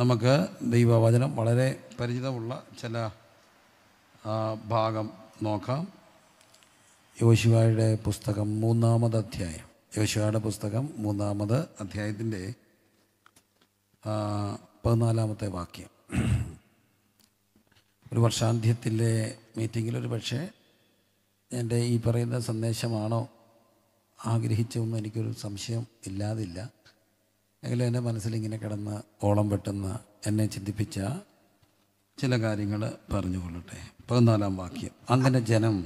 നമുക്ക് ദൈവവചനം വളരെ പരിചിതമുള്ള ചില ഭാഗം നോക്കാം. യോശുവയുടെ പുസ്തകം മൂന്നാമത് അധ്യായം. യോശുവയുടെ പുസ്തകം മൂന്നാമത് അധ്യായത്തിൻ്റെ 14-ാമത്തെ വാക്യം. ഒരു വർഷാന്ത്യത്തിലെ മീറ്റിങ്ങിലൊരു പക്ഷേ എൻ്റെ ഈ പറയുന്ന സന്ദേശമാണോ ആഗ്രഹിച്ചതെന്ന് എനിക്കൊരു സംശയം ഇല്ലാതില്ല. എങ്കിലും എൻ്റെ മനസ്സിലിങ്ങനെ കിടന്ന് ഓളം വെട്ടുന്ന, എന്നെ ചിന്തിപ്പിച്ച ചില കാര്യങ്ങൾ പറഞ്ഞുകൊള്ളട്ടെ. 14-ാം വാക്യം: അങ്ങനെ ജനം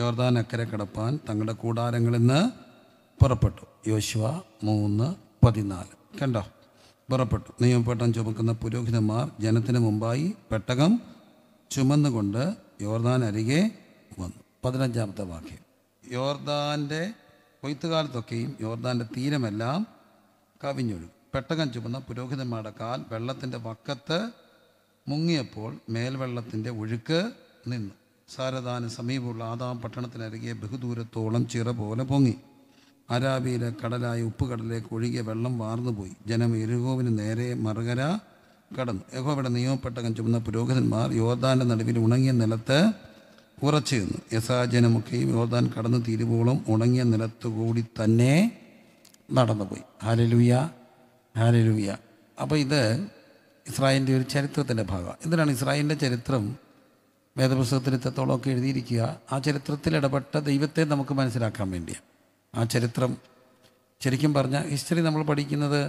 യോർദാൻ അക്കരെ കടപ്പാൻ തങ്ങളുടെ കൂടാരങ്ങളിൽ നിന്ന് പുറപ്പെട്ടു. യോശുവ 3:14. കണ്ടോ, പുറപ്പെട്ടു. നിയമപെട്ടം ചുമക്കുന്ന പുരോഹിതന്മാർ ജനത്തിന് മുമ്പായി പെട്ടകം ചുമന്നുകൊണ്ട് യോർദാൻ അരികെ വന്നു. 15-ാമത്തെ വാക്യം: യോർദാൻ്റെ കൊയ്ത്തുകാലത്തൊക്കെയും യോർദാൻ്റെ തീരമെല്ലാം കവിഞ്ഞൊഴുകി. പെട്ടകം ചുമന്ന പുരോഹിതന്മാരുടെ കാൽ വെള്ളത്തിൻ്റെ വക്കത്ത് മുങ്ങിയപ്പോൾ മേൽവെള്ളത്തിൻ്റെ ഒഴുക്ക് നിന്നു. സാരദാന് സമീപമുള്ള ആദാം പട്ടണത്തിനരികെ ബഹുദൂരത്തോളം ചിറ പോലെ പൊങ്ങി. അരാബിയിലെ കടലായ ഉപ്പുകടലേക്ക് ഒഴുകിയ വെള്ളം വാർന്നുപോയി. ജനം യെരിഹോവിന് നേരെ മറുകര കടന്നു. യഹോവയുടെ നിയമപ്പെട്ടകം ചുമന്ന പുരോഹിതന്മാർ യോർദാൻ്റെ നടുവിൽ ഉണങ്ങിയ നിലത്ത് ഉറച്ചു നിന്നു. യസാജനമൊക്കെയും യോർദാൻ കടന്നു തീരുവോളം ഉണങ്ങിയ നിലത്തുകൂടി തന്നെ നടന്നുപോയി. Hallelujah, hallelujah. അപ്പോൾ ഇത് ഇസ്രായേലിൻ്റെ ഒരു ചരിത്രത്തിൻ്റെ ഭാഗമാണ്. എന്തിനാണ് ഇസ്രായേലിൻ്റെ ചരിത്രം വേദപുസ്തകത്തിൽ ഇത്രത്തോളമൊക്കെ എഴുതിയിരിക്കുക? ആ ചരിത്രത്തിൽ ഇടപെട്ട ദൈവത്തെ നമുക്ക് മനസ്സിലാക്കാൻ വേണ്ടിയാണ്. ആ ചരിത്രം ശരിക്കും പറഞ്ഞാൽ ഹിസ്റ്ററി നമ്മൾ പഠിക്കുന്നത്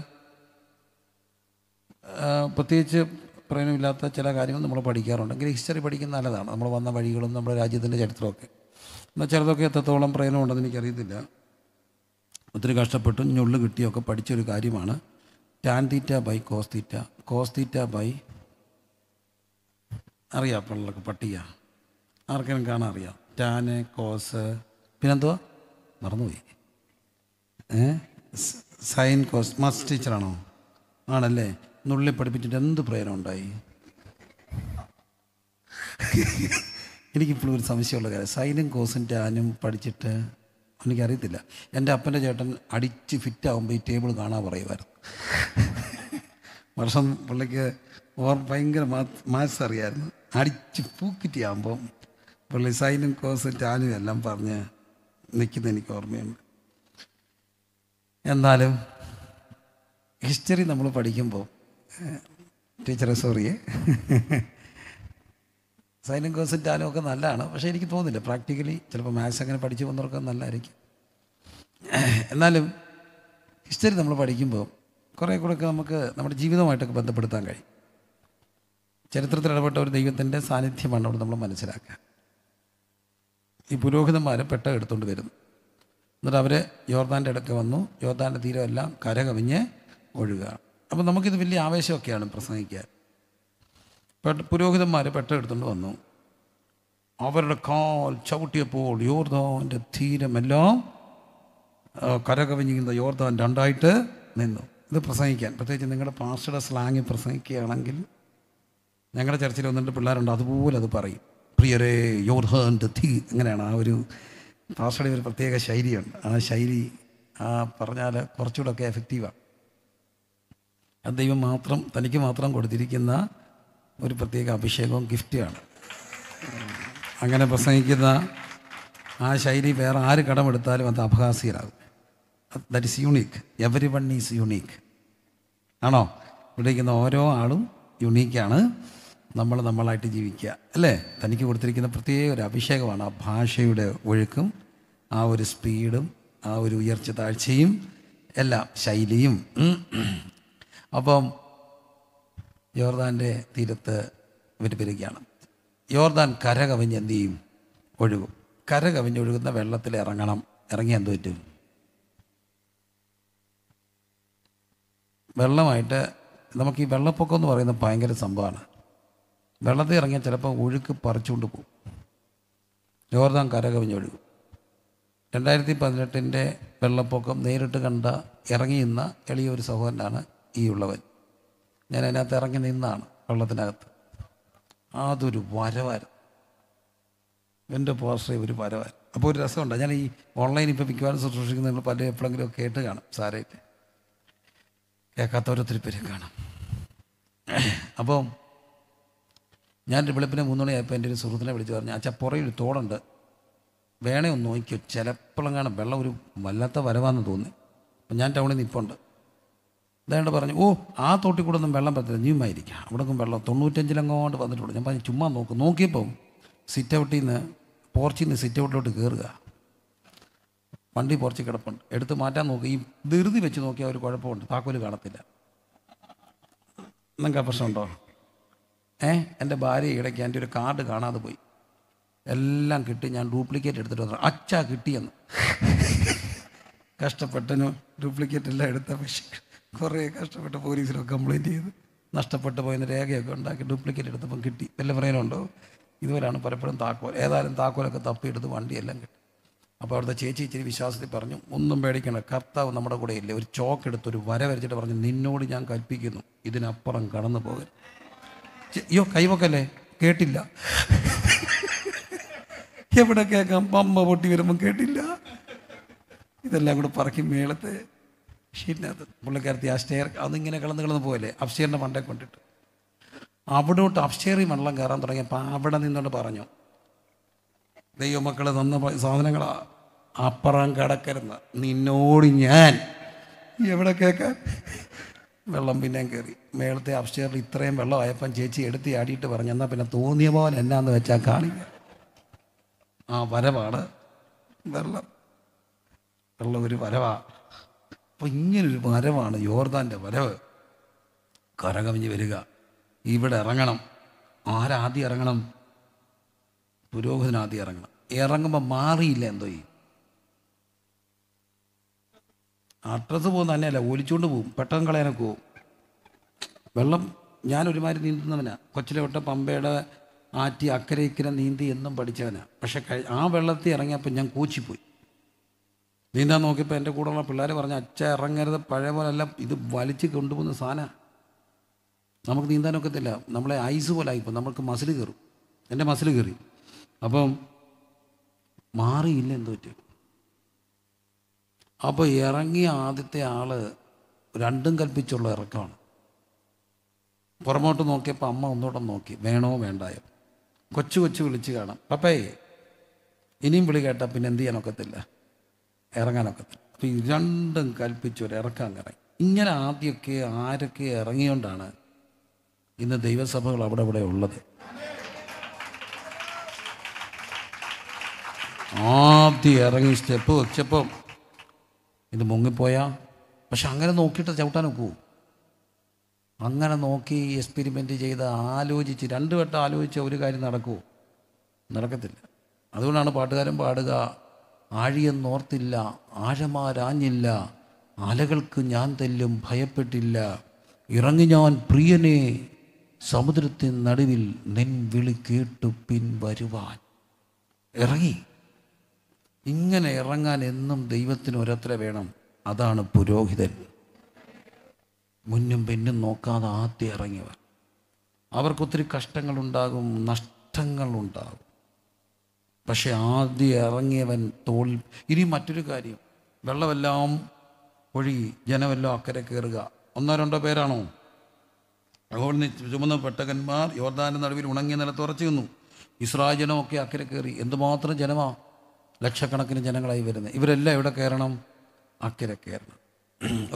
പ്രത്യേകിച്ച് പ്രയോജനമില്ലാത്ത ചില കാര്യങ്ങൾ നമ്മൾ പഠിക്കാറുണ്ടെങ്കിൽ ഹിസ്റ്ററി പഠിക്കുന്ന നല്ലതാണ്. നമ്മൾ വന്ന വഴികളും നമ്മുടെ രാജ്യത്തിൻ്റെ ചരിത്രമൊക്കെ. എന്നാൽ ചിലതൊക്കെ എത്രത്തോളം പ്രയോജനമുണ്ടെന്ന് എനിക്കറിയത്തില്ല. ഒത്തിരി കഷ്ടപ്പെട്ടും ഞൊള്ളു കിട്ടിയൊക്കെ പഠിച്ചൊരു കാര്യമാണ് tan theta by cos theta, cos theta by, അറിയാം പിള്ളേർക്ക് പട്ടിക ആർക്കെങ്കിലും കാണാൻ അറിയാം. ടാന് കോസ് പിന്നെന്തുവാ മറന്നുപോയി, സൈൻ കോസ്. മാത്സ് ടീച്ചറാണോ? ആണല്ലേ. നുള്ളി പഠിപ്പിച്ചിട്ട് എന്ത് പ്രേരണ ഉണ്ടായി? എനിക്കിപ്പോഴും ഒരു സംശയമുള്ള കാര്യം, സൈനും കോസും ടാനും പഠിച്ചിട്ട് എനിക്കറിയത്തില്ല. എൻ്റെ അപ്പൻ്റെ ചേട്ടൻ അടിച്ച് ഫിറ്റാകുമ്പോൾ ഈ ടേബിൾ കാണാൻ പറയുമായിരുന്നു. വർഷം പിള്ളേക്ക് ഭയങ്കര മാത്സ് അറിയായിരുന്നു. അടിച്ച് പൂക്കിറ്റിയാകുമ്പം പിള്ളേർ സൈനും കോസ് ടാനും എല്ലാം പറഞ്ഞ് നിൽക്കുന്നത് എനിക്ക് ഓർമ്മയുണ്ട്. എന്നാലും ഹിസ്റ്ററി നമ്മൾ പഠിക്കുമ്പോൾ ടീച്ചറെ സോറിയേ, സൈനും കോസും ടാനും ഒക്കെ നല്ലതാണ്. പക്ഷേ എനിക്ക് തോന്നുന്നില്ല പ്രാക്ടിക്കലി ചിലപ്പോൾ മാത്സ് അങ്ങനെ പഠിച്ചു പോകുന്നവർക്ക് നല്ലതായിരിക്കും. എന്നാലും ഹിസ്റ്ററി നമ്മൾ പഠിക്കുമ്പോൾ കുറേ കൂടെയൊക്കെ നമുക്ക് നമ്മുടെ ജീവിതമായിട്ടൊക്കെ ബന്ധപ്പെടുത്താൻ കഴിയും. ചരിത്രത്തിൽ ഇടപെട്ട ഒരു ദൈവത്തിൻ്റെ സാന്നിധ്യമാണ് അവിടെ നമ്മൾ മനസ്സിലാക്കുക. ഈ പുരോഹിതന്മാരെ പെട്ടകം എടുത്തുകൊണ്ട് വരുന്നു. എന്നിട്ട് അവർ യോർദാൻ്റെ അടുക്ക വന്നു. യോർദാൻ്റെ തീരമെല്ലാം കര കവിഞ്ഞ് ഒഴുകുക. അപ്പോൾ നമുക്കിത് വലിയ ആവേശമൊക്കെയാണ് പ്രസംഗിക്കാൻ. പുരോഹിതന്മാർ പെട്ടെടുത്തുകൊണ്ട് വന്നു. അവരുടെ കാൽ ചവിട്ടിയപ്പോൾ യോർദാൻ്റെ തീരമെല്ലാം കരകവിഞ്ഞിരുന്ന യോർദാൻ രണ്ടായിട്ട് നിന്നു. ഇത് പ്രസംഗിക്കാൻ, പ്രത്യേകിച്ച് നിങ്ങളുടെ പാസ്റ്ററുടെ സ്ലാങ്ങിൽ പ്രസംഗിക്കുകയാണെങ്കിൽ, ഞങ്ങളുടെ ചർച്ചിൽ വന്നിട്ട് പിള്ളേരുണ്ട് അതുപോലെ അത് പറയും. പ്രിയരേ യോർദാൻ്റെ തീ, അങ്ങനെയാണ്. ആ ഒരു പാസ്റ്ററുടെ ഒരു പ്രത്യേക ശൈലിയുണ്ട്. ആ ശൈലി ആ പറഞ്ഞാൽ കുറച്ചുകൂടെ ഒക്കെ എഫക്റ്റീവാണ്. അത് ദൈവം മാത്രം, തനിക്ക് മാത്രം കൊടുത്തിരിക്കുന്ന ഒരു പ്രത്യേക അഭിഷേകവും ഗിഫ്റ്റുമാണ്. അങ്ങനെ പ്രസംഗിക്കുന്ന ആ ശൈലി വേറെ ആര് കടമെടുത്താലും അത് അപഹാസ്യരാകും. That is unique. Every one is unique ആണോ? ഇവിടെ ഇരിക്കുന്ന ഓരോ ആളും യുണീക്കാണ്. നമ്മൾ നമ്മളായിട്ട് ജീവിക്കുക അല്ലേ? തനിക്ക് കൊടുത്തിരിക്കുന്ന പ്രത്യേക ഒരു അഭിഷേകമാണ് ആ ഭാഷയുടെ ഒഴുക്കും ആ ഒരു സ്പീഡും ആ ഒരു ഉയർച്ച താഴ്ചയും എല്ലാം ശൈലിയും. അപ്പം യോർദാൻ്റെ തീരത്ത് ഇവർ വരികയാണ്. യോർദാൻ കര കവിഞ്ഞ് എന്ത് ചെയ്യും? ഒഴുകും. കര കവിഞ്ഞ് ഒഴുകുന്ന വെള്ളത്തിൽ ഇറങ്ങണം. ഇറങ്ങി എന്ത് പറ്റും? വെള്ളമായിട്ട് നമുക്ക് ഈ വെള്ളപ്പൊക്കം എന്ന് പറയുന്ന ഭയങ്കര സംഭവമാണ്. വെള്ളത്തിൽ ഇറങ്ങിയാൽ ചിലപ്പോൾ ഒഴുക്ക് പറിച്ചുകൊണ്ട് പോകും. യോർദാൻ കര കവിഞ്ഞൊഴുകും. 2018 വെള്ളപ്പൊക്കം നേരിട്ട് കണ്ട ഇറങ്ങി നിന്ന എളിയൊരു സഹോദരനാണ് ഈ ഉള്ളവൻ. ഞാൻ അതിനകത്ത് ഇറങ്ങി നിന്നാണ് വെള്ളത്തിനകത്ത്. അതൊരു വരവായിരുന്നു. എൻ്റെ പോസ്റ്റർ ഒരു വരവായിരുന്നു. അപ്പോൾ ഒരു രസമുണ്ടാകും. ഞാൻ ഈ ഓൺലൈൻ ഇപ്പോൾ മിക്കവാറും ശുശ്രൂഷിക്കുന്ന നിങ്ങൾ പലരും എപ്പോഴെങ്കിലും കേട്ട് കാണും. സാരമായിട്ട് കേൾക്കാത്തവരൊത്തിരി പേര് കാണും. അപ്പം ഞാൻ വെളുപ്പിനെ 3 മണിയായപ്പോൾ എൻ്റെ ഒരു സുഹൃത്തിനെ വിളിച്ച് പറഞ്ഞു, അച്ഛാ പുറയൊരു തോടുണ്ട്, വേണേ ഒന്ന് നോക്കിയോ, ചിലപ്പോഴും കാണാം വെള്ളം ഒരു വല്ലാത്ത വരവാന്ന് തോന്നി. അപ്പം ഞാൻ ടൗണിൽ നിൽപ്പുണ്ട്. ഇതായിട്ട് പറഞ്ഞു, ഓ ആ തോട്ടിൽ കൂടെ ഒന്നും വെള്ളം പറ്റില്ല, നീമായിരിക്കാം അവിടെക്കും വെള്ളം 95 ലെങ്ങോണ്ട് വന്നിട്ടുണ്ട്. ഞാൻ പറഞ്ഞു ചുമ്മാ നോക്കും. നോക്കിയപ്പോൾ സിറ്റൗട്ടിൽ നിന്ന് പോർച്ചിൽ നിന്ന് സിറ്റൗട്ടിലോട്ട് കയറുക, വണ്ടി പോർച്ചിൽ കിടപ്പുണ്ട്, എടുത്ത് മാറ്റാൻ നോക്കി. ഈ ധൃതി വെച്ച് നോക്കിയാൽ ഒരു കുഴപ്പമുണ്ട്, താക്കോല് കാണത്തില്ല. നിങ്ങൾക്ക് ആ പ്രശ്നമുണ്ടോ? എൻ്റെ ഭാര്യ ഇടയ്ക്ക് എൻ്റെ ഒരു കാർഡ് കാണാതെ പോയി, എല്ലാം കിട്ടി. ഞാൻ ഡ്യൂപ്ലിക്കേറ്റ് എടുത്തിട്ട് വന്നു, അച്ഛാ കിട്ടിയെന്ന്. കഷ്ടപ്പെട്ടു ഡ്യൂപ്ലിക്കേറ്റ് എല്ലാം എടുത്ത, പക്ഷേ കുറേ കഷ്ടപ്പെട്ട് പോലീസിലൊക്കെ കംപ്ലയിൻറ്റ് ചെയ്ത് നഷ്ടപ്പെട്ട് പോയെന്ന് രേഖയൊക്കെ ഉണ്ടാക്കി ഡ്യൂപ്ലിക്കേറ്റ് എടുത്തപ്പം കിട്ടി. വല്ല പറയലുണ്ടോ? ഇതുപോലെയാണ് പലപ്പോഴും താക്കോൽ. ഏതായാലും താക്കോലൊക്കെ തപ്പിയെടുത്ത് വണ്ടിയെല്ലാം കിട്ടി. അപ്പോൾ അവിടുത്തെ ചേച്ചി ഇച്ചിരി വിശ്വാസത്തിൽ പറഞ്ഞു, ഒന്നും പേടിക്കണ്ട, കർത്താവ് നമ്മുടെ കൂടെ ഇല്ലേ. ഒരു ചോക്ക് എടുത്ത് ഒരു വര വരച്ചിട്ട് പറഞ്ഞു, നിന്നോട് ഞാൻ കൽപ്പിക്കുന്നു ഇതിനപ്പുറം കടന്നു പോകരുത്. അയ്യോ കൈവക്കല്ലേ, കേട്ടില്ല. എവിടെ കേൾക്കാം, പമ്പ പൊട്ടി വരുമ്പം കേട്ടില്ല. ഇതെല്ലാം കൂടെ പറക്കി മേളത്തെ ഷീറ്റിനകത്ത് പുള്ളിക്കാരത്തി ആ സ്റ്റെയർ അതിങ്ങനെ കിളന്ന് കിളന്ന് പോകല്ലേ, അഫ്സ്റ്റെയറിൻ്റെ മണ്ടേ കൊണ്ടിട്ട്. അവിടോട്ട് അഫ്സ്റ്റെയറിൽ വെള്ളം കയറാൻ തുടങ്ങിയപ്പോൾ അവിടെ നിന്നോട് പറഞ്ഞു, ദൈവമക്കൾ തന്ന സാധനങ്ങളാ, അപ്പുറം കിടക്കരുന്ന്, നിന്നോട് ഞാൻ. എവിടെ കേൾക്കാൻ, വെള്ളം പിന്നെയും കയറി മേളത്തെ അപ്സ്റ്റേറിൽ. ഇത്രയും വെള്ളമായപ്പം ചേച്ചി എടുത്ത് ആടിയിട്ട് പറഞ്ഞു, എന്നാൽ പിന്നെ തോന്നിയ പോലെ എന്നാന്ന് വെച്ചാൽ കാണില്ല. ആ വരവാണ് വെള്ളം, വെള്ളം ഒരു വരവാണ്. അപ്പം ഇങ്ങനൊരു വരവാണ് യോർദാൻ്റെ വരവ്. കരകവിഞ്ഞ് വരിക, ഇവിടെ ഇറങ്ങണം. ആരാദ്യം ഇറങ്ങണം? പുരോഹിതനാദ്യം ഇറങ്ങണം. ഇറങ്ങുമ്പോൾ മാറിയില്ല എന്തോ, ഈ അഡ്രസ്സ് പോകുന്ന തന്നെയല്ല, ഒലിച്ചുകൊണ്ട് പോകും, പെട്ടെന്ന് കളയാനൊക്കെ പോവും വെള്ളം. ഞാനൊരുമാതിരി നീന്തുന്നവനാണ്, കൊച്ചിലെ തൊട്ട് പമ്പയുടെ ആറ്റി അക്കരെ ഇക്കരെ നീന്തി എന്നും പഠിച്ചവനാണ്. പക്ഷേ ആ വെള്ളത്തിൽ ഇറങ്ങിയപ്പോൾ ഞാൻ കൂച്ചിപ്പോയി. നീന്താൻ നോക്കിയപ്പോൾ എൻ്റെ കൂടെയുള്ള പിള്ളേർ പറഞ്ഞു, അച്ഛ ഇറങ്ങരുത്, പഴയ പോലെയല്ല ഇത്, വലിച്ച് കൊണ്ടുപോകുന്ന സാധനമാണ്, നമുക്ക് നീന്താനൊക്കത്തില്ല, നമ്മളെ ഐസ് പോലെ ആയിപ്പോൾ നമുക്ക് മസിൽ കയറും. എൻ്റെ മസിൽ കയറി. അപ്പം മാറിയില്ല എന്തോ പറ്റും. അപ്പോൾ ഇറങ്ങിയ ആദ്യത്തെ ആൾ രണ്ടും കൽപ്പിച്ചുള്ള ഇറക്കമാണ്. പുറമോട്ട് നോക്കിയപ്പോൾ അമ്മ ഒന്നുകൂടെ നോക്കി, വേണോ വേണ്ടായോ. കൊച്ചു കൊച്ചു വിളിച്ച് കാണാം, പപ്പയെ ഇനിയും വിളി കേട്ടാൽ പിന്നെ എന്ത് ചെയ്യാനൊക്കത്തില്ല, ഇറങ്ങാനൊക്കത്തില്ല. അപ്പോൾ ഇത് രണ്ടും കൽപ്പിച്ചൊരു ഇറക്കാൻ ഇറങ്ങി. ഇങ്ങനെ ആദ്യമൊക്കെ ആരൊക്കെ ഇറങ്ങിയോണ്ടാണ് ഇന്ന് ദൈവസഭകൾ അവിടെ ഇവിടെ ഉള്ളത്. ആദ്യം ഇറങ്ങി സ്റ്റെപ്പ് വെച്ചപ്പം ഇത് മുങ്ങിപ്പോയാൽ, പക്ഷെ അങ്ങനെ നോക്കിയിട്ട് ചവിട്ടാനൊക്കെ പോവും. അങ്ങനെ നോക്കി എക്സ്പെരിമെൻ്റ് ചെയ്ത് ആലോചിച്ച് 2 വട്ടം ആലോചിച്ച ഒരു കാര്യം നടക്കുമോ? നടക്കത്തില്ല. അതുകൊണ്ടാണ് പാട്ടുകാരൻ പാടുക, ആഴിയെന്നോർത്തില്ല, ആഴമാരാഞ്ഞില്ല, അലകൾക്ക് ഞാൻ തെല്ലും ഭയപ്പെട്ടില്ല, ഇറങ്ങി ഞാൻ പ്രിയനെ സമുദ്രത്തിൻ നടുവിൽ, നിൻ വിളി കേട്ടു പിൻ വരുവാൻ. ഇറങ്ങി. ഇങ്ങനെ ഇറങ്ങാൻ എന്നും ദൈവത്തിന് ഒരത്ര വേണം. അതാണ് പുരോഹിതൻ. മുന്നും പിന്നും നോക്കാതെ ആദ്യം ഇറങ്ങിയവർ. അവർക്കൊത്തിരി കഷ്ടങ്ങളുണ്ടാകും, നഷ്ടങ്ങളുണ്ടാകും, പക്ഷെ ആദ്യം ഇറങ്ങിയവൻ തോളിൽ. ഇനി മറ്റൊരു കാര്യം, വെള്ളമെല്ലാം ഒഴുകി ജനമെല്ലാം അക്കരെ കയറുക. 1-2 പേരാണോ? അവിടുന്ന് ചുമന്ന പെട്ടകന്മാർ യോർദാൻ്റെ നടുവിൽ ഉണങ്ങിയ നിലത്ത് ഉറച്ചു നിന്നു. ഇസ്രായേൽ ജനമൊക്കെ അക്കരെ കയറി. എന്തുമാത്രം ജനമാ, ലക്ഷക്കണക്കിന് ജനങ്ങളായി വരുന്നത്. ഇവരെല്ലാം എവിടെ കയറണം? അക്കരെ കയറണം.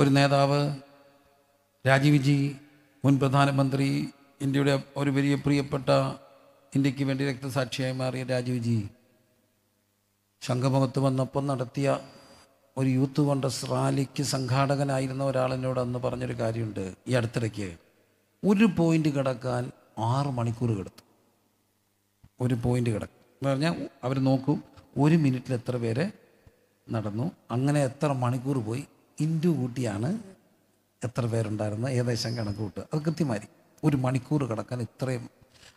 ഒരു നേതാവ്, രാജീവ് ജി, മുൻ പ്രധാനമന്ത്രി, ഇന്ത്യയുടെ ഒരു വലിയ പ്രിയപ്പെട്ട, ഇന്ത്യക്ക് വേണ്ടി രക്തസാക്ഷിയായി മാറിയ രാജീവ് ജി, ശംഖുമുഖത്ത് വന്നപ്പം നടത്തിയ ഒരു യൂത്ത് കോൺഗ്രസ് റാലിക്ക് സംഘാടകനായിരുന്ന ഒരാളിനോട് അന്ന് പറഞ്ഞൊരു കാര്യമുണ്ട്. ഈ അടുത്തിടയ്ക്ക് 1 പോയിൻ്റ് കിടക്കാൻ 6 മണിക്കൂർ കിടക്കും. 1 പോയിൻ്റ് കിടക്കും എന്ന് പറഞ്ഞാൽ അവർ നോക്കും 1 മിനിറ്റിൽ എത്ര പേര് നടന്നു, അങ്ങനെ എത്ര മണിക്കൂർ പോയി, ഇൻറ്റു കൂട്ടിയാണ് എത്ര പേരുണ്ടായിരുന്നത്, ഏകദേശം കണക്ക് കൂട്ടുക. അത് കൃത്യമായി 1 മണിക്കൂർ കിടക്കാൻ ഇത്രയും,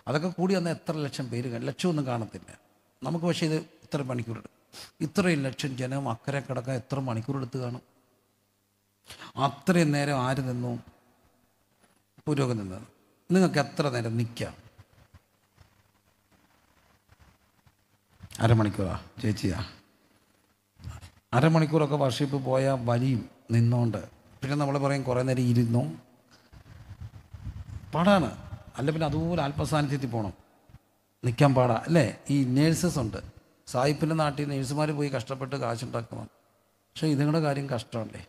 അതൊക്കെ കൂടി വന്നാൽ എത്ര ലക്ഷം പേര്, ലക്ഷമൊന്നും കാണത്തില്ല നമുക്ക്, പക്ഷേ ഇത് ഇത്ര മണിക്കൂർ എടുക്കും. ഇത്രയും ലക്ഷം ജനം അക്കരെ കിടക്കാൻ എത്ര മണിക്കൂർ എടുത്ത് കാണും? അത്രയും നേരം ആര് നിന്നു? പുരോഗതി നിന്നു. നിങ്ങൾക്ക് എത്ര നേരം നിൽക്കാം? 1/2 മണിക്കൂറാ ചേച്ചിയാ? 1/2 മണിക്കൂറൊക്കെ വർഷിപ്പ് പോയാൽ വലിയും നിന്നോണ്ട്. പിന്നെ നമ്മൾ പറയും കുറേ നേരം ഇരുന്നു, പാടാണ്. അല്ല പിന്നെ അതുപോലെ ആത്മസാന്നിധ്യത്തിൽ പോകണം, നിൽക്കാൻ പാടാ അല്ലേ. ഈ നേഴ്സസ് ഉണ്ട്, സായിപ്പിൻ്റെ നാട്ടിൽ നേഴ്സുമാർ പോയി കഷ്ടപ്പെട്ട് കാശുണ്ടാക്കുന്നതാണ്. പക്ഷേ ഇതുങ്ങളുടെ കാര്യം കഷ്ടമല്ലേ.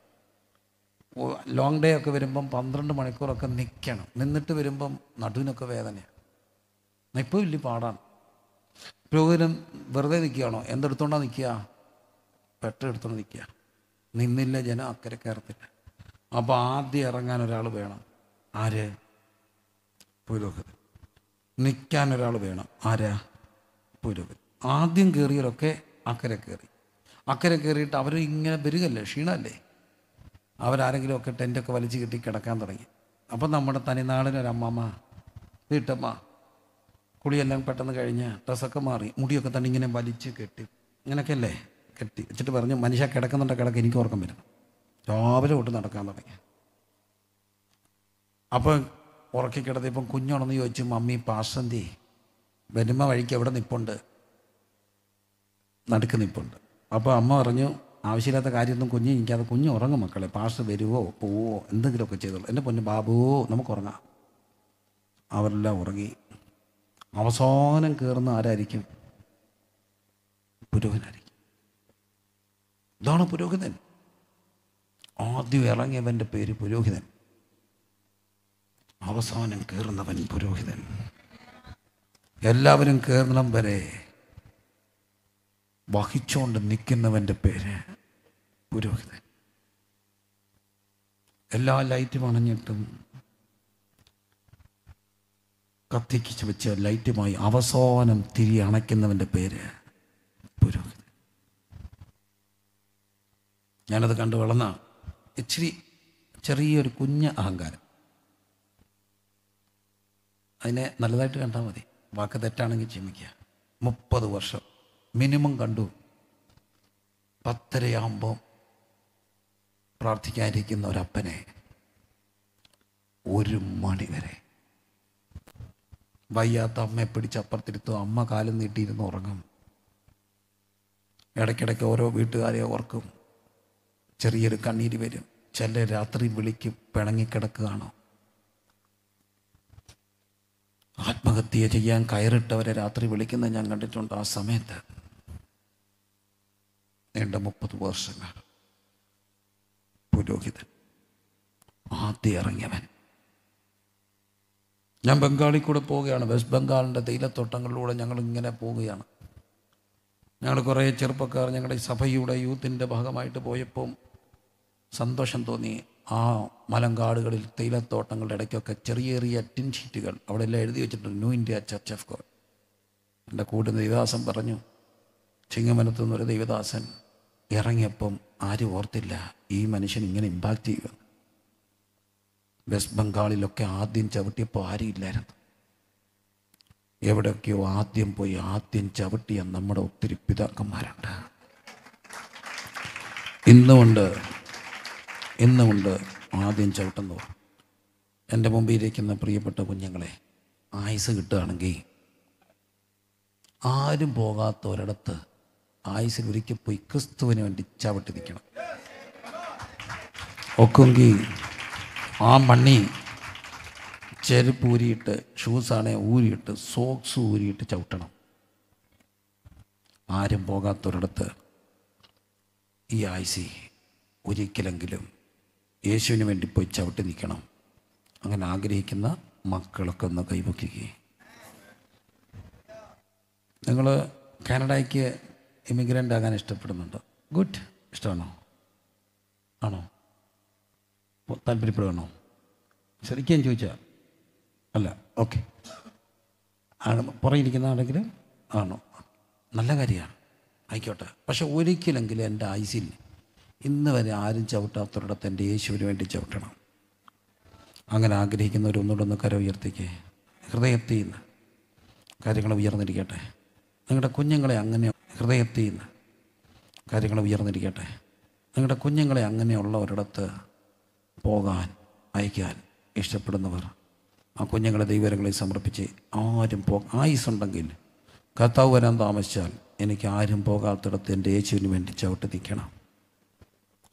ലോങ് ഡേ ഒക്കെ വരുമ്പം 12 മണിക്കൂറൊക്കെ നിൽക്കണം, നിന്നിട്ട് വരുമ്പം നടുവിനൊക്കെ വേദനയാണ്. ഇപ്പോൾ വലിയ പാടാണ്. പുരോഹിതൻ വെറുതെ നിൽക്കുകയാണോ? എന്തെടുത്തോണ്ടാ നിൽക്കുക? പെട്ടെടുത്തോണ്ട് നിൽക്കുക. നിന്നില്ല ജനം അക്കരെ കയറത്തില്ല. അപ്പോൾ ആദ്യം ഇറങ്ങാൻ ഒരാൾ വേണം. ആര്? പുരോഹിതൻ. നിൽക്കാൻ ഒരാൾ വേണം. ആരാ? പുരോഹിതൻ. ആദ്യം കയറിയവരൊക്കെ അക്കരെ കയറി. അക്കരെ കയറിയിട്ട് അവർ ഇങ്ങനെ വരികല്ലേ, ക്ഷീണമല്ലേ. അവരാരെങ്കിലും ഒക്കെ ടെൻ്റൊക്കെ വലിച്ചു കെട്ടി കിടക്കാൻ തുടങ്ങി. അപ്പം നമ്മുടെ തനിനാടിനൊരമ്മമ്മ, വീട്ടമ്മ, കുളിയെല്ലാം പെട്ടെന്ന് കഴിഞ്ഞ് ഡ്രസ്സൊക്കെ മാറി മുടിയൊക്കെ തന്നെ ഇങ്ങനെ വലിച്ച് കെട്ടി ഇങ്ങനെയൊക്കെ അല്ലേ കെട്ടി വെച്ചിട്ട് പറഞ്ഞു, മനുഷ്യ കിടക്കുന്നുണ്ട് കിടക്ക്, എനിക്ക് ഉറക്കം വരും. രാവിലെ തൊട്ട് നടക്കാൻ തുടങ്ങി. അപ്പം ഉറക്കി കിടത്തിയപ്പം കുഞ്ഞുണന്ന് ചോദിച്ചു, മമ്മി പാസന്തി വരുമ്മ വഴിക്ക് എവിടെ നിൽപ്പുണ്ട്? നടുക്ക് നിൽപ്പുണ്ട്. അപ്പോൾ അമ്മ പറഞ്ഞു, ആവശ്യമില്ലാത്ത കാര്യമൊന്നും കുഞ്ഞ് എനിക്കത്, കുഞ്ഞ് ഉറങ്ങും മക്കളെ, പാഷ വരുവോ പോവോ എന്തെങ്കിലുമൊക്കെ ചെയ്തോളൂ. എൻ്റെ പൊന്നു ബാബുവോ നമുക്ക് ഉറങ്ങാം. അവരെല്ലാം ഉറങ്ങി. അവസാനം കയറുന്ന ആരായിരിക്കും? പുരോഹിതനായിരിക്കും. ഇതാണ് പുരോഹിതൻ. ആദ്യം ഇറങ്ങിയവൻ്റെ പേര് പുരോഹിതൻ, അവസാനം കയറുന്നവൻ പുരോഹിതൻ. എല്ലാവരും കയറണം വരെ വഹിച്ചുകൊണ്ട് നിൽക്കുന്നവൻ്റെ പേര് പുരോഹിതൻ. എല്ലാ ലൈറ്റും അണഞ്ഞിട്ടും കത്തിക്കിച്ച് വെച്ച ലൈറ്റുമായി അവസാനം തിരി അണയ്ക്കുന്നവൻ്റെ പേര് പുരോഹിതൻ. ഞാനത് കണ്ടു വളർന്ന ഇച്ചിരി ചെറിയൊരു കുഞ്ഞ അഹങ്കാരം. അതിനെ നല്ലതായിട്ട് കണ്ടാൽ മതി, വാക്ക് തെറ്റാണെങ്കിൽ ക്ഷമിക്കുക. 30 വർഷം മിനിമം കണ്ടു. 10:30 പ്രാർത്ഥിക്കാനിരിക്കുന്ന ഒരപ്പനെ 1 മണിവരെ വയ്യാത്ത അമ്മയെ പിടിച്ച് അപ്പുറത്തിരുത്തും. അമ്മ കാലും നീട്ടിയിരുന്ന് ഉറങ്ങും. ഇടയ്ക്കിടയ്ക്ക് ഓരോ വീട്ടുകാരെ ഓർക്കും, ചെറിയൊരു കണ്ണീര് വരും. ചില രാത്രി വിളിക്കും, പിണങ്ങിക്കിടക്കുകയാണോ. ആത്മഹത്യ ചെയ്യാൻ കയറിട്ടവരെ രാത്രി വിളിക്കുന്ന ഞാൻ കണ്ടിട്ടുണ്ട്. ആ സമയത്ത് നീണ്ട 30 വർഷങ്ങൾ പുരോഹിതൻ, ആദ്യം ഇറങ്ങിയവൻ. ഞാൻ ബംഗാളിൽ കൂടെ പോവുകയാണ്. വെസ്റ്റ് ബംഗാളിൻ്റെ തേയിലത്തോട്ടങ്ങളിലൂടെ ഞങ്ങളിങ്ങനെ പോവുകയാണ്. ഞങ്ങൾ കുറേ ചെറുപ്പക്കാർ ഞങ്ങളുടെ സഭയുടെ യൂത്തിൻ്റെ ഭാഗമായിട്ട് പോയപ്പോൾ സന്തോഷം തോന്നി. ആ മലങ്കാടുകളിൽ തേയിലത്തോട്ടങ്ങളുടെ ഇടയ്ക്കൊക്കെ ചെറിയ ചെറിയ ടിൻ ഷീറ്റുകൾ അവിടെ എല്ലാം എഴുതി വെച്ചിട്ടുണ്ട്, new India church of God. എൻ്റെ കൂട്ടുന്ന ദേവദാസൻ പറഞ്ഞു, ചിങ്ങമനത്തു നിന്നൊരു ദേവദാസൻ ഇറങ്ങിയപ്പം ആരും ഓർത്തില്ല ഈ മനുഷ്യൻ ഇങ്ങനെ ഇമ്പാക്റ്റ് ചെയ്യുമെന്ന്. വെസ്റ്റ് ബംഗാളിലൊക്കെ ആദ്യം ചവിട്ടിയപ്പോൾ ആരുമില്ലായിരുന്നു. എവിടെയൊക്കെയോ ആദ്യം പോയി ആദ്യം ചവിട്ടിയ നമ്മുടെ ഒത്തിരി പിതാക്കന്മാരുണ്ട്. ഇന്നുകൊണ്ട് ആദ്യം ചവിട്ടുന്നവർ. എൻ്റെ മുമ്പിലിരിക്കുന്ന പ്രിയപ്പെട്ട കുഞ്ഞുങ്ങളെ, ആയുസ് കിട്ടുകയാണെങ്കിൽ ആരും പോകാത്ത ഒരിടത്ത് ആയുസിൽ ഒരിക്കൽ പോയി ക്രിസ്തുവിന് വേണ്ടി ചവിട്ടി നിൽക്കണം. ഒക്കെങ്കിൽ ആ മണ്ണി ചെരുപ്പ് ഊരിയിട്ട്, ഷൂസാണെ ഊരിയിട്ട്, സോക്സ് ഊരിയിട്ട് ചവിട്ടണം. ആരും പോകാത്തൊരിടത്ത് ഈ ആഴ്ച ഒരിക്കലെങ്കിലും യേശുവിന് വേണ്ടി പോയി ചവിട്ടി നിൽക്കണം. അങ്ങനെ ആഗ്രഹിക്കുന്ന മക്കളൊക്കെ ഒന്ന് കൈവയ്ക്കുക. നിങ്ങൾ കാനഡയ്ക്ക് ഇമിഗ്രൻ്റ് ആകാൻ ഇഷ്ടപ്പെടുന്നുണ്ടോ? ഗുഡ്. ഇഷ്ടമാണോ? ആണോ? താല്പര്യപ്പെടുകയാണോ? ശരിക്കും ചോദിച്ചാൽ അല്ല, ഓക്കെ. പുറകിരിക്കുന്ന ആണെങ്കിൽ ആണോ? നല്ല കാര്യമാണ്, ആയിക്കോട്ടെ. പക്ഷെ ഒരിക്കലെങ്കിലും എൻ്റെ ആയുസിൽ ഇന്ന് വരെ ആരും ചവിട്ടാത്തൊരിടത്ത് എൻ്റെ യേശുവിന് വേണ്ടി ചവിട്ടണം. അങ്ങനെ ആഗ്രഹിക്കുന്നവർ ഒന്നുകൂടൊന്ന് കര ഉയർത്തിക്കേ. ഹൃദയത്തിൽ നിന്ന് കാര്യങ്ങൾ ഉയർന്നിരിക്കട്ടെ. നിങ്ങളുടെ കുഞ്ഞുങ്ങളെ അങ്ങനെ ഹൃദയത്തിൽ നിന്ന് കാര്യങ്ങൾ ഉയർന്നിരിക്കട്ടെ. നിങ്ങളുടെ കുഞ്ഞുങ്ങളെ അങ്ങനെയുള്ള ഒരിടത്ത് പോകാൻ അയക്കാൻ ഇഷ്ടപ്പെടുന്നവർ ആ കുഞ്ഞുങ്ങളെ ദൈവങ്ങളെ സമർപ്പിച്ച് ആരും ആയുസുണ്ടെങ്കിൽ കർത്താവ് വരാൻ താമസിച്ചാൽ എനിക്ക് ആരും പോകാത്തിടത്ത് എൻ്റെ യേശുവിന് വേണ്ടി ചവിട്ടി നിൽക്കണം.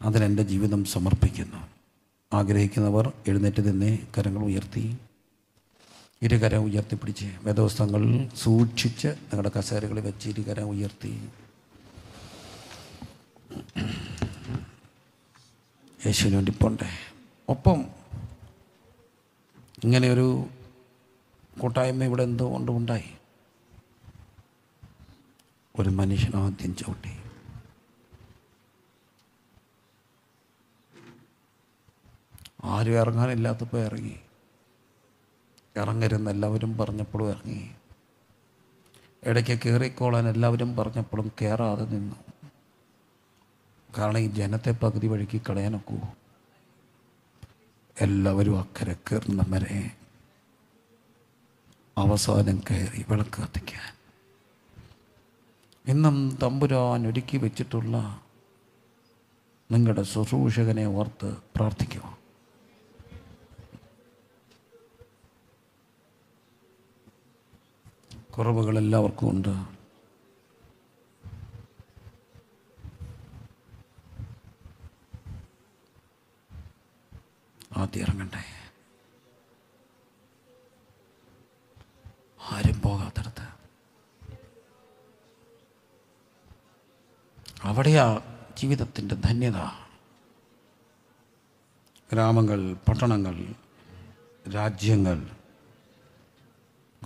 അതിനെൻ്റെ ജീവിതം സമർപ്പിക്കുന്നു. ആഗ്രഹിക്കുന്നവർ എഴുന്നേറ്റ് തന്നെ കരങ്ങൾ ഉയർത്തി ഇരുകരം ഉയർത്തിപ്പിടിച്ച് വേദോസ്തങ്ങൾ സൂക്ഷിച്ച് നിങ്ങളുടെ കസേരകളിൽ വെച്ച് ഇരുകരം ഉയർത്തി യേശുവിന് വേണ്ടി പോണ്ടേ. ഒപ്പം ഇങ്ങനെയൊരു കൂട്ടായ്മ ഇവിടെ എന്തുകൊണ്ടും ഉണ്ടായി. ഒരു മനുഷ്യൻ ആദ്യം ചവിട്ടി. ആരും ഇറങ്ങാനില്ലാത്തപ്പോൾ ഇറങ്ങി, ഇറങ്ങരുന്ന് എല്ലാവരും പറഞ്ഞപ്പോഴും ഇറങ്ങി, ഇടയ്ക്ക് കയറിക്കോളാൻ എല്ലാവരും പറഞ്ഞപ്പോഴും കയറാതെ നിന്നു. കാരണം ഈ ജനത്തെ പകുതി വഴിക്ക് കളയാനൊക്കൂ. എല്ലാവരും അക്കരെ കയറുന്നവരെ അവസാനം കയറി വിളക്ക് കത്തിക്കാൻ. ഇന്നും തമ്പുരാൻ ഒരുക്കി വെച്ചിട്ടുള്ള നിങ്ങളുടെ ശുശ്രൂഷകനെ ഓർത്ത് പ്രാർത്ഥിക്കുക. കുറവുകളെല്ലാവർക്കും ഉണ്ട്. ആദ്യം ഇറങ്ങണ്ടേ, ആരും പോകാത്തടത്ത്. അവിടെയാ ജീവിതത്തിൻ്റെ ധന്യത. ഗ്രാമങ്ങൾ, പട്ടണങ്ങൾ, രാജ്യങ്ങൾ.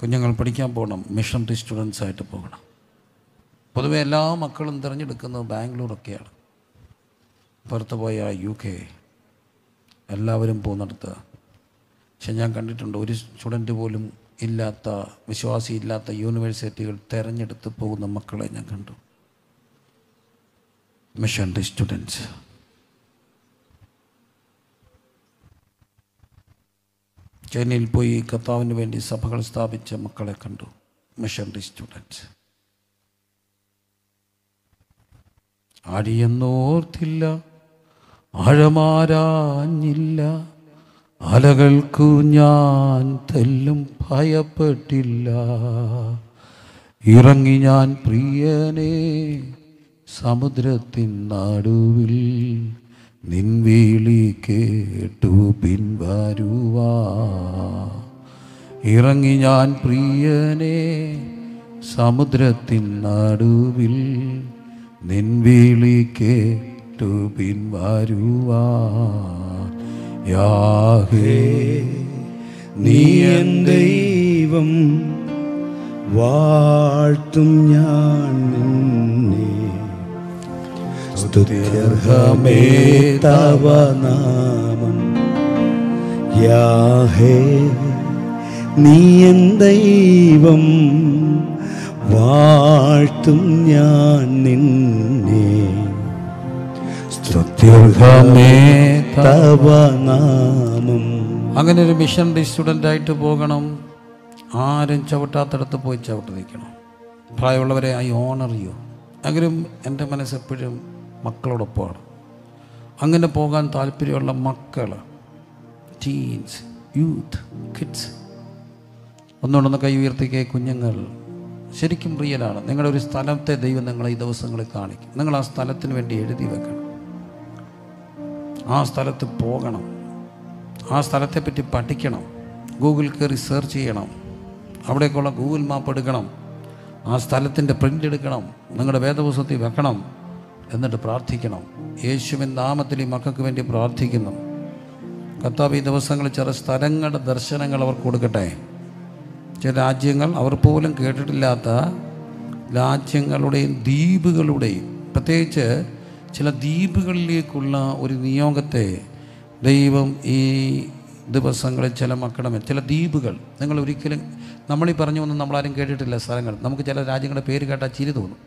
കുഞ്ഞുങ്ങൾ പഠിക്കാൻ പോകണം, മിഷണറി സ്റ്റുഡൻസായിട്ട് പോകണം. പൊതുവെ എല്ലാ മക്കളും തിരഞ്ഞെടുക്കുന്നത് ബാംഗ്ലൂരൊക്കെയാണ്. പുറത്ത് പോയ UK എല്ലാവരും പോകുന്നിടത്ത്. പക്ഷെ ഞാൻ കണ്ടിട്ടുണ്ട് ഒരു സ്റ്റുഡൻറ്റ് പോലും ഇല്ലാത്ത, വിശ്വാസിയില്ലാത്ത യൂണിവേഴ്സിറ്റികൾ തിരഞ്ഞെടുത്ത് പോകുന്ന മക്കളെ ഞാൻ കണ്ടു. Missionary students. ചൈനയിൽ പോയി കർത്താവിന് വേണ്ടി സഭകൾ സ്ഥാപിച്ച മക്കളെ കണ്ടു, മിഷണറി സ്റ്റുഡൻസ്. അടിയെന്നോർത്തില്ല, ആഴമാരാഞ്ഞില്ല, അലകൾക്കു ഞാൻ തെല്ലും ഭയപ്പെട്ടില്ല, ഇറങ്ങി ഞാൻ പ്രിയനെ സമുദ്രത്തിൻ നടുവിൽ, നിൻ വിളി കേട്ടു പിൻവരുവാ. ഇറങ്ങി ഞാൻ പ്രിയനെ സമുദ്രത്തിൻ നടുവിൽ, നിൻ വിളി കേട്ടു പിൻവരുവാ. യാഹേ നീ എൻ ദൈവം, വാഴ്ത്തും ഞാൻ നിന്നെ. സ്തുത്യർഹമേ തവ നാമം. യാഹേ നീ എൻ ദൈവം, വാഴ്ത്തും ഞാൻ നിന്നെ. സ്തുത്യർഹമേ തവ നാമം. അങ്ങനെ ഒരു മിഷണറി സ്റ്റുഡൻ്റായിട്ട് പോകണം. ആരും ചവിട്ടാത്തടത്ത് പോയി ചവിട്ട് നിൽക്കണം. പ്രായമുള്ളവരെ ഐ ഓണർ യു. എങ്കിലും എൻ്റെ മനസ്സെപ്പോഴും മക്കളോടൊപ്പമാണ്. അങ്ങനെ പോകാൻ താല്പര്യമുള്ള മക്കൾ, ടീൻസ്, യൂത്ത്, കിഡ്സ്, ഒന്നുകൊണ്ടൊന്ന് കൈ ഉയർത്തിക്കേ. കുഞ്ഞുങ്ങൾ ശരിക്കും റിയലാണ്. നിങ്ങളുടെ ഒരു സ്ഥലത്തെ ദൈവം നിങ്ങളെ ഈ ദിവസങ്ങളിൽ കാണിക്കും. നിങ്ങൾ ആ സ്ഥലത്തിന് വേണ്ടി എഴുതി വെക്കണം. ആ സ്ഥലത്ത് പോകണം. ആ സ്ഥലത്തെപ്പറ്റി പഠിക്കണം. ഗൂഗിൾ കയറി സെർച്ച് ചെയ്യണം. അവിടേക്കുള്ള ഗൂഗിൾ മാപ്പ് എടുക്കണം. ആ സ്ഥലത്തിൻ്റെ പ്രിൻ്റ് എടുക്കണം. നിങ്ങളുടെ വേദപുസ്തകത്തിൽ വെക്കണം. എന്നിട്ട് പ്രാർത്ഥിക്കണം. യേശുവിൻ നാമത്തിൽ ഈ മക്കൾക്ക് വേണ്ടി പ്രാർത്ഥിക്കുന്നു. കർത്താവ് ഈ ദിവസങ്ങളിൽ ചില സ്ഥലങ്ങളുടെ ദർശനങ്ങൾ അവർക്ക് കൊടുക്കട്ടെ. ചില രാജ്യങ്ങൾ അവർ പോലും കേട്ടിട്ടില്ലാത്ത രാജ്യങ്ങളുടെയും ദ്വീപുകളുടെയും, പ്രത്യേകിച്ച് ചില ദ്വീപുകളിലേക്കുള്ള ഒരു നിയോഗത്തെ ദൈവം ഈ ദിവസങ്ങളിൽ ചില മക്കളുടെ ചില ദ്വീപുകൾ. നിങ്ങൾ ഒരിക്കലും നമ്മളീ പറഞ്ഞു ഒന്നും നമ്മളാരും കേട്ടിട്ടില്ല സ്ഥലങ്ങൾ. നമുക്ക് ചില രാജ്യങ്ങളുടെ പേര് കേട്ടാൽ ചിരി തോന്നും.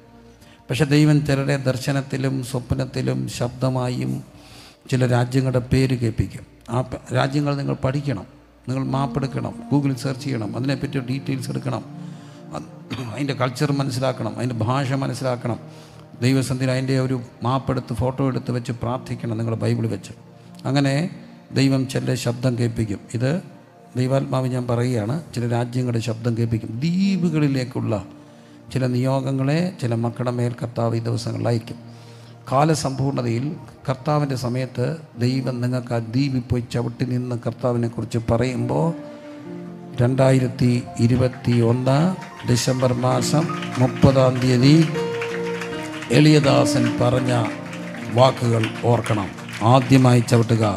പക്ഷേ ദൈവം ചിലരുടെ ദർശനത്തിലും സ്വപ്നത്തിലും ശബ്ദമായും ചില രാജ്യങ്ങളുടെ പേര് കേൾപ്പിക്കും. ആ രാജ്യങ്ങൾ നിങ്ങൾ പഠിക്കണം. നിങ്ങൾ മാപ്പെടുക്കണം, ഗൂഗിളിൽ സെർച്ച് ചെയ്യണം, അതിനെപ്പറ്റി ഡീറ്റെയിൽസ് എടുക്കണം, അതിൻ്റെ കൾച്ചർ മനസ്സിലാക്കണം, അതിൻ്റെ ഭാഷ മനസ്സിലാക്കണം. ദൈവസന്ധി അതിൻ്റെ ഒരു മാപ്പെടുത്ത് ഫോട്ടോ എടുത്ത് വെച്ച് പ്രാർത്ഥിക്കണം നിങ്ങൾ ബൈബിൾ വെച്ച്. അങ്ങനെ ദൈവം ചില ശബ്ദം കേൾപ്പിക്കും. ഇത് ദൈവാത്മാവ് ഞാൻ പറയുകയാണ്. ചില രാജ്യങ്ങളുടെ ശബ്ദം കേൾപ്പിക്കും. ദ്വീപുകളിലേക്കുള്ള ചില നിയോഗങ്ങളെ ചില മക്കളുടെ മേൽ കർത്താവ് ഈ ദിവസങ്ങളിലയക്കും. കാലസമ്പൂർണതയിൽ കർത്താവിൻ്റെ സമയത്ത് ദൈവം നിങ്ങൾക്ക് ആ ദ്വീപിൽ പോയി ചവിട്ടി നിന്ന് കർത്താവിനെക്കുറിച്ച് പറയുമ്പോൾ 2021 ഡിസംബർ മാസം 30-ാം തീയതി എളിയദാസൻ പറഞ്ഞ വാക്കുകൾ ഓർക്കണം. ആദ്യമായി ചവിട്ടുക.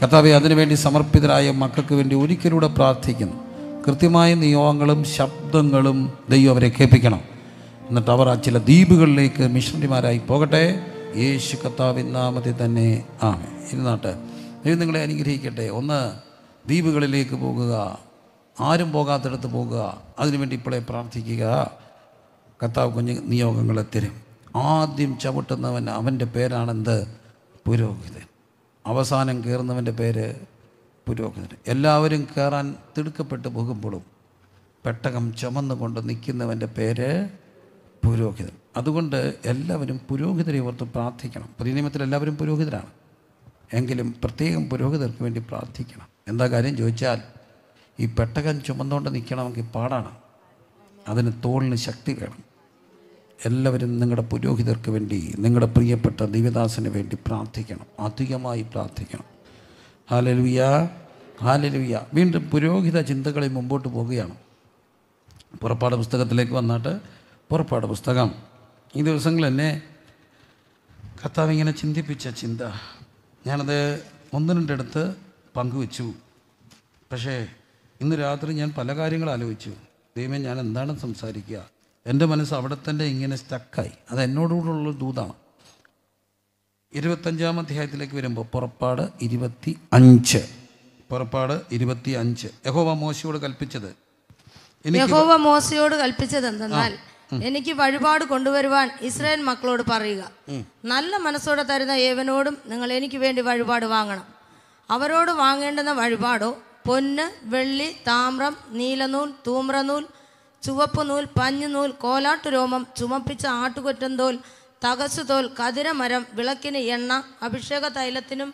കർത്താവേ, അതിനുവേണ്ടി സമർപ്പിതരായ മക്കൾക്ക് വേണ്ടി ഒരിക്കലൂടെ പ്രാർത്ഥിക്കുന്നു. കൃത്യമായ നിയോഗങ്ങളും ശബ്ദങ്ങളും ദൈവം അവരെ കേൾപ്പിക്കണം. എന്നിട്ട് അവർ ആ ചില ദ്വീപുകളിലേക്ക് മിഷണറിമാരായി പോകട്ടെ. യേശു കർത്താവിൻ നാമത്തിൽ തന്നെ ആണ്. ഇരുന്നാട്ടെ. ദൈവം നിങ്ങളെ അനുഗ്രഹിക്കട്ടെ. ഒന്ന്, ദ്വീപുകളിലേക്ക് പോകുക. ആരും പോകാത്തിടത്ത് പോകുക. അതിനുവേണ്ടി ഇപ്പോഴേ പ്രാർത്ഥിക്കുക. കർത്താവ് കുഞ്ഞ് നിയോഗങ്ങളെ തരും. ആദ്യം ചവിട്ടുന്നവൻ, അവൻ്റെ പേരാണെന്ത്? പുരോഹിതൻ. അവസാനം കയറുന്നവൻ്റെ പേര് പുരോഹിതൻ. എല്ലാവരും കയറാൻ തിടുക്കപ്പെട്ട് പോകുമ്പോഴും പെട്ടകം ചുമന്നുകൊണ്ട് നിൽക്കുന്നവൻ്റെ പേര് പുരോഹിതൻ. അതുകൊണ്ട് എല്ലാവരും പുരോഹിതരെ ഓർത്ത് പ്രാർത്ഥിക്കണം. പുതിയ നിയമത്തിൽ എല്ലാവരും പുരോഹിതരാണ്. എങ്കിലും പ്രത്യേകം പുരോഹിതർക്ക് വേണ്ടി പ്രാർത്ഥിക്കണം. എന്താ കാര്യം ചോദിച്ചാൽ, ഈ പെട്ടകം ചുമന്നുകൊണ്ട് നിൽക്കണമെങ്കിൽ പാടാണ്. അതിന് തോളിന് ശക്തി വേണം. എല്ലാവരും നിങ്ങളുടെ പുരോഹിതർക്ക് വേണ്ടി, നിങ്ങളുടെ പ്രിയപ്പെട്ട ദൈവദാസന് വേണ്ടി പ്രാർത്ഥിക്കണം. അധികമായി പ്രാർത്ഥിക്കണം. Hallelujah, hallelujah. വീണ്ടും പുരോഹിത ചിന്തകളെ മുമ്പോട്ട് പോവുകയാണ്. പുറപ്പാട് പുസ്തകത്തിലേക്ക് വന്നിട്ട് പുറപ്പാട് പുസ്തകം ഈ ദിവസങ്ങൾ എന്നെ കർത്താവ് ഇങ്ങനെ ചിന്തിപ്പിച്ച ചിന്ത, ഞാനത് ഒന്ന് രണ്ടിടത്ത് പങ്കുവെച്ചു. പക്ഷേ ഇന്ന് രാത്രി ഞാൻ പല കാര്യങ്ങൾ ആലോചിച്ചു. ദൈവമേ, ഞാൻ എന്താണ് സംസാരിക്കുക? എൻ്റെ മനസ്സ് അവിടെ തന്നെ ഇങ്ങനെ സ്റ്റക്കായി. അത് എന്നോടുകൂടെയുള്ള ദൂതാണ്. 25-ാം അധ്യായത്തിലേക്ക് വരുമ്പോൾ പുറപ്പാട് 25. യഹോവ മോശയോട് കൽപ്പിച്ചത് എന്തെന്നാൽ, എനിക്ക് വഴിപാട് കൊണ്ടുവരുവാൻ ഇസ്രായേൽ മക്കളോട് പറയുക, നല്ല മനസ്സോടെ തരുന്ന ഏവനോടും നിങ്ങൾ എനിക്ക് വേണ്ടി വഴിപാട് വാങ്ങണം. അവരോട് വാങ്ങേണ്ടുന്ന വഴിപാടോ പൊന്ന്, വെള്ളി, താമ്രം, നീലനൂൽ, തൂമ്രനൂൽ, ചുവപ്പുനൂൽ, പഞ്ഞുനൂൽ, കോലാട്ടുരോമം, ചുമപ്പിച്ച ആട്ടുകൊറ്റന്തോൽ, തകശുതോൽ, കതിരമരം, വിളക്കിന് എണ്ണ, അഭിഷേക തൈലത്തിനും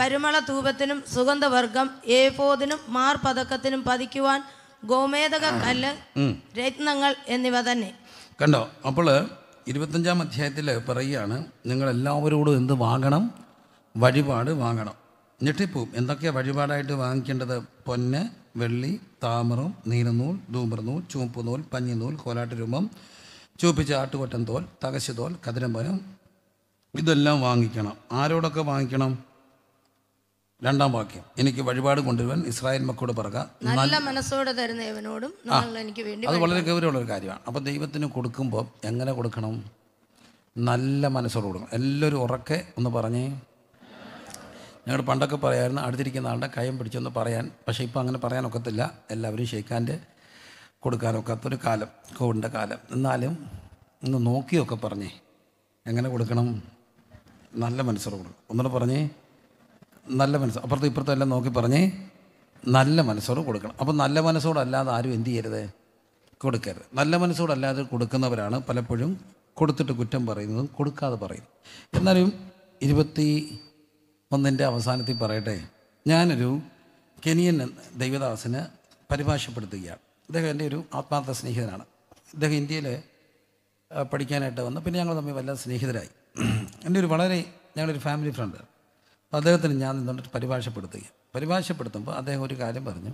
പരിമള ധൂപത്തിനും സുഗന്ധവർഗം, ഏഫോദിനും മാർപതക്കത്തിനും പതിക്കുവാൻ ഗോമേതക കല്ല്, രത്നങ്ങൾ എന്നിവ തന്നെ. കണ്ടോ? അപ്പോൾ 25-ാം അധ്യായത്തിൽ പറയുകയാണ്, നിങ്ങളെല്ലാവരോടും എന്ത് വാങ്ങണം? വഴിപാട് വാങ്ങണം. ഞെട്ടിപ്പോവും. എന്തൊക്കെയാണ് വഴിപാടായിട്ട് വാങ്ങിക്കേണ്ടത്? പൊന്ന്, വെള്ളി, താമരം, നീലനൂൽ, ധൂമ്രനൂൽ, ചുവപ്പുനൂൽ, പഞ്ഞിനൂൽ, കോലാട്ടുരുമ്പം, ചുവപ്പിച്ച ആട്ടുകൊറ്റൻ തോൽ, തകശുതോൽ, കതിരമ്പരം, ഇതെല്ലാം വാങ്ങിക്കണം. ആരോടൊക്കെ വാങ്ങിക്കണം? രണ്ടാം വാക്യം, എനിക്ക് വഴിപാട് കൊണ്ടുവരുവാൻ ഇസ്രായേൽ മക്കളോട് പറയുക, നല്ല മനസ്സോടെ തരുന്ന ഏവനോടും എനിക്ക് വേണ്ടി. അത് വളരെ ഗൗരവമുള്ളൊരു കാര്യമാണ്. അപ്പോൾ ദൈവത്തിന് കൊടുക്കുമ്പോൾ എങ്ങനെ കൊടുക്കണം? നല്ല മനസ്സോട് കൊടുക്കണം. എല്ലാവരും ഉറക്കെ ഒന്ന് പറഞ്ഞേ. ഞങ്ങൾ പണ്ടൊക്കെ പറയായിരുന്നു, അടുത്തിരിക്കുന്ന ആളുടെ കൈയും പിടിച്ചൊന്ന് പറയാൻ. പക്ഷേ ഇപ്പോൾ അങ്ങനെ പറയാനൊക്കത്തില്ല. എല്ലാവരും ഷെയ്ക്കാൻ്റെ കൊടുക്കാനൊക്കാത്തൊരു കാലം, കോവിഡിൻ്റെ കാലം. എന്നാലും ഒന്ന് നോക്കിയൊക്കെ പറഞ്ഞേ, എങ്ങനെ കൊടുക്കണം? നല്ല മനസ്സോട് കൊടുക്കണം. ഒന്നുകൂടെ പറഞ്ഞേ, നല്ല മനസ്സ്. അപ്പുറത്തും ഇപ്പുറത്തും എല്ലാം നോക്കി പറഞ്ഞേ, നല്ല മനസ്സോട് കൊടുക്കണം. അപ്പോൾ നല്ല മനസ്സോടല്ലാതെ ആരും എന്ത് ചെയ്യരുത്? കൊടുക്കരുത്. നല്ല മനസ്സോടല്ലാതെ കൊടുക്കുന്നവരാണ് പലപ്പോഴും കൊടുത്തിട്ട് കുറ്റം പറയുന്നതും കൊടുക്കാതെ പറയുന്നത്. എന്നാലും 21-ൻ്റെ അവസാനത്തിൽ പറയട്ടെ, ഞാനൊരു കെനിയൻ ദൈവദാസന് പരിഭാഷപ്പെടുത്തുകയാണ്. അദ്ദേഹം എൻ്റെ ഒരു ആത്മാർത്ഥ സ്നേഹിതനാണ്. അദ്ദേഹം ഇന്ത്യയിൽ പഠിക്കാനായിട്ട് വന്നു. പിന്നെ ഞങ്ങൾ തമ്മിൽ വല്ല സ്നേഹിതരായി. എൻ്റെ ഒരു വളരെ ഞങ്ങളൊരു ഫാമിലി ഫ്രണ്ട്. അദ്ദേഹത്തിന് ഞാൻ നിന്നുകൊണ്ട് പരിഭാഷപ്പെടുത്തുമ്പോൾ അദ്ദേഹം ഒരു കാര്യം പറഞ്ഞു.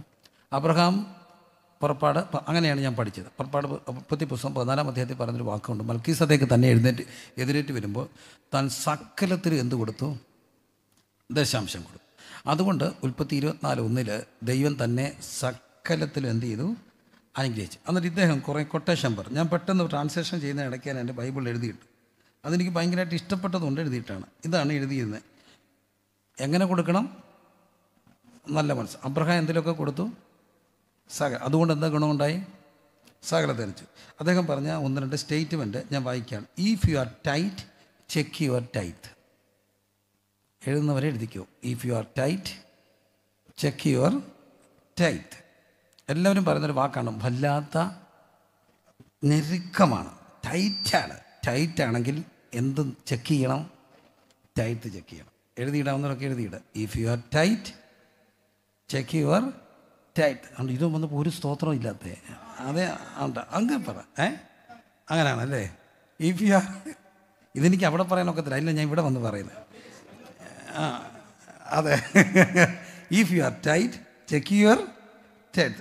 അബ്രഹാം പുറപ്പാട്, അങ്ങനെയാണ് ഞാൻ പഠിച്ചത്. പുറപ്പാട് 30 പുസ്തകം 14-ാം അധ്യായത്തിൽ പറഞ്ഞൊരു വാക്കുണ്ട്. മൽക്കീസദേക്ക് തന്നെ എഴുന്നേറ്റ് വരുമ്പോൾ താൻ സകലത്തിൽ എന്ത് കൊടുത്തു? ദശാംശം കൊടുത്തു. അതുകൊണ്ട് ഉൽപ്പത്തി 24:1 ദൈവം തന്നെ സകലത്തിൽ എന്ത് ചെയ്തു? അനുഗ്രഹിച്ചു. എന്നിട്ട് ഇദ്ദേഹം കുറേ കൊട്ടേഷൻ പറഞ്ഞു. ഞാൻ പെട്ടെന്ന് ട്രാൻസ്ലേഷൻ ചെയ്യുന്ന ഇടയ്ക്കാണ് എൻ്റെ ബൈബിൾ എഴുതിയിട്ട്. അതെനിക്ക് ഭയങ്കരമായിട്ട് ഇഷ്ടപ്പെട്ടതുകൊണ്ട് എഴുതിയിട്ടാണ്. ഇതാണ് എഴുതിയിരുന്നത്, എങ്ങനെ കൊടുക്കണം? നല്ല മനസ്സ്. അബ്രഹാം എന്തിലൊക്കെ കൊടുത്തു? സകല. അതുകൊണ്ട് എന്താ ഗുണമുണ്ടായി? സകല ധരിച്ചു. അദ്ദേഹം പറഞ്ഞ 1-2 സ്റ്റേറ്റ്മെൻറ്റ് ഞാൻ വായിക്കുകയാണ്. If you are tight, check your tithe. എഴുതുന്നവരെ എഴുതിക്കോ. If you are tight, check your tithe. എല്ലാവരും പറയുന്നൊരു വാക്കാണ്, വല്ലാത്ത ഞെരുക്കമാണ്. ടൈറ്റാണ്. ടൈറ്റാണെങ്കിൽ എന്തും ചെക്ക് ചെയ്യണം, ടൈത്ത് ചെക്ക് ചെയ്യണം. എഴുതിയിടാവുന്നതൊക്കെ എഴുതിയിട. If you are tight, check your tight. അതുകൊണ്ട് ഇതും വന്നപ്പോൾ ഒരു സ്തോത്രം ഇല്ലാത്ത അതേ ഉണ്ട്. അങ്ങനെ പറ. അങ്ങനെയാണല്ലേ? ഇഫ് യു ആർ, ഇതെനിക്ക് അവിടെ പറയാനൊക്കത്തില്ല. ഇല്ല, ഞാൻ ഇവിടെ വന്ന് പറയുന്നത്. ആ അതെ. If you are tight, check your tithe.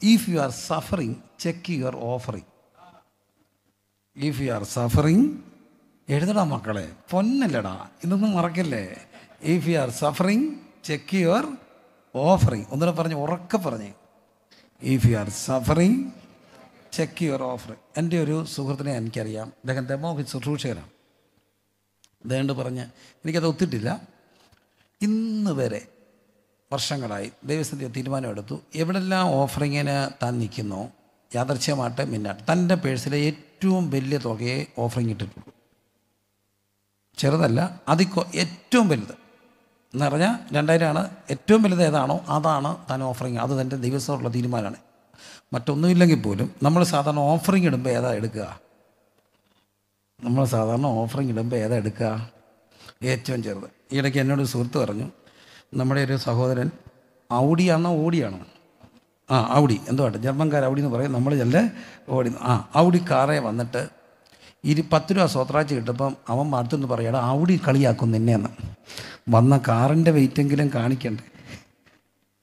If you are suffering, check your offering. If you are suffering, if you are suffering, check your offering. If you are suffering, check your offering. And you can demo it's a true share. The end of Parana, Nikatilla in the very Varshangalai, they said the Tidman to Evelina offering in a Tanikino, Yadar Chamata Minna, Tanda Persele, 2 billion okay, offering it to Cheradella, Adiko, 2 billion. Narana, Dandirana, 2 billion, Adana, than offering other than the Divis or Latini Marana. Matunu Langipudum, numbers are no offering it by the Edgar. Numbers are no offering it by the Edgar. Yet changer. Yet again, not a surturn. Number is Sahoran Audiano, Audiano. Ah, Audi, and the German car Audi number is a Audi car. Idi Patria Sotrachi, our Martin Parada, Audi Kaliakun the Nana. One the car and the waiting and carnican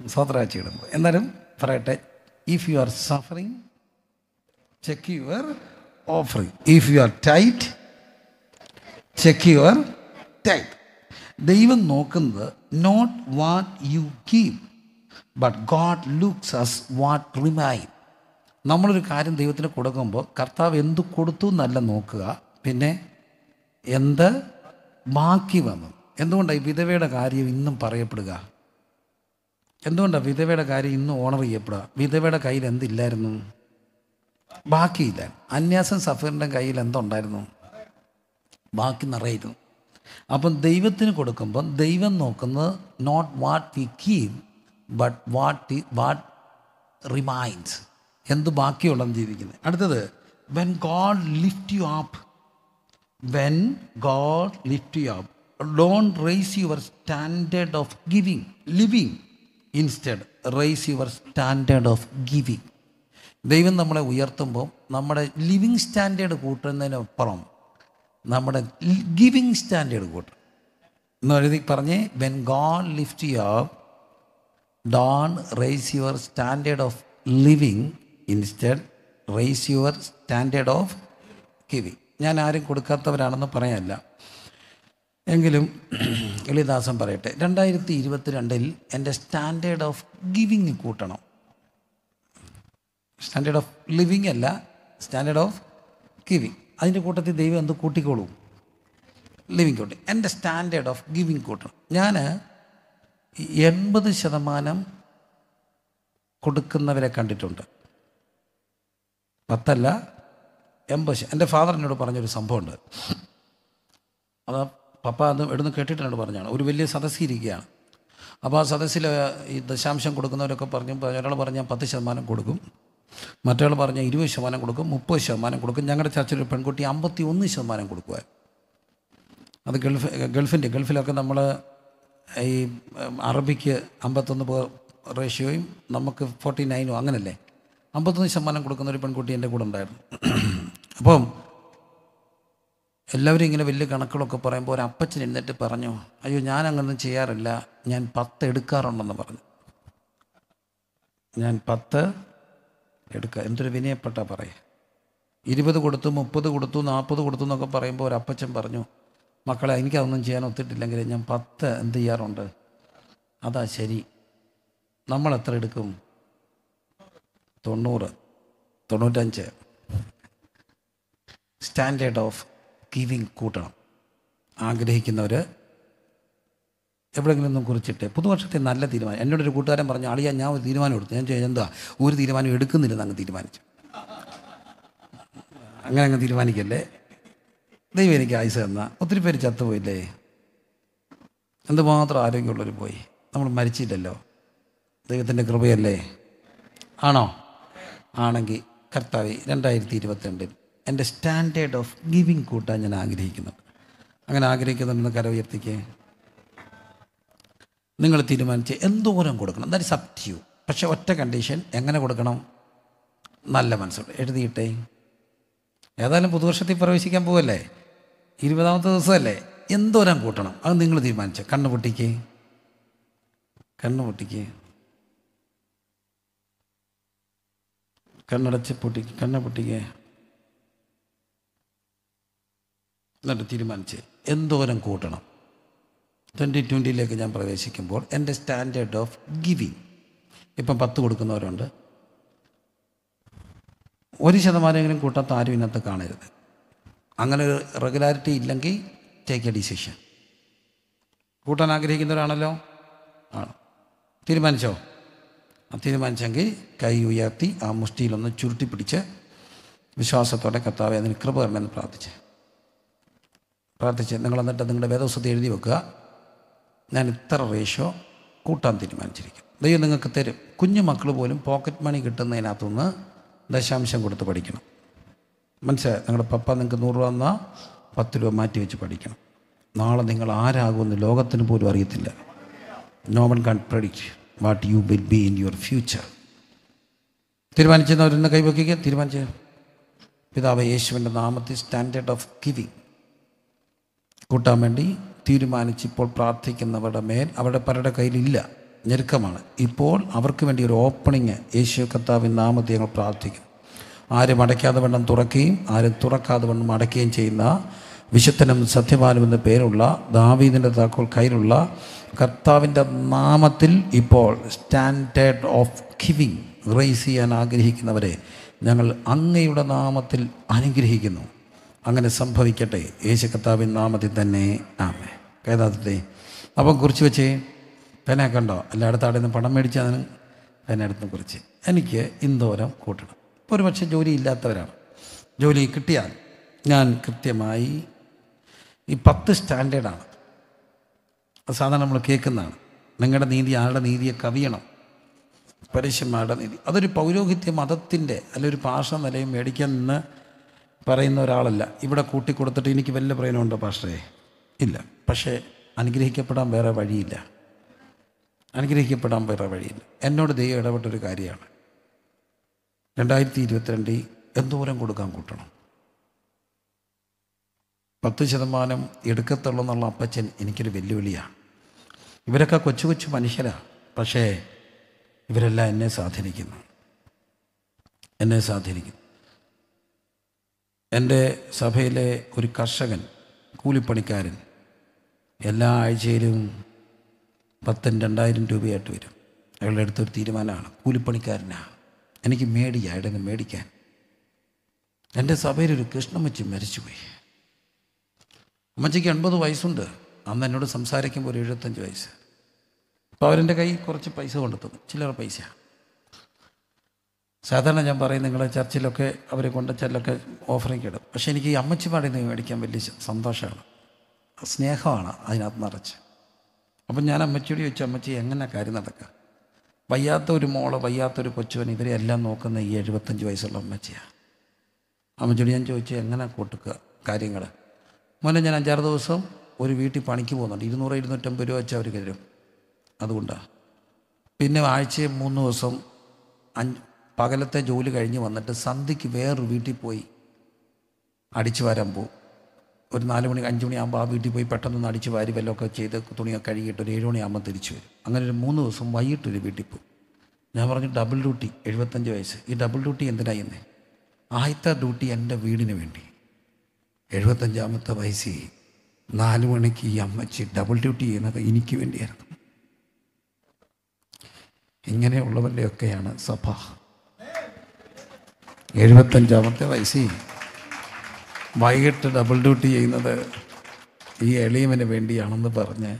Sotrachi. And then, Friday, if you are suffering, check your offering. If you are tight, check your tithe. They even know not what you give, but God looks at what remains. Nammal karyam devathine kodukumbo karthav endu koduthu nalla nokkuka pinne endu baaki vannu endonda vidaveda karyam innum parayapeduka endonda vidaveda karyam innum honor cheyapeduka vidaveda kayil endu illarunnu baaki illa Anyasan Sapphirinte kayil endu undarunnu baaki narayirunnu appo devathine kodukumbo devan nokkunnu not what we give but what remains. When God lift you up, don't raise your standard of living. Instead, raise your standard of giving. Even our living standard giving standard. When God lift you up, don't raise your standard of living. Instead, raise your standard of giving. ഞാൻ ആരും കൊടുക്കാത്തവരാണെന്ന് പറയാനല്ല എങ്കിലും എളിദാസം പറയട്ടെ 2022-ൽ എൻ്റെ standard of giving കൂട്ടണം. Standard of living അല്ല, standard of giving. അതിൻ്റെ കൂട്ടത്തിൽ ദൈവം എന്ത് കൂട്ടിക്കോളും? ലിവിംഗ് കൂട്ടി. എൻ്റെ സ്റ്റാൻഡേർഡ് ഓഫ് ഗിവിംഗ് കൂട്ടണം. ഞാൻ 80% കൊടുക്കുന്നവരെ കണ്ടിട്ടുണ്ട്. Patala Embassy and the father and the parent is important. Papa, the Edna credit and Barna, Urivillis other Syria. About Sadasila, the Samson Kodakana, Parana, Patishaman Kodagum, Matel Barna, Idu Shaman Kodagum, Mupo Shaman Kodakan, younger Church of Pankoti, Ambati, only Shaman and Kodakwa. The girlfriend, the girlfriend, a Arabic Ambaton ratio, Namak 49 Anganale. 50% കൊടുക്കുന്ന ഒരു പെൺകുട്ടി എൻ്റെ കൂടെ ഉണ്ടായിരുന്നു. അപ്പോൾ എല്ലാവരും ഇങ്ങനെ വലിയ കണക്കുകളൊക്കെ പറയുമ്പോൾ ഒരു അപ്പച്ചൻ എന്നിട്ട് പറഞ്ഞു, അയ്യോ ഞാൻ അങ്ങനൊന്നും ചെയ്യാറില്ല, ഞാൻ 10 എടുക്കാറുണ്ടെന്ന് പറഞ്ഞു. ഞാൻ 10 എടുക്ക എന്തൊരു വിനയപ്പെട്ട പറയേ. 20 കൊടുത്തു, 30 കൊടുത്തു, 40 കൊടുത്തു എന്നൊക്കെ പറയുമ്പോൾ ഒരു അപ്പച്ചൻ പറഞ്ഞു, മക്കളെ എനിക്ക് അതൊന്നും ചെയ്യാൻ ഒത്തിട്ടില്ലെങ്കിൽ ഞാൻ 10 എന്ത് ചെയ്യാറുണ്ട്. അതാ ശരി. നമ്മൾ എത്ര എടുക്കും? 90, 95. Standard of giving quota. Agrihikinoda Evergreen Kurchete. Puduashi Nala Dirman. And not a good time, Maria now is the one who is the one who is the one who is the one who is the one who is the one who is the one who is the one Anagi, Kartavi, and I did attended. And the standard of giving Kutan and Agrikin. I'm an Agrikin and the Karavati Ningle Tidimanche, Endor and Kodakan. That is up to you. Pasha what condition, Angana Kodakanum, Nalamanso, at the day. Adan Pudushati Parisikan Bole, Irvadam Sele, Endor and Kotanum, and the English Mancha, Kanavotiki, கண்ணடைச்சி போட்டி கண்ணை போட்டிங்க എന്നിട്ട് തീരുമാനിച്ച് എന്തോരം കൂട്ടണം 2020-ലേക്ക് ഞാൻ പ്രവേശിക്കുമ്പോൾ എൻ്റെ സ്റ്റാൻഡേർഡ് ഓഫ് ഗിവിങ് ഇപ്പം 10 കൊടുക്കുന്നവരുണ്ട്. 1% കൂട്ടാത്ത ആരും ഇന്നത്തെ കാണരുത്. അങ്ങനെ ഒരു റെഗുലാരിറ്റി ഇല്ലെങ്കിൽ ടേക്ക് എ ഡിസിഷൻ. കൂട്ടാൻ ആഗ്രഹിക്കുന്നവരാണല്ലോ, ആണ് തീരുമാനിച്ചോ? ആ തീരുമാനിച്ചെങ്കിൽ കൈ ഉയർത്തി ആ മുഷ്ടിയിലൊന്ന് ചുരുട്ടി പിടിച്ച് വിശ്വാസത്തോടെ കർത്താവേ അതിന് കൃപ തരണമെന്ന് പ്രാർത്ഥിച്ചു. പ്രാർത്ഥിച്ച് നിങ്ങൾ എന്നിട്ട് നിങ്ങളുടെ വേദപുസ്തകത്തിൽ എഴുതി വെക്കുക, ഞാൻ ഇത്ര റേഷ്യോ കൂട്ടാൻ തീരുമാനിച്ചിരിക്കും, ദൈവം നിങ്ങൾക്ക് തരും. കുഞ്ഞു മക്കൾ പോലും പോക്കറ്റ് മണി കിട്ടുന്നതിനകത്തുനിന്ന് 0.5 കൊടുത്ത് പഠിക്കണം. മനസ്സിലായി? നിങ്ങളുടെ പപ്പ നിങ്ങൾക്ക് 100 രൂപ എന്നാൽ 10 രൂപ മാറ്റി വെച്ച് പഠിക്കണം. നാളെ നിങ്ങൾ ആരാകുമെന്ന് ലോകത്തിന് പോലും അറിയത്തില്ല. No one can predict what you will be in your future. തീരുമാനിച്ചെന്നവരെന്ന് കൈവയ്ക്കുക. തീരുമാനിച്ച പിതാവ് യേശുവിൻ്റെ നാമത്തിൽ സ്റ്റാൻഡേർഡ് ഓഫ് ഗിവിങ് കൂട്ടാൻ വേണ്ടി തീരുമാനിച്ചിപ്പോൾ പ്രാർത്ഥിക്കുന്നവരുടെ മേൽ അവരുടെ പലരുടെ കയ്യിലില്ല, ഞെരുക്കമാണ്. ഇപ്പോൾ അവർക്ക് വേണ്ടി ഒരു ഓപ്പണിങ് യേശു കർത്താവിൻ നാമത്തിൽ ഞങ്ങൾ പ്രാർത്ഥിക്കും. ആരും അടയ്ക്കാതെ വണ്ണം തുറക്കുകയും ആരും തുറക്കാതെ വണ്ണം അടയ്ക്കുകയും ചെയ്യുന്ന വിശുദ്ധനും സത്യവാനും എന്ന പേരുള്ള ദാവീദിൻ്റെ താക്കോൽ കയ്യിലുള്ള കർത്താവിൻ്റെ നാമത്തിൽ ഇപ്പോൾ സ്റ്റാൻഡേർഡ് ഓഫ് ഗിവിങ് റൈസ് ചെയ്യാൻ ആഗ്രഹിക്കുന്നവരെ ഞങ്ങൾ അങ്ങയുടെ നാമത്തിൽ അനുഗ്രഹിക്കുന്നു. അങ്ങനെ സംഭവിക്കട്ടെ യേശു കർത്താവിൻ നാമത്തിൽ തന്നെ. ആമേ. കേതാത്തേ അപ്പം കുറിച്ച് വെച്ചേ പെന കണ്ടോ? എല്ലായിടത്തും അവിടെ നിന്ന് പണം മേടിച്ചാണ് പെനടുത്തും കുറിച്ച്. എനിക്ക് ഇന്തോരം കൂട്ടണം. ഇപ്പോൾ ഒരു പക്ഷേ ജോലി ഇല്ലാത്തവരാണ്. ജോലി കിട്ടിയാൽ ഞാൻ കൃത്യമായി ഈ 10 സ്റ്റാൻഡേർഡാണ് അത് സാധാരണ നമ്മൾ കേൾക്കുന്നതാണ്. നിങ്ങളുടെ നീതി ആരുടെ നീതിയെ കവിയണം, പരശുമാരുടെ നീതി. അതൊരു പൗരോഹിത്യ മതത്തിൻ്റെ അല്ലെങ്കിൽ ഒരു ഭാഷ നിലയും മേടിക്കാൻ നിന്ന് പറയുന്ന ഒരാളല്ല. ഇവിടെ കൂട്ടിക്കൊടുത്തിട്ട് എനിക്ക് വല്ല പ്രയോജനമുണ്ടോ പാസ്റ്ററേ? ഇല്ല. പക്ഷേ അനുഗ്രഹിക്കപ്പെടാൻ വേറെ വഴിയില്ല. അനുഗ്രഹിക്കപ്പെടാൻ വേറെ വഴിയില്ല. എന്നോട് ദൈവം ഇടപെട്ടൊരു കാര്യമാണ്. 2022 എന്തോരം കൊടുക്കാൻ കൂട്ടണം. 10% എടുക്കത്തുള്ളൂ എന്നുള്ള അപ്പച്ചൻ എനിക്കൊരു വെല്ലുവിളിയാണ്. ഇവരൊക്കെ കൊച്ചു കൊച്ചു മനുഷ്യരാണ്, പക്ഷേ ഇവരെല്ലാം എന്നെ സ്വാധീനിക്കുന്നു. എൻ്റെ സഭയിലെ ഒരു കർഷകൻ, കൂലിപ്പണിക്കാരൻ, എല്ലാ ആഴ്ചയിലും 10,000-20,000 രൂപയായിട്ട് വരും. അയാളുടെ അടുത്തൊരു തീരുമാനമാണ്. കൂലിപ്പണിക്കാരനാണ്, എനിക്ക് മേടിക്കാം, അവിടെ നിന്ന് മേടിക്കാൻ. എൻ്റെ സഭയിലൊരു കൃഷ്ണമ്മച്ചി മരിച്ചുപോയി. അമ്മച്ചിക്ക് 80 വയസ്സുണ്ട്. അന്ന് എന്നോട് സംസാരിക്കുമ്പോൾ ഒരു 75 വയസ്സ്. അപ്പോൾ അവരെൻ്റെ കയ്യിൽ കുറച്ച് പൈസ കൊണ്ടെത്തുന്നു, ചില്ലറ പൈസ. സാധാരണ ഞാൻ പറയും നിങ്ങളെ ചർച്ചിലൊക്കെ അവരെ കൊണ്ട് ചിലൊക്കെ ഓഫറിങ് ഇടും. പക്ഷേ എനിക്ക് ഈ അമ്മച്ചിമാരിൽ നിന്ന് മേടിക്കാൻ വലിയ സന്തോഷമാണ്, സ്നേഹമാണ് അതിനകത്ത് നിറച്ച്. അപ്പം ഞാൻ അമ്മച്ചിയോട് ചോദിച്ചു, അമ്മച്ചി എങ്ങനെ കാര്യം നടക്കുക? വയ്യാത്തൊരു മോള്, വയ്യാത്തൊരു കൊച്ചുവൻ, ഇവരെ എല്ലാം നോക്കുന്ന ഈ 75 വയസ്സുള്ള അമ്മച്ചിയാണ്. അമ്മച്ചിയോട് ഞാൻ ചോദിച്ചു, എങ്ങനെ കൂട്ടുക കാര്യങ്ങൾ? മോനെ, ഞാൻ 5-6 ദിവസം ഒരു വീട്ടിൽ പണിക്ക് പോകുന്നുണ്ട്. 200-250 രൂപ വെച്ച് അവർ തരും. അതുകൊണ്ടാണ്. പിന്നെ ആഴ്ചയിൽ 3 ദിവസം പകലത്തെ ജോലി കഴിഞ്ഞ് വന്നിട്ട് സന്ധ്യയ്ക്ക് വേറൊരു വീട്ടിൽ പോയി അടിച്ചു വാരാൻ പോകും. ഒരു 4 മണി 5 മണിയാകുമ്പോൾ ആ വീട്ടിൽ പോയി പെട്ടെന്നൊന്ന് അടിച്ചു വാരി വല്ലതൊക്കെ ചെയ്ത് തുണിയൊക്കെ കഴുകിയിട്ട് ഒരു 7 മണിയാകുമ്പോൾ തിരിച്ചു വരും. അങ്ങനെ ഒരു 3 ദിവസം വൈകിട്ടൊരു വീട്ടിൽ പോകും. ഞാൻ പറഞ്ഞു, ഡബിൾ ഡ്യൂട്ടി, 75 വയസ്സ്. ഈ ഡബിൾ ഡ്യൂട്ടി എന്തിനായി എന്നേ? ആദ്യത്തെ ഡ്യൂട്ടി എൻ്റെ വീടിന് വേണ്ടി. 75-ാമത്തെ വയസ്സിൽ 4 മണിക്ക് ഈ അമ്മച്ചി ഡബിൾ ഡ്യൂട്ടി ചെയ്യുന്നത് എനിക്ക് വേണ്ടിയായിരുന്നു. ഇങ്ങനെയുള്ളവരുടെയൊക്കെയാണ് സഭ. 75-ാമത്തെ വയസ്സിൽ വൈകിട്ട് ഡബിൾ ഡ്യൂട്ടി ചെയ്യുന്നത് ഈ എളിയവന് വേണ്ടിയാണെന്ന് പറഞ്ഞ്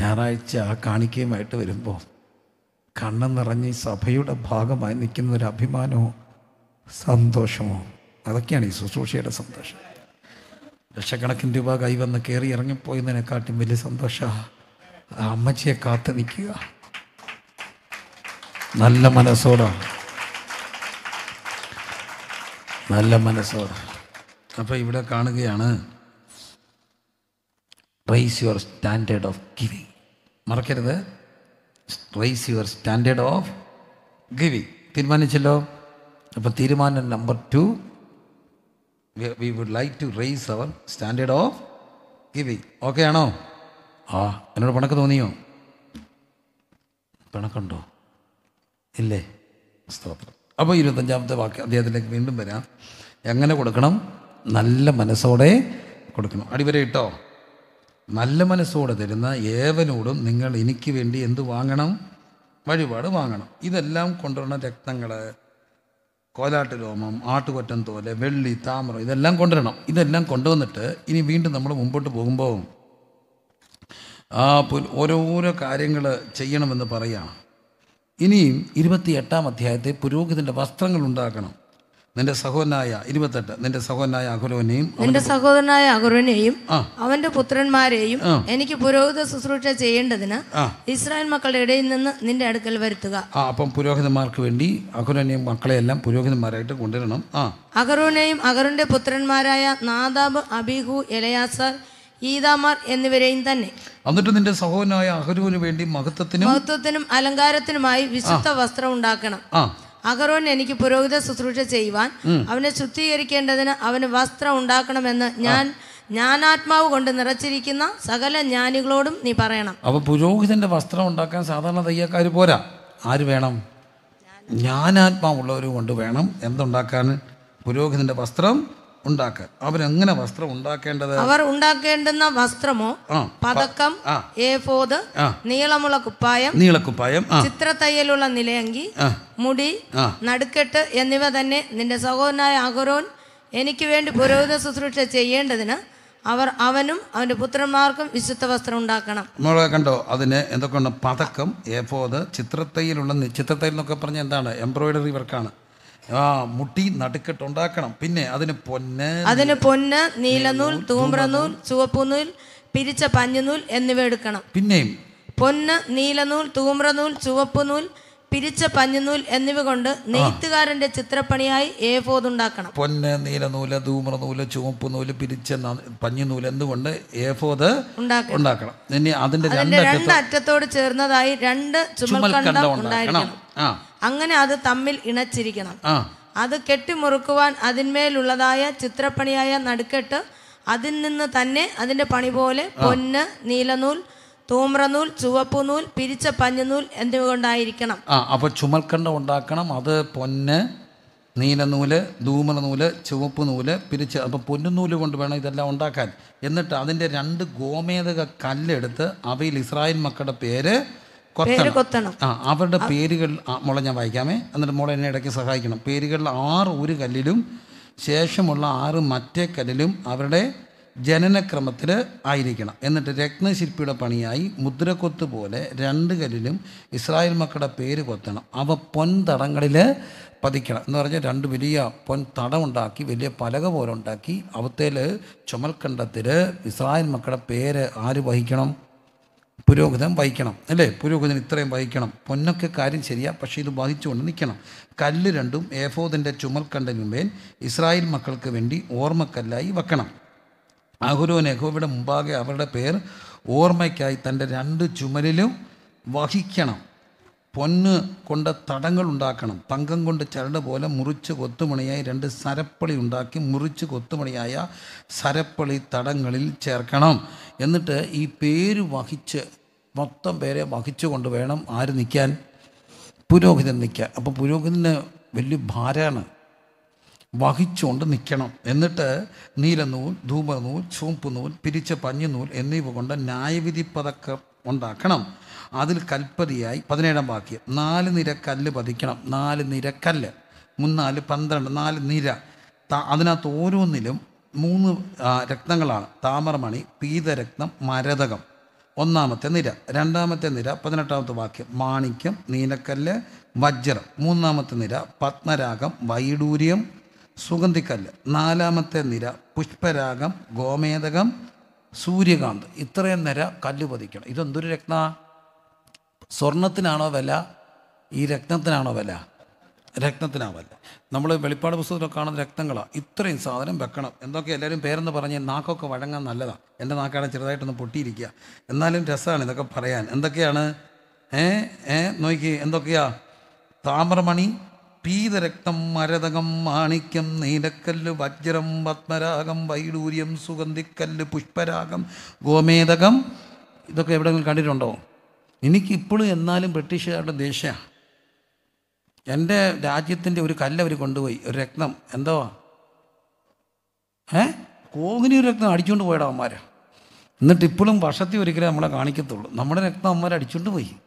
ഞായറാഴ്ച ആ കാണിക്കയുമായിട്ട് വരുമ്പോൾ കണ്ണ് നിറഞ്ഞ് സഭയുടെ ഭാഗമായി നിൽക്കുന്ന ഒരു അഭിമാനമോ സന്തോഷമോ, അതൊക്കെയാണ് ഈ ശുശ്രൂഷയുടെ സന്തോഷം. ലക്ഷക്കണക്കിന് രൂപ കൈവന്ന് കയറി ഇറങ്ങിപ്പോയതിനെക്കാട്ടും വലിയ സന്തോഷമാണ് ആ അമ്മച്ചിയെ കാത്തു നിൽക്കുക. നല്ല മനസ്സോടെ. അപ്പോൾ ഇവിടെ കാണുകയാണ് rice your standard of giving. മറക്കരുത്, rice your standard of giving. തീരുമാനിച്ചല്ലോ. അപ്പോൾ തീരുമാനം number 2, we would like to rice our standard of giving. Okay ആണോ? ആ, എന്നോട് പിണക്ക് തോന്നിയോ? പിണക്കുണ്ടോ? ഇല്ലേ? സ്തോത്രം. അപ്പോൾ 25-ാമത്തെ വാക്യം അദ്ദേഹത്തിലേക്ക് വീണ്ടും വരാം. എങ്ങനെ കൊടുക്കണം? നല്ല മനസ്സോടെ കൊടുക്കണം. അടിവരയിട്ടോ, നല്ല മനസ്സോടെ തരുന്ന ഏവനോടും നിങ്ങൾ എനിക്ക് വേണ്ടി എന്ത് വാങ്ങണം? വഴിപാട് വാങ്ങണം. ഇതെല്ലാം കൊണ്ടുവരണം. രക്തങ്ങൾ, കോലാട്ട് രോമം, ആട്ടുകൊറ്റൻ തോല്, വെള്ളി, താമരം, ഇതെല്ലാം കൊണ്ടുവരണം. ഇതെല്ലാം കൊണ്ടുവന്നിട്ട് ഇനി വീണ്ടും നമ്മൾ മുമ്പോട്ട് പോകുമ്പോൾ ഓരോരോ കാര്യങ്ങൾ ചെയ്യണമെന്ന് പറയുകയാണ്. ഇനിയും 28-ാം അധ്യായത്തെ പുരോഹിതൻ്റെ വസ്ത്രങ്ങൾ ഉണ്ടാക്കണം. നിന്റെ സഹോദരനായ 28 നിന്റെ സഹോദരനായ അഹരോനെയും അവന്റെ പുത്രന്മാരെയും എനിക്ക് പുരോഹിത ശുശ്രൂഷ ചെയ്യേണ്ടതിന് ഇസ്രായേൽ മക്കളുടെ ഇടയിൽ നിന്ന് നിന്റെ അടുക്കൽ വരുത്തുക. അപ്പം പുരോഹിതന്മാർക്ക് വേണ്ടി അഹരോനെയും മക്കളെയെല്ലാം പുരോഹിതന്മാരായിട്ട് കൊണ്ടുവരണം. അഹരോനെയും അഹരോന്റെ പുത്രന്മാരായ നാദാബ്, അബീഹു, എലയാസർ, ഈതാമാർ എന്നിവരെയും തന്നെ. എന്നിട്ട് നിന്റെ സഹോദരനായ അഹരോന് വേണ്ടി മഹത്വത്തിനും അലങ്കാരത്തിനുമായി വിശുദ്ധ വസ്ത്രം ഉണ്ടാക്കണം. അഹരോൻ എനിക്ക് പുരോഹിത ശുശ്രൂഷ ചെയ്യുവാൻ അവനെ ശുദ്ധീകരിക്കേണ്ടതിന് അവന് വസ്ത്രം ഉണ്ടാക്കണമെന്ന് ജ്ഞാനാത്മാവ് കൊണ്ട് നിറച്ചിരിക്കുന്ന സകല ജ്ഞാനികളോടും നീ പറയണം. അപ്പൊ പുരോഹിതന്റെ വസ്ത്രം ഉണ്ടാക്കാൻ സാധാരണ തയ്യക്കാർ പോരാ. ആര് വേണം? ജ്ഞാനാത്മാവുള്ളവർ കൊണ്ട് വേണം. എന്തുണ്ടാക്കാൻ? പുരോഹിതന്റെ വസ്ത്രം ഉണ്ടാക്കാൻ. അവരെങ്ങനെ വസ്ത്രം ഉണ്ടാക്കേണ്ടത്? അവർ ഉണ്ടാക്കേണ്ടുന്ന വസ്ത്രമോ പതക്കം, ഏഫോദ്, നീളമുള്ള കുപ്പായം, ചിത്രത്തയ്യലുള്ള നിലയങ്കി, മുടി, നടുക്കെട്ട് എന്നിവ തന്നെ. നിന്റെ സഹോദരനായ അഹരോൻ എനിക്ക് വേണ്ടി പുരോഹിത ശുശ്രൂഷ ചെയ്യേണ്ടതിന് അവർ അവനും അവന്റെ പുത്രന്മാർക്കും വിശുദ്ധ വസ്ത്രം ഉണ്ടാക്കണം. നമ്മൾ കണ്ടോ അതിന് എന്തൊക്കെയാണ്? പതക്കം, ഏഫോദ്, ചിത്രത്തയ്യലുള്ള, ചിത്രത്തയ്യൽ എന്നൊക്കെ പറഞ്ഞാൽ എന്താണ്? എംബ്രോയിഡറി വർക്കാണ്. മുട്ടി, നടുക്കെട്ടുണ്ടാക്കണം. പിന്നെ അതിന് പൊന്ന്, നീലനൂൽ, തൂമ്പ്രനൂൽ, ചുവപ്പുനൂൽ, പിരിച്ച പഞ്ഞുനൂൽ എന്നിവ എടുക്കണം. പിന്നെയും പൊന്ന്, നീലനൂൽ, തൂമ്പ്രനൂൽ, ചുവപ്പുനൂൽ, പിരിച്ച പഞ്ഞുനൂൽ എന്നിവ കൊണ്ട് നെയ്ത്തുകാരന്റെ ചിത്രപ്പണിയായി ഏഫോദ് ഉണ്ടാക്കണം. പൊന്ന്, നീലനൂല്, ധൂമ്രനൂല്, ചുവപ്പുനൂല്, പിരിച്ച പഞ്ഞുനൂല് എന്തുകൊണ്ട് ഏഫോദ് ഉണ്ടാക്കണം. ഇനി അതിന്റെ രണ്ടറ്റത്തോട് ചേർന്നതായി 2 ചുമൽക്കണ്ടം ഉണ്ടായിരിക്കണം. അങ്ങനെ അത് തമ്മിൽ ഇണച്ചിരിക്കണം. അത് കെട്ടിമുറുക്കുവാൻ അതിന്മേലുള്ളതായ ചിത്രപ്പണിയായ നടുക്കെട്ട് അതിൽ നിന്ന് തന്നെ അതിന്റെ പണി പോലെ പൊന്ന്, നീലനൂൽ, തൂമ്രനൂൽ, ചുവപ്പുനൂൽ, പിരിച്ച പഞ്ഞുനൂൽ എന്നിവ കൊണ്ടായിരിക്കണം. അപ്പൊ ചുമൽക്കണ്ടം ഉണ്ടാക്കണം. അത് പൊന്ന്, നീലനൂല്, ധൂമ്രനൂല്, ചുവപ്പ് നൂല്, പിരിച്ച് അപ്പം പൊന്നുനൂല് കൊണ്ട് വേണം ഇതെല്ലാം ഉണ്ടാക്കാൻ. എന്നിട്ട് അതിന്റെ 2 ഗോമേതക കല്ലെടുത്ത് അവയിൽ ഇസ്രായേൽ മക്കളുടെ പേര് കൊത്തണം. അവരുടെ പേരുകൾ മോളെ ഞാൻ വായിക്കാമേ. എന്നിട്ട് മോളെ എന്നെ ഇടയ്ക്ക് സഹായിക്കണം. പേരുകളിൽ 6 ഒരു കല്ലിലും ശേഷമുള്ള 6 മറ്റേ കല്ലിലും അവരുടെ ജനനക്രമത്തിൽ ആയിരിക്കണം. എന്നിട്ട് രത്നശില്പിയുടെ പണിയായി മുദ്രക്കൊത്ത് പോലെ 2 കല്ലിലും ഇസ്രായേൽ മക്കളുടെ പേര് കൊത്തണം. അവ പൊൻതടങ്ങളിൽ പതിക്കണം എന്ന് പറഞ്ഞാൽ 2 വലിയ പൊൻതടം ഉണ്ടാക്കി വലിയ പലക പോലെ ഉണ്ടാക്കി അവത്തേൽ ചുമൽക്കണ്ടത്തിൽ ഇസ്രായേൽ മക്കളുടെ പേര് ആര് വഹിക്കണം? പുരോഹിതൻ വഹിക്കണം, അല്ലേ? പുരോഹിതൻ ഇത്രയും വഹിക്കണം. പൊന്നൊക്കെ കാര്യം ശരിയാ, പക്ഷേ ഇത് വഹിച്ചുകൊണ്ട് നിൽക്കണം. കല്ല് 2 ഏഫോദിൻ്റെ ചുമൽക്കണ്ടനുമേൽ ഇസ്രായേൽ മക്കൾക്ക് വേണ്ടി ഓർമ്മക്കല്ലായി വെക്കണം. അഹരോൻ യഹോവയുടെ മുമ്പാകെ അവരുടെ പേർ ഓർമ്മയ്ക്കായി തൻ്റെ 2 ചുമലിലും വഹിക്കണം. പൊന്ന് കൊണ്ട് തടങ്ങൾ ഉണ്ടാക്കണം. തങ്കം കൊണ്ട് ചരട് പോലെ മുറിച്ച് കൊത്തുമണിയായി 2 സരപ്പളി ഉണ്ടാക്കി മുറിച്ച് കൊത്തുമണിയായ സരപ്പളി തടങ്ങളിൽ ചേർക്കണം. എന്നിട്ട് ഈ പേര് വഹിച്ച് മൊത്തം പേരെ വഹിച്ചു കൊണ്ട് വേണം ആര് നിൽക്കാൻ? പുരോഹിതൻ നിൽക്കാൻ. അപ്പോൾ പുരോഹിതന് വലിയ ഭാരമാണ്, വഹിച്ചുകൊണ്ട് നിൽക്കണം. എന്നിട്ട് നീലനൂൽ, ധൂമനൂൽ, ചുവപ്പുനൂൽ, പിരിച്ച പഞ്ഞുനൂൽ എന്നിവ കൊണ്ട് ന്യായവിധി പതക്കം ഉണ്ടാക്കണം. അതിൽ കൽപ്പതിയായി 17-ാം വാക്യം 4 നിര കല്ല് പതിക്കണം. 4 നിര കല്ല്, 3, 4, 12, 4 നിര. അതിനകത്ത് ഓരോന്നിലും 3 രത്നങ്ങളാണ്. താമരമണി, പീതരത്നം, മരതകം. 1-ാമത്തെ നിര. 2-ാമത്തെ നിര 18-ാമത്തെ വാക്യം മാണിക്യം, നീലക്കല്ല്, വജ്രം. 3-ാമത്തെ നിര പത്മരാഗം, വൈഡൂര്യം, സുഗന്ധിക്കല്ല്. 4-ാമത്തെ നിര പുഷ്പരാഗം, ഗോമേതകം, സൂര്യകാന്ത്. ഇത്രയും നിര കല്ല് പതിക്കണം. ഇതെന്തൊരു രത്ന? സ്വർണത്തിനാണോ വില? ഈ രത്നത്തിനാണോ വില? രത്നത്തിനാവല്ല. നമ്മൾ വെളിപ്പാട് പുസ്തകത്തിലൊക്കെ കാണുന്ന രക്തങ്ങളാണ്. ഇത്രയും സാധനം വെക്കണം. എന്തൊക്കെ എല്ലാവരും പേരെന്ന് പറഞ്ഞ് നാക്കൊക്കെ വഴങ്ങാൻ നല്ലതാണ്. എൻ്റെ നാക്കാണ് ചെറുതായിട്ടൊന്ന് പൊട്ടിയിരിക്കുക, എന്നാലും രസമാണ് ഇതൊക്കെ പറയാൻ. എന്തൊക്കെയാണ്? നോക്കി എന്തൊക്കെയാ? താമരമണി, പീതരക്തം, മരതകം, മാണിക്യം, നീലക്കല്ല്, വജ്രം, പത്മരാഗം, വൈഡൂര്യം, സുഗന്ധിക്കല്ല്, പുഷ്പരാഗം, ഗോമേതകം. ഇതൊക്കെ എവിടെയെങ്കിലും കണ്ടിട്ടുണ്ടോ? എനിക്കിപ്പോഴും എന്നാലും ബ്രിട്ടീഷുകാരുടെ ദേശമാണ്. Yende Dajitin will call every conduit, rectum, and though. Eh? Cogni rectum, adjunct word of Maria. The Tipulum Basati Rigram Laganakitul, Namarectum adjunct.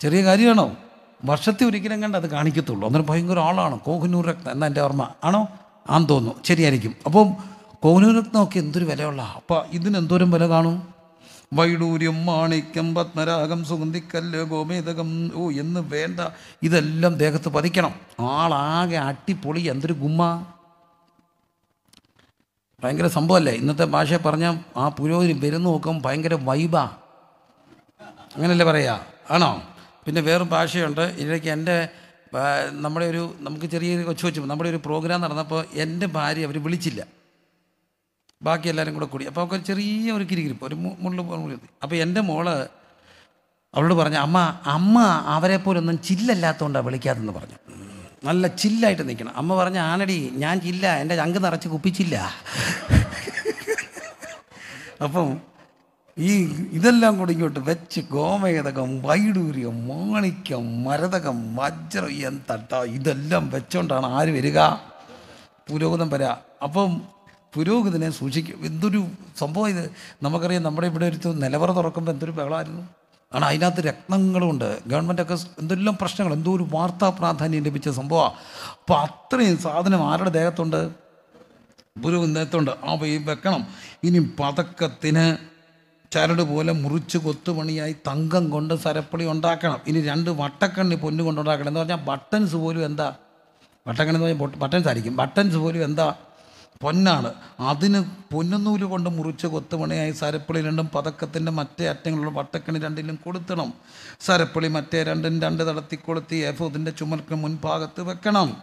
Cherigariano, Basati Rigram and the Ganikitul, on the Pangur all on Cognu rectum and Dorma, Ano, Andono, Cherigim. Above Cognu rectum, Kindri Vella, Pa, Idin and Dorim Balagano. Why do you manicum but Maragam Sundikal go me the gum? Oh, in the Venda, either Lam Decapadicano. All Agati Poli and Guma Panga Sambole, not the Basha Parna, Apuro, Bereno, come Panga Vaiba. Menelevarea, Anno, Pinavero Basha under Irakende, Namaru, Namkiri, Church, Namaru program, and the Bari of Ribulicilla. Baki Larango Kuria, Pocari or Kiri, Mulu, Apiendamola, Aldubarama, Ama, Avarapur, and then Chilla Latonda Valicat and the Barna. Alla Chilla, I think, Amavarana, Anadi, Yan Chilla, and Angana Rachupichilla. Upon either language to fetch Gome, the Gombaydu, Monica, Maradagam, Major Yantata, either Lam Vachonta, and Iveriga, Pudogampera. Upon പുരോഗതിനെ സൂചിപ്പിക്കുന്ന എന്തൊരു സംഭവം ഇത് നമുക്കറിയാം നമ്മുടെ ഇവിടെ ഒരു നിലവറ തുറക്കുമ്പോൾ എന്തൊരു ബഹളമായിരുന്നു ആണ് അതിനകത്ത് രത്നങ്ങളുണ്ട് ഗവൺമെന്റ് ഒക്കെ എന്തെല്ലാം പ്രശ്നങ്ങൾ എന്തോ ഒരു വാർത്താ പ്രാധാന്യം ലഭിച്ച സംഭവം അപ്പോൾ അത്രയും സാധനം ആരുടെ ദേഹത്തുണ്ട് പുരോഗതിയുണ്ട് ആ വെക്കണം ഇനി പതക്കത്തിന് ചരട് പോലെ മുറിച്ച് കൊത്തുപണിയായി തങ്കം കൊണ്ട് സരപ്പളി ഉണ്ടാക്കണം ഇനി രണ്ട് വട്ടക്കണ്ണി പൊന്ന് കൊണ്ട് ഉണ്ടാക്കണം എന്ന് പറഞ്ഞാൽ ബട്ടൺസ് പോലും എന്താ വട്ടക്കണ്ണി എന്ന് പറഞ്ഞാൽ ബട്ടൺസ് ആയിരിക്കും ബട്ടൺസ് പോലും എന്താ Ponana, Adina Punanulu on the Murucha Gotamane, Sarapoli and Patakatin Mate, Attang Batakan and Dilim Kurutanum, Sarapoli Mate and then Danda Tikolati, Effort in the Chumarkamun Pagatakanam.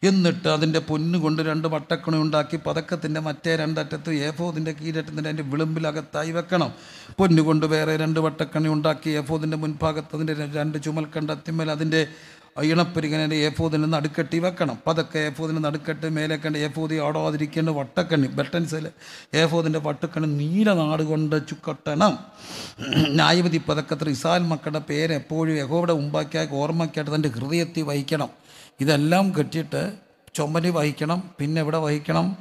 In the Tadin the Punugunda and the Batakanundaki, Patakatin the Mate and the Tatu, Effort in the Kidat and the Vilumbilakatayakanam, Punugunda Vera and the Batakanundaki, Effort in the Munpagatan and the Chumarkanda Timela in the Ayana Perigan, the F4 than another Kativakana, Padaka, F4 than another Katamelak and F4 the order of the Rikan of Watakan, Batansel, F4 than the Watakan, need an Argonda Chukatanam. Naiva the Padakatri Sal, Makata Pair, a Poli, a Hoda, Umbaka, Orma Cat, and the Griati Vaikanam. Either Lam Katita, Chomani Vaikanam, Pinavada Vaikanam,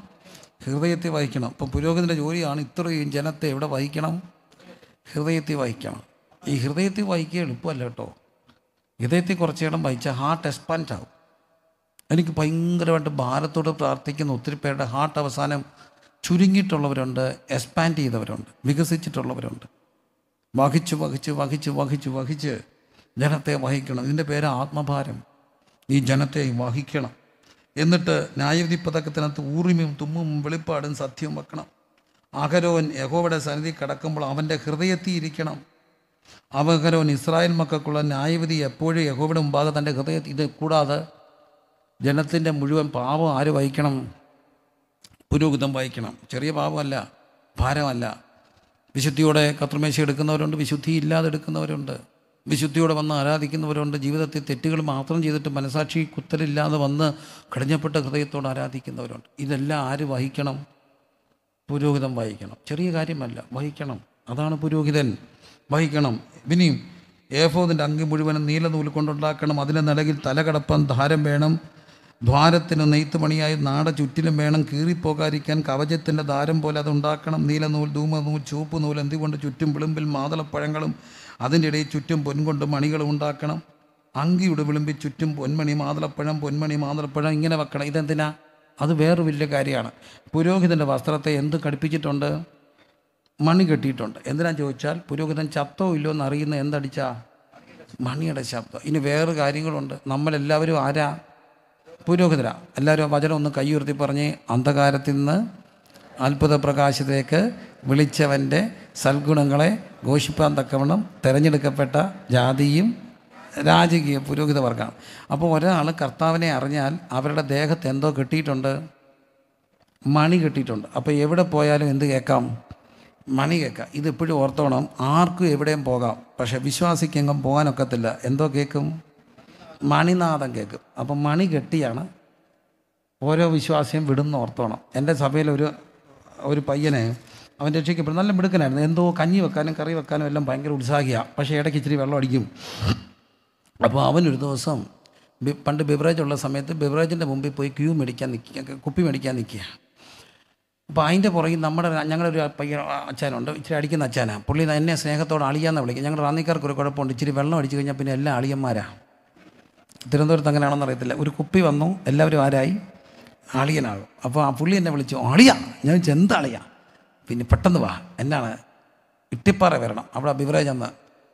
Hirati Vaikanam, Papurogan, the Juri, Anitri, in Janata, Evada Vaikanam, Hirati Vaikanam. Hirati Vaikil, Palato. Ideti Korchana by heart as punch out. And if Pingra at the Bharathoda Pratik and Utripared a heart of Sanam, chewing it all over under, expanding the round, because it all over under. Wakichu, Wakichu, Wakichu, Wakichu, Wakichu, Janate Wahikana, in the Pera Atma Bharam, the Janate Wahikana. In the Nayav the Patakatana to Urim to Mum, Vilipad and Satyamakana. Akado and Ekovada Sandi Katakambla Avanda Hrdayati Rikanam. Avakaro in Israel Makakula Naivati, a poetry, a government bath and a Kathet, either Kuda, Janathan and Mudu and Pava, Arivakanam, Pudugam Vaikanam, Cheriavala, Paravala, Vishutioda, Katramashi, the Kanarunda, Vishuti, La, the Kanarunda, Vishutiodavana, the Kinarunda, Jiva, the Tetical Mathan, Jiva, the Manasachi, Kutarilla, the Vana, Kadajapata, Arati Kinarund, either La, Arivakanam, Pudugam Vaikanam, Cheriatimala, Vaikanam, Adana Pudugidan. Bahikanam, Vinim, Airfo, the Dangi Buddha and Nila, the Ulkondakanam, Adil and Nagil, Talakadapan, the Harem Benam, Dwarat and Nathamania, Nada, Jutil and Benam, Kiri Pokarik and Kavajet and the Harem Boladundakanam, Nila, Nul Duma, Chupunul, and the one to Chutim, Bill Mother of Parangalam, Adinade Chutim, Bungon, the Manigalundakanam, Angi would be Chutim, Bunmani, Mother of Param, Bunmani, Mother of Parangana, Kadantana, other where will the Gariana. Puroki and the Vastrata and the Kadipit under. Money got it on. And then I jochal, Purogan Chapto, Ilon Arena, and the Dicha. Money at a chapter. In a very guiding on number 11 of Ada Purogara, a letter of Bajar on the Kayur de Parne, Antagaratina, Alpa the Prakash Deker, Vilicha Vende, Salgunangale, Goshipan the Kavanam, Teranja de Capeta, Jadiim, Raji Puroga the Varga. Upon what a la Cartavane Arnal, Avera Deca Tendo got it on the money got it on. Up a ever poyal in the account. Manigaka, either put orthonum, arc evident boga, Pasha Vishwasi King of Boana Catilla, Endo Gecum, Manina than Gecum, upon Manigatiana, or Vishwasim Vidum Northonum, and that's available or Payane. I went to check a Brunel Brican and then though Kanye, Kanakari, Kanalam Banker Sagia, Pasha Kitri Valodium. Upon those some പണ്ട് beverage ഉള്ള സമയത്ത് ബിവറേജിൻ്റെ മുമ്പിൽ പോയി Q മേടിക്കാൻ നിൽക്കുക, കുപ്പി മേടിക്കാൻ നിൽക്കുക. അപ്പോൾ അതിൻ്റെ പുറകിൽ നമ്മുടെ ഞങ്ങളൊരു പയ്യ അച്ഛനുണ്ട്, ഇച്ചിരി അടിക്കുന്ന അച്ഛനാണ്. പുള്ളി എന്നെ സ്നേഹത്തോടെ അളിയാന്ന് വിളിക്കും. ഞങ്ങളുടെ റാന്നിക്കാർക്ക് ഒരു കുഴപ്പമുണ്ട്, ഇച്ചിരി വെള്ളം അടിച്ചു കഴിഞ്ഞാൽ പിന്നെ എല്ലാ അളിയന്മാരാണ്. തിരുവനന്തപുരത്ത് അങ്ങനെയാണെന്ന് അറിയത്തില്ല. ഒരു കുപ്പി വന്നു, എല്ലാവരും ആരായി? അളിയനാകും. അപ്പോൾ ആ പുള്ളി എന്നെ വിളിച്ചു, അളിയ. ഞാൻ വെച്ചാൽ എന്താ അളിയ? പിന്നെ പെട്ടെന്ന് വാ, എന്നാണ് ഇട്ടിപ്പാറ വരണം, അവിടെ ബിവറേജ് അന്ന്.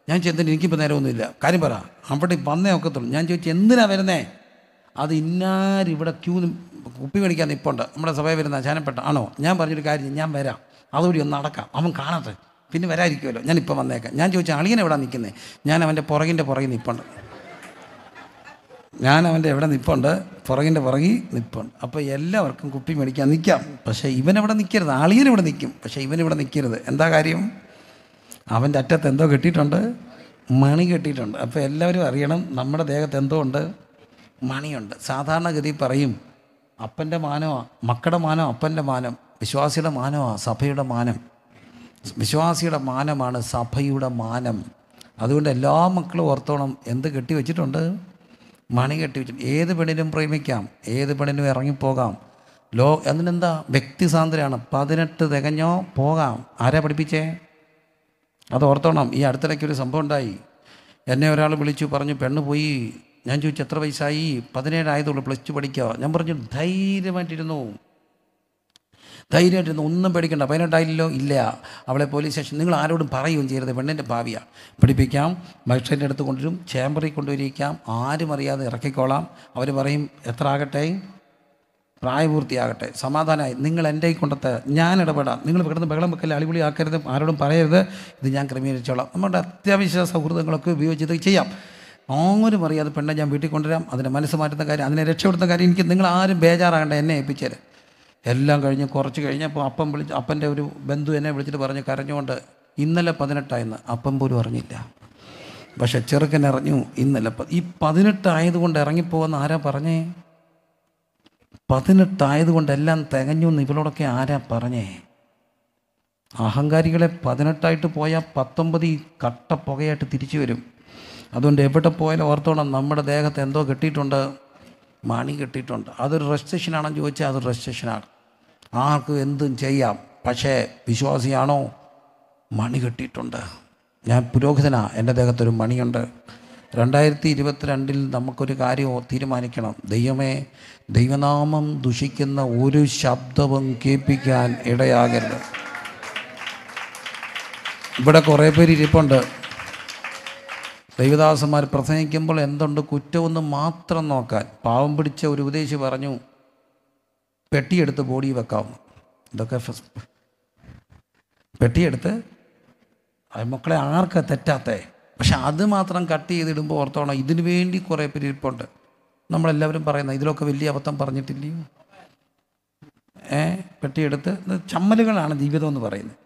ഞാൻ ചെന്നിട്ട് എനിക്കിപ്പോൾ നേരമൊന്നുമില്ല, കാര്യം പറ, അവിടെ വന്നേ ഒക്കത്തുള്ളൂ. ഞാൻ ചോദിച്ചു എന്തിനാണ് വരുന്നേ? അത് ഇന്നാരിവിടെ ക്യൂ കുപ്പി മേടിക്കാൻ നിൽപ്പുണ്ട്, നമ്മുടെ സഭയിൽ വരുന്ന ചാനപ്പെട്ട ആണോ? ഞാൻ പറഞ്ഞൊരു കാര്യം, ഞാൻ വരാം, അതുവഴി ഒന്ന് നടക്കാം, അവൻ കാണട്ടെ, പിന്നെ വരാതിരിക്കുമല്ലോ, ഞാനിപ്പോൾ വന്നേക്കാം. ഞാൻ ചോദിച്ചാൽ അളിയൻ എവിടെ നിൽക്കുന്നത്? ഞാൻ അവൻ്റെ പുറകിൽ നിൽപ്പുണ്ട്, ഞാൻ അവൻ്റെ എവിടെ നിൽപ്പുണ്ട്, പുറകിൻ്റെ പുറകിൽ നിൽപ്പുണ്ട്. അപ്പോൾ എല്ലാവർക്കും കുപ്പി മേടിക്കാൻ നിൽക്കാം, പക്ഷേ ഇവനെവിടെ നിൽക്കരുത്. അളിയനിവിടെ നിൽക്കും, പക്ഷേ ഇവനിവിടെ നിൽക്കരുത്. എന്താ കാര്യം? അവൻ്റെ അറ്റത്ത് എന്തോ കെട്ടിയിട്ടുണ്ട്, മണി കെട്ടിയിട്ടുണ്ട്. അപ്പോൾ എല്ലാവരും അറിയണം നമ്മുടെ ദേഹത്ത് എന്തോ ഉണ്ട്, മണിയുണ്ട്. സാധാരണഗതി പറയും അപ്പൻ്റെ മാനമാണ്, മക്കളുടെ മാനം അപ്പൻ്റെ മാനം, വിശ്വാസിയുടെ മാനമാണ് സഭയുടെ മാനം, വിശ്വാസിയുടെ മാനമാണ് സഭയുടെ മാനം. അതുകൊണ്ട് എല്ലാ മക്കളും ഓർത്തോണം, എന്ത് കെട്ടിവെച്ചിട്ടുണ്ട്? മണി കെട്ടിവെച്ചിട്ടുണ്ട്. ഏത് പെണ്ണിനും പ്രേമിക്കാം, ഏത് പെണ്ണിനും ഇറങ്ങിപ്പോകാം. അതിനെന്താ വ്യക്തി സ്വാതന്ത്ര്യമാണ്. 18 തികഞ്ഞോ പോകാം. ആരാ പഠിപ്പിച്ചേ? അത് ഓർത്തോണം. ഈ അടുത്തിടയ്ക്ക് ഒരു സംഭവം ഉണ്ടായി. എന്നെ ഒരാൾ വിളിച്ചു പറഞ്ഞു, പെണ്ണ് പോയി. ഞാൻ ചോദിച്ചു എത്ര വയസ്സായി? 17 ആയതുള്ളൂ, പ്ലസ് 2 പഠിക്കുക. ഞാൻ പറഞ്ഞു ധൈര്യമായിട്ടിരുന്നു, ധൈര്യമായിട്ടിരുന്നു, ഒന്നും പേടിക്കണ്ട. 18 ആയില്ലല്ലോ? ഇല്ല. അവളെ പോലീസ് സ്റ്റേഷൻ, നിങ്ങൾ ആരോടും പറയുകയും ചെയ്യരുത്, പെണ്ണിൻ്റെ ഭാവിയാണ്, പഠിപ്പിക്കാം, മജിസ്ട്രേറ്റിൻ്റെ അടുത്ത് കൊണ്ടുവരും, ചേംബറിൽ കൊണ്ടുവരിക്കാം, ആരും അറിയാതെ ഇറക്കിക്കോളാം. അവർ പറയും എത്ര ആകട്ടെ? പ്രായപൂർത്തിയാകട്ടെ. സമാധാനമായി നിങ്ങൾ എൻ്റെ കൊണ്ടത്തെ, ഞാൻ ഇടപെടാം, നിങ്ങൾ കിടന്ന് ബഹളം വെക്കൽ, അടിപൊളി ആക്കരുത്, ആരോടും പറയരുത്, ഇത് ഞാൻ ക്രമീകരിച്ചോളാം. നമ്മുടെ അത്യാവശ്യ സൗഹൃദങ്ങളൊക്കെ ഉപയോഗിച്ച് ഇത് ചെയ്യാം. ആരും അറിയാതെ പെണ്ണെ ഞാൻ വീട്ടിൽ കൊണ്ടുവരാം. അതിനെ മനസ്സ് മാറ്റുന്ന കാര്യം, അതിനെ രക്ഷപ്പെടുത്തുന്ന കാര്യം എനിക്ക്, നിങ്ങൾ ആരും ബേജാറാകണ്ട, എന്നെ ഏൽപ്പിച്ചേരെ. എല്ലാം കഴിഞ്ഞ് കുറച്ച് കഴിഞ്ഞപ്പോൾ അപ്പം വിളിച്ച്, അപ്പൻ്റെ ഒരു ബന്ധു എന്നെ വിളിച്ചിട്ട് പറഞ്ഞു കരഞ്ഞുകൊണ്ട്, ഇന്നലെ 18 ആയെന്ന്. അപ്പം പോലും അറിഞ്ഞില്ല, പക്ഷെ ചെറുക്കൻ അറിഞ്ഞു ഇന്നലെ. ഈ 18 ആയതുകൊണ്ട് ഇറങ്ങിപ്പോകുന്ന ആരാ പറഞ്ഞേ? 18 ആയതുകൊണ്ടെല്ലാം തികഞ്ഞു എന്ന് ഇവളോടൊക്കെ ആരാ പറഞ്ഞേ? അഹങ്കാരികളെ 18 ആയിട്ട് പോയാൽ 19 ഈ കട്ട പുകയായിട്ട് തിരിച്ചു വരും. അതുകൊണ്ട് എവിടെ പോയാലും ഓർത്തോണം, നമ്മുടെ ദേഹത്ത് എന്തോ കെട്ടിയിട്ടുണ്ട്, മണി കെട്ടിയിട്ടുണ്ട്. അതൊരു റെസ്ട്രിക്ഷനാണെന്ന് ചോദിച്ചാൽ അതൊരു റെസ്ട്രിക്ഷനാണ്. ആർക്കും എന്തും ചെയ്യാം, പക്ഷേ വിശ്വാസിയാണോ? മണി കെട്ടിയിട്ടുണ്ട്. ഞാൻ പുരോഹിതനാണ്, എൻ്റെ ദേഹത്തൊരു മണിയുണ്ട്. 2022 നമുക്കൊരു കാര്യം തീരുമാനിക്കണം. ദൈവമേ, ദൈവനാമം ദുഷിക്കുന്ന ഒരു ശബ്ദവും കേൾപ്പിക്കാൻ ഇടയാകരുത്. ഇവിടെ കുറേ പേര് ഇരിപ്പുണ്ട്. ദൈവദാസന്മാർ പ്രസംഗിക്കുമ്പോൾ എന്തുണ്ട് കുറ്റമെന്ന് മാത്രം നോക്കാൻ. പാവം പിടിച്ച ഒരു ഉപദേശി പറഞ്ഞു പെട്ടിയെടുത്ത് ബോഡി വെക്കാം. ഇതൊക്കെ പെട്ടിയെടുത്ത് മക്കളെ ആർക്കാ തെറ്റാത്തേ? പക്ഷെ അത് മാത്രം കട്ട് ചെയ്തിടുമ്പോൾ ഓർത്തോണം, ഇതിനു വേണ്ടി കുറേ പേര് ഇരിപ്പുണ്ട്. നമ്മളെല്ലാവരും പറയുന്നത് ഇതിലൊക്കെ വലിയ അബദ്ധം പറഞ്ഞിട്ടില്ലയോ? പെട്ടിയെടുത്ത് ചമ്മലുകളാണ് ജീവിതം എന്ന് പറയുന്നത്.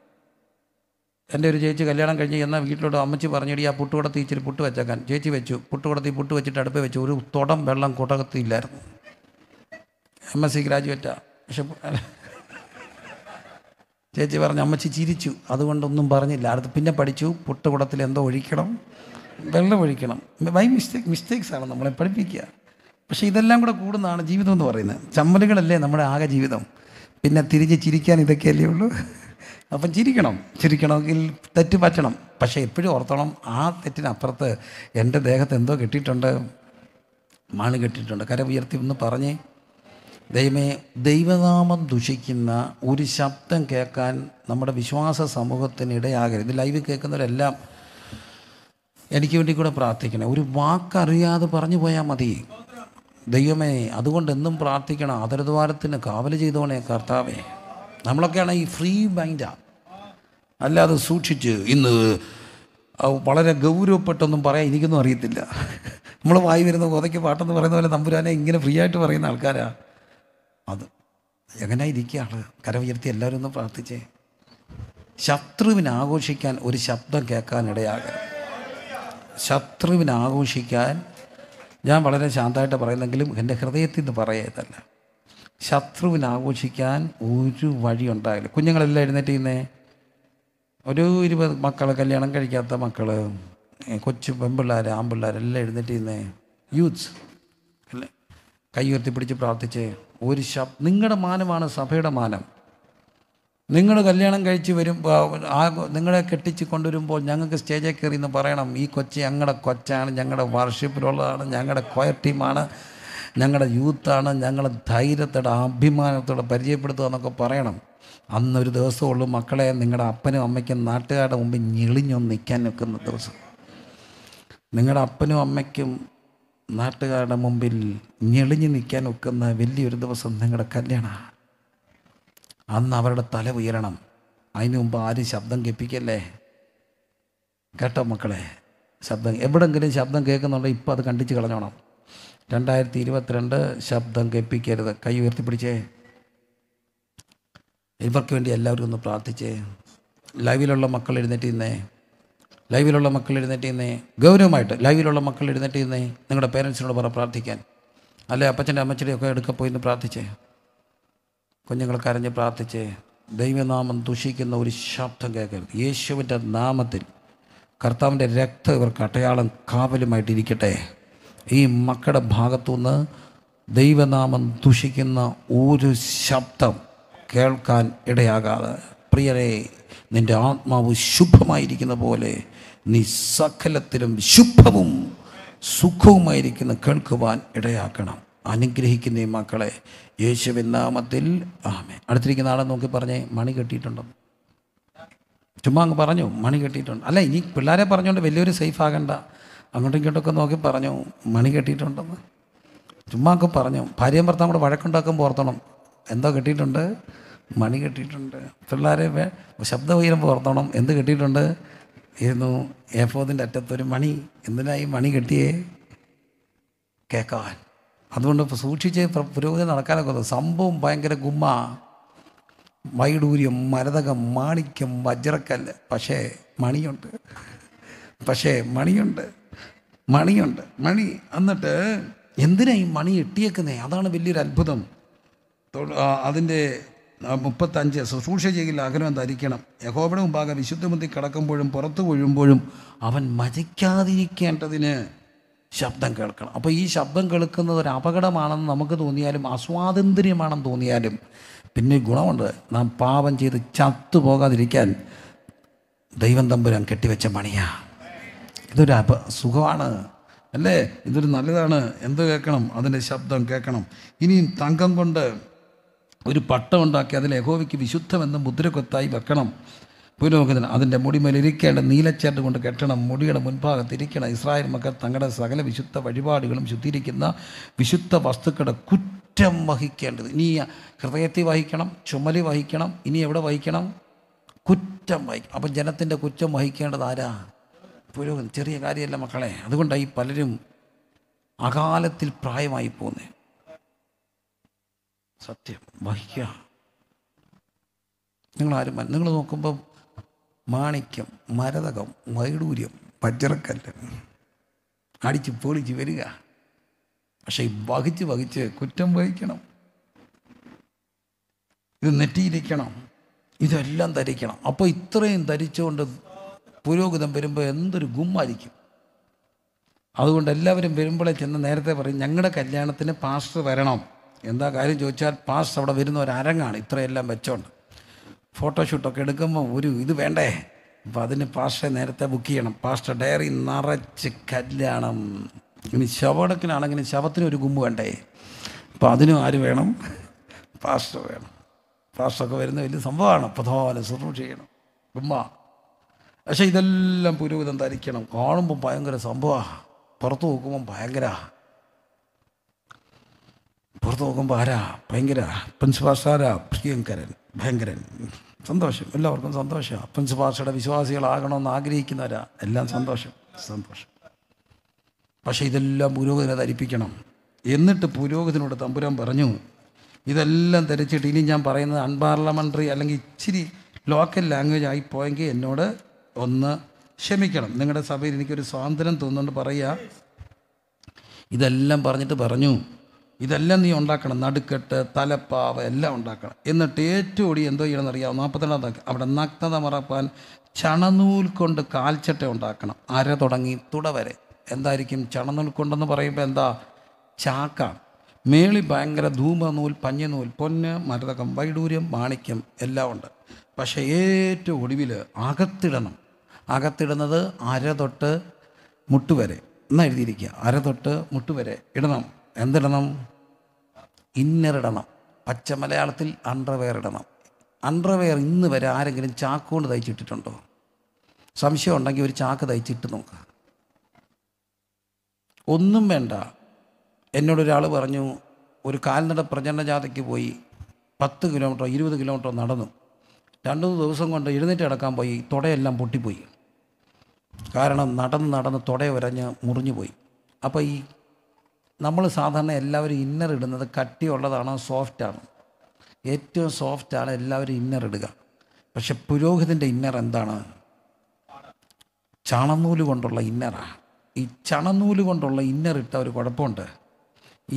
എൻ്റെ ഒരു ചേച്ചി കല്യാണം കഴിഞ്ഞ് എന്നാൽ വീട്ടിലോട്ട് അമ്മച്ചി പറഞ്ഞിടി, ആ പുട്ടുകുടത്തി ഇച്ചിരി പുട്ട് വെച്ചേക്കാൻ. ചേച്ചി വെച്ചു, പുട്ടുകുടത്തി പുട്ട് വെച്ചിട്ട് അടുപ്പ് വെച്ചു. ഒരു തുടം വെള്ളം കുടകത്തില്ലായിരുന്നു. MSc ഗ്രാജുവേറ്റാണ്. പക്ഷെ ചേച്ചി പറഞ്ഞു, അമ്മച്ചി ചിരിച്ചു, അതുകൊണ്ടൊന്നും പറഞ്ഞില്ല. അടുത്ത് പിന്നെ പഠിച്ചു, പുട്ടുകുടത്തിൽ എന്തോ ഒഴിക്കണം, വെള്ളം ഒഴിക്കണം. ബൈ മിസ്റ്റേക്സാണ് നമ്മളെ പഠിപ്പിക്കുക. പക്ഷേ ഇതെല്ലാം കൂടെ കൂടുന്നതാണ് ജീവിതം എന്ന് പറയുന്നത്. ചമ്മലുകളല്ലേ നമ്മുടെ ആകെ ജീവിതം. പിന്നെ തിരിച്ച് ചിരിക്കാൻ ഇതൊക്കെയല്ലേ ഉള്ളൂ. അപ്പം ചിരിക്കണം, ചിരിക്കണമെങ്കിൽ തെറ്റ് പറ്റണം. പക്ഷേ എപ്പോഴും ഓർത്തോണം, ആ തെറ്റിനപ്പുറത്ത് എൻ്റെ ദേഹത്ത് എന്തോ കെട്ടിയിട്ടുണ്ട്, മാണി കെട്ടിയിട്ടുണ്ട്. കരം ഉയർത്തി ഒന്ന് പറഞ്ഞേ, ദൈവമേ, ദൈവനാമം ദുഷിക്കുന്ന ഒരു ശബ്ദം കേൾക്കാൻ നമ്മുടെ വിശ്വാസ സമൂഹത്തിനിടയാകരുത്. ലൈവ് കേൾക്കുന്നവരെല്ലാം എനിക്ക് വേണ്ടി കൂടെ പ്രാർത്ഥിക്കണേ. ഒരു വാക്കറിയാതെ പറഞ്ഞു പോയാൽ മതി. ദൈവമേ, അതുകൊണ്ട് എന്നും പ്രാർത്ഥിക്കണം, അതിരദ്വാരത്തിന് കാവൽ ചെയ്തോണേ കർത്താവേ. നമ്മളൊക്കെയാണ് ഈ ഫ്രീ മൈൻഡാണ്, അല്ലാതെ സൂക്ഷിച്ച് ഇന്ന് വളരെ ഗൗരവപ്പെട്ടൊന്നും പറയാൻ എനിക്കൊന്നും അറിയത്തില്ല. നമ്മൾ വായി വരുന്ന കോതയ്ക്ക് പാട്ടെന്ന് പറയുന്ന പോലെ തമ്പുരാനെ ഇങ്ങനെ ഫ്രീ ആയിട്ട് പറയുന്ന ആൾക്കാരാണ്. അത് എങ്ങനെ ഇരിക്കുകയാണ്? കരം ഉയർത്തി എല്ലാവരും ഒന്ന് പ്രാർത്ഥിച്ചേ. ശത്രുവിനെ ആഘോഷിക്കാൻ ഒരു ശബ്ദം കേൾക്കാനിടയാകരുത്. ശത്രുവിനെ ആഘോഷിക്കാൻ, ഞാൻ വളരെ ശാന്തമായിട്ട് പറയുന്നെങ്കിലും എൻ്റെ ഹൃദയത്തിൽ നിന്ന് പറയതല്ല, ശത്രുവിനെ ആഘോഷിക്കാൻ ഒരു വഴി ഉണ്ടാകില്ല. കുഞ്ഞുങ്ങളെല്ലാം എഴുന്നേറ്റ് ചെയ്യുന്നേ. ഒരു 20 മക്കൾ, കല്യാണം കഴിക്കാത്ത മക്കൾ, കൊച്ചു പെൺപിള്ളേർ, ആൺപിള്ളേരെല്ലാം എഴുന്നേറ്റ് ചെയ്യുന്നേ. യൂത്ത്സ് കൈ ഉയർത്തിപ്പിടിച്ച് പ്രാർത്ഥിച്ചേ. ഒരു ശബ്ദം, നിങ്ങളുടെ മാനമാണ് സഭയുടെ മാനം. നിങ്ങൾ കല്യാണം കഴിച്ച് വരും, നിങ്ങളെ കെട്ടിച്ച് കൊണ്ടുവരുമ്പോൾ ഞങ്ങൾക്ക് സ്റ്റേജിൽ കയറി എന്ന് പറയണം, ഈ കൊച്ച് ഞങ്ങളുടെ കൊച്ചാണ്, ഞങ്ങളുടെ വർഷിപ്പിലുള്ളതാണ്, ഞങ്ങളുടെ കൊയർ ടീമാണ്, ഞങ്ങളുടെ യൂത്താണ്, ഞങ്ങളെ ധൈര്യത്തോടെ അഭിമാനത്തോടെ പരിചയപ്പെടുത്തുക എന്നൊക്കെ പറയണം. അന്നൊരു ദിവസമുള്ളൂ മക്കളെ, നിങ്ങളുടെ അപ്പനും അമ്മയ്ക്കും നാട്ടുകാരുടെ മുമ്പിൽ ഞെളിഞ്ഞൊന്ന് നിൽക്കാൻ നിൽക്കുന്ന ദിവസം. നിങ്ങളുടെ അപ്പനും അമ്മയ്ക്കും നാട്ടുകാരുടെ മുമ്പിൽ ഞെളിഞ്ഞ് നിൽക്കാൻ ഒക്കുന്ന വലിയൊരു ദിവസം നിങ്ങളുടെ കല്യാണമാണ്. അന്ന് അവരുടെ തല ഉയരണം. അതിന് മുമ്പ് ആരും ശബ്ദം കേൾപ്പിക്കല്ലേ കേട്ടോ മക്കളെ. ശബ്ദം എവിടെങ്കിലും ശബ്ദം കേൾക്കുന്നുണ്ടെങ്കിൽ ഇപ്പോൾ അത് കണ്ടിച്ച് കളഞ്ഞോണം. 2022 ശബ്ദം കേൾപ്പിക്കരുത്. കൈ ഉയർത്തിപ്പിടിച്ചേ. ഇവർക്ക് വേണ്ടി എല്ലാവരും ഒന്ന് പ്രാർത്ഥിച്ചേ. ലൈവിലുള്ള മക്കൾ എഴുന്നേറ്റ് ഇന്നേ ഗൗരവമായിട്ട്. ലൈവിലുള്ള മക്കൾ എഴുന്നേറ്റ് ഇന്നേ നിങ്ങളുടെ പേരൻസിനോട് പ്രാർത്ഥിക്കാൻ, അല്ലെ അപ്പച്ചൻ്റെ അമ്മച്ചടിയൊക്കെ എടുക്കാൻ പോയി ഇന്ന് പ്രാർത്ഥിച്ചേ. കുഞ്ഞുങ്ങൾ കരഞ്ഞ് പ്രാർത്ഥിച്ചേ. ദൈവനാമം ദുഷിക്കുന്ന ഒരു ശബ്ദം കേൾക്കരുത്. യേശുവിൻ്റെ നാമത്തിൽ കർത്താവിൻ്റെ രക്തം ഇവർക്ക് അടയാളം കാവലുമായിട്ടിരിക്കട്ടെ. ഈ മക്കളുടെ ഭാഗത്തുനിന്ന് ദൈവനാമം ദുഷിക്കുന്ന ഒരു ശബ്ദം കേൾക്കാൻ ഇടയാകാതെ. പ്രിയരെ, നിൻ്റെ ആത്മാവ് ശുഭമായിരിക്കുന്ന പോലെ നീ സകലത്തിലും ശുഭവും സുഖവുമായിരിക്കുന്ന കേൾക്കുവാൻ ഇടയാക്കണം. അനുഗ്രഹിക്കുന്ന ഈ മക്കളെ യേശുവിൻ നാമത്തിൽ ആമേൻ. അടുത്തിരിക്കുന്ന ആളെ നോക്കി പറഞ്ഞേ, മണി കെട്ടിയിട്ടുണ്ടോ? ചുമ്മാ അങ്ങ് പറഞ്ഞു, മണി കെട്ടിയിട്ടുണ്ട്. അല്ല, ഇനി പിള്ളേരെ പറഞ്ഞുകൊണ്ട് വലിയൊരു സേഫ് ആകണ്ട. അങ്ങോട്ടും ഇങ്ങോട്ടൊക്കെ നോക്കി പറഞ്ഞു, മണി കെട്ടിയിട്ടുണ്ടെന്ന് ചുമ്മാ ഒക്കെ പറഞ്ഞു. ഭാര്യയും ഭർത്താവും കൂടെ വഴക്കുണ്ടാക്കുമ്പോൾ ഓർത്തണം, എന്തോ കെട്ടിയിട്ടുണ്ട്, മണി കെട്ടിയിട്ടുണ്ട്. പിള്ളേരെ ശബ്ദം ഉയരുമ്പോൾ ഓർത്തണം, എന്ത് കെട്ടിയിട്ടുണ്ട് ഇരുന്നു. ഏഫോദിൻ്റെ അറ്റത്തൊരു മണി. എന്തിനാ ഈ മണി കെട്ടിയേ? കേൾക്കാൻ. അതുകൊണ്ട് സൂക്ഷിച്ച് പുരോഗതി നടക്കാനൊക്കെ. സംഭവം ഭയങ്കര ഗുമ്മ, വൈഡൂര്യം, മരതകം, മാണിക്യം, വജ്രക്കല്ല്. പക്ഷേ മണിയുണ്ട്. എന്നിട്ട് എന്തിനാ ഈ മണി എട്ടിയേക്കുന്നേ? അതാണ് വലിയൊരു അത്ഭുതം. അതിൻ്റെ 35, ശുശ്രൂഷ ചെയ്യൽ ആഗ്രഹം ധരിക്കണം. യഹോവയുടെ മുമ്പാകെ വിശുദ്ധമന്തി കിടക്കുമ്പോഴും പുറത്തു വീഴുമ്പോഴും അവൻ മരിക്കാതിരിക്കേണ്ടതിന് ശബ്ദം കേൾക്കണം. അപ്പോൾ ഈ ശബ്ദം കേൾക്കുന്നത് ഒരു അപകടമാണെന്ന് നമുക്ക് തോന്നിയാലും അസ്വാതന്ത്ര്യമാണെന്ന് തോന്നിയാലും പിന്നെ ഗുണമുണ്ട്. നാം പാപം ചെയ്ത് ചത്തു പോകാതിരിക്കാൻ ദൈവം തമ്പുരാൻ കെട്ടിവെച്ച മണിയാ. ഇതൊരു സുഖമാണ് അല്ലേ, ഇതൊരു നല്ലതാണ്. എന്ത് കേൾക്കണം? അതിൻ്റെ ശബ്ദം കേൾക്കണം. ഇനിയും തങ്കം കൊണ്ട് ഒരു പട്ടം ഉണ്ടാക്കി അതിൽ യഹോവയ്ക്ക് വിശുദ്ധമെന്ന് മുദ്രക്കൊത്തായി വെക്കണം. പുരോഹിതന് അതിൻ്റെ മുടിമേലിരിക്കേണ്ട നീലച്ചേർട്ട് കൊണ്ട് കെട്ടണം. മുടിയുടെ മുൻഭാഗത്ത് ഇരിക്കണം. ഇസ്രായേൽ മക്കൾ തങ്ങളുടെ സകല വിശുദ്ധ വഴിപാടുകളും ശുദ്ധീകരിക്കുന്ന വിശുദ്ധ വസ്തുക്കളുടെ കുറ്റം വഹിക്കേണ്ടത്. ഇനി ഹൃദയത്തിൽ വഹിക്കണം, ചുമലി വഹിക്കണം. ഇനി എവിടെ വഹിക്കണം? കുറ്റം വഹിക്കണം. അപ്പം ജനത്തിൻ്റെ കുറ്റം വഹിക്കേണ്ടത് ആരാ? പുരോഹിതൻ. ചെറിയ കാര്യമല്ല മക്കളെ. അതുകൊണ്ടായി പലരും അകാലത്തിൽ പ്രായമായി പോകുന്നത്. സത്യം വഹിക്കുക. നിങ്ങൾ നോക്കുമ്പോൾ മാണിക്യം, മരതകം, വൈഡൂര്യം, പച്ചറക്കല്ല് അടിച്ച് പൊളിച്ച് വരിക. പക്ഷേ വഹിച്ച് വഹിച്ച് കുറ്റം വഹിക്കണം. ഇത് നെറ്റിയിരിക്കണം. ഇതെല്ലാം ധരിക്കണം. അപ്പോൾ ഇത്രയും ധരിച്ചുകൊണ്ട് പുരോഹിതം വരുമ്പോൾ എന്തൊരു ഗുമ്മായിരിക്കും. അതുകൊണ്ട് എല്ലാവരും വരുമ്പോഴേ ചെന്ന് നേരത്തെ പറയും, ഞങ്ങളുടെ കല്യാണത്തിന് പാസ്റ്റർ വരണം. എന്താ കാര്യം ചോദിച്ചാൽ പാസ്റ്റർ അവിടെ വരുന്ന ഒരു അരങ്ങാണ്. ഇത്രയെല്ലാം വെച്ചോണ്ട് ഫോട്ടോഷൂട്ടൊക്കെ എടുക്കുമ്പോൾ ഒരു ഇത് വേണ്ടേ? അപ്പോൾ അതിന് പാസ്റ്ററെ നേരത്തെ ബുക്ക് ചെയ്യണം. പാസ്റ്റർ ഡയറി നിറച്ച് കല്യാണം. ഇനി ശവടക്കിനാണെങ്കിലും ശവത്തിനും ഒരു ഗുമ്പ് വേണ്ടേ? അപ്പോൾ അതിനും ആര് വേണം? പാസ്റ്റർ വേണം. പാസ്റ്ററൊക്കെ വരുന്ന വലിയ സംഭവമാണ്. പ്രധാന ശുശ്രൂഷ ചെയ്യണം ഗുമ്മ. പക്ഷേ ഇതെല്ലാം പുരോഹിതം ധരിക്കണം. കാണുമ്പോൾ ഭയങ്കര സംഭവമാണ്. പുറത്ത് നോക്കുമ്പോൾ ആരാ? ഭയങ്കര പ്രിൻസിപ്പാസാരാ? പ്രിയങ്കരൻ, ഭയങ്കരൻ. സന്തോഷം, എല്ലാവർക്കും സന്തോഷമാണ്. പ്രിൻസിപ്പാഷയുടെ വിശ്വാസികളാകണമെന്ന് ആഗ്രഹിക്കുന്നവരാ. എല്ലാം സന്തോഷം. പക്ഷേ ഇതെല്ലാം പുരോഹിതനെ ധരിപ്പിക്കണം. എന്നിട്ട് പുരോഹിതനോട് തമ്പുരാൻ പറഞ്ഞു, ഇതെല്ലാം ധരിച്ചിട്ട് ഇനി ഞാൻ പറയുന്നത് അൺപാർലമെൻ്ററി അല്ലെങ്കിൽ ഇച്ചിരി ലോക്കൽ ലാംഗ്വേജ് ആയി പോയെങ്കിൽ എന്നോട് ഒന്ന് ക്ഷമിക്കണം. നിങ്ങളുടെ സഭയിൽ എനിക്കൊരു സ്വാതന്ത്ര്യം തോന്നുന്നുണ്ട് പറയുക. ഇതെല്ലാം പറഞ്ഞിട്ട് പറഞ്ഞു, ഇതെല്ലാം നീ ഉണ്ടാക്കണം. നടുക്കെട്ട്, തലപ്പാവ് എല്ലാം ഉണ്ടാക്കണം. എന്നിട്ട് ഏറ്റവും ഓടി എന്തോ ചെയ്യണമെന്ന് അറിയാം. 42 അവിടെ നഗ്നത മറപ്പാൻ ചണനൂൽ കൊണ്ട് കാൽച്ചട്ട ഉണ്ടാക്കണം. അര തുടങ്ങി തുട വരെ. എന്തായിരിക്കും ചണനൂൽ കൊണ്ടെന്ന് പറയുമ്പോൾ? എന്താ? ചാക്കാണ്. Merely Bangra, Duma, Nul, Panya, Nul, Ponya, Matakam, Baidurium, Manicum, Elavanda, Pashe to Udivilla, Agatidanum, Agatidanada, Aradota, Mutuvere, Naidirica, Aradota, Mutuvere, Idanum, Endanum, Inneranum, Pachamalatil, Underwearanum, Underwear in the very arrogant charcoal the Chititanto. Some show Nagiri Chaka the Chitanoka. Unum Benda. എന്നോട് ഒരാൾ പറഞ്ഞു ഒരു കാൽനട പ്രജന ജാഥയ്ക്ക് പോയി 10 kilometre 20 kilometre നടന്നു രണ്ട് ദിവസം കൊണ്ട് എഴുന്നേറ്റ് നടക്കാൻ പോയി തുടയെല്ലാം പൊട്ടിപ്പോയി കാരണം നടന്ന് തുടയെ വരഞ്ഞ് മുറിഞ്ഞു പോയി അപ്പോൾ ഈ നമ്മൾ സാധാരണ എല്ലാവരും ഇന്നർ ഇടുന്നത് കട്ടിയുള്ളതാണോ സോഫ്റ്റ് ആണ് ഏറ്റവും സോഫ്റ്റ് ആണ് എല്ലാവരും ഇന്നർ ഇടുക പക്ഷെ പുരോഹിതന്റെ ഇന്നർ എന്താണ് ചാണനൂല് കൊണ്ടുള്ള ഇന്നറാണ് ഈ ചാണനൂല് കൊണ്ടുള്ള ഇന്നർ ഇട്ട ഒരു കുഴപ്പമുണ്ട്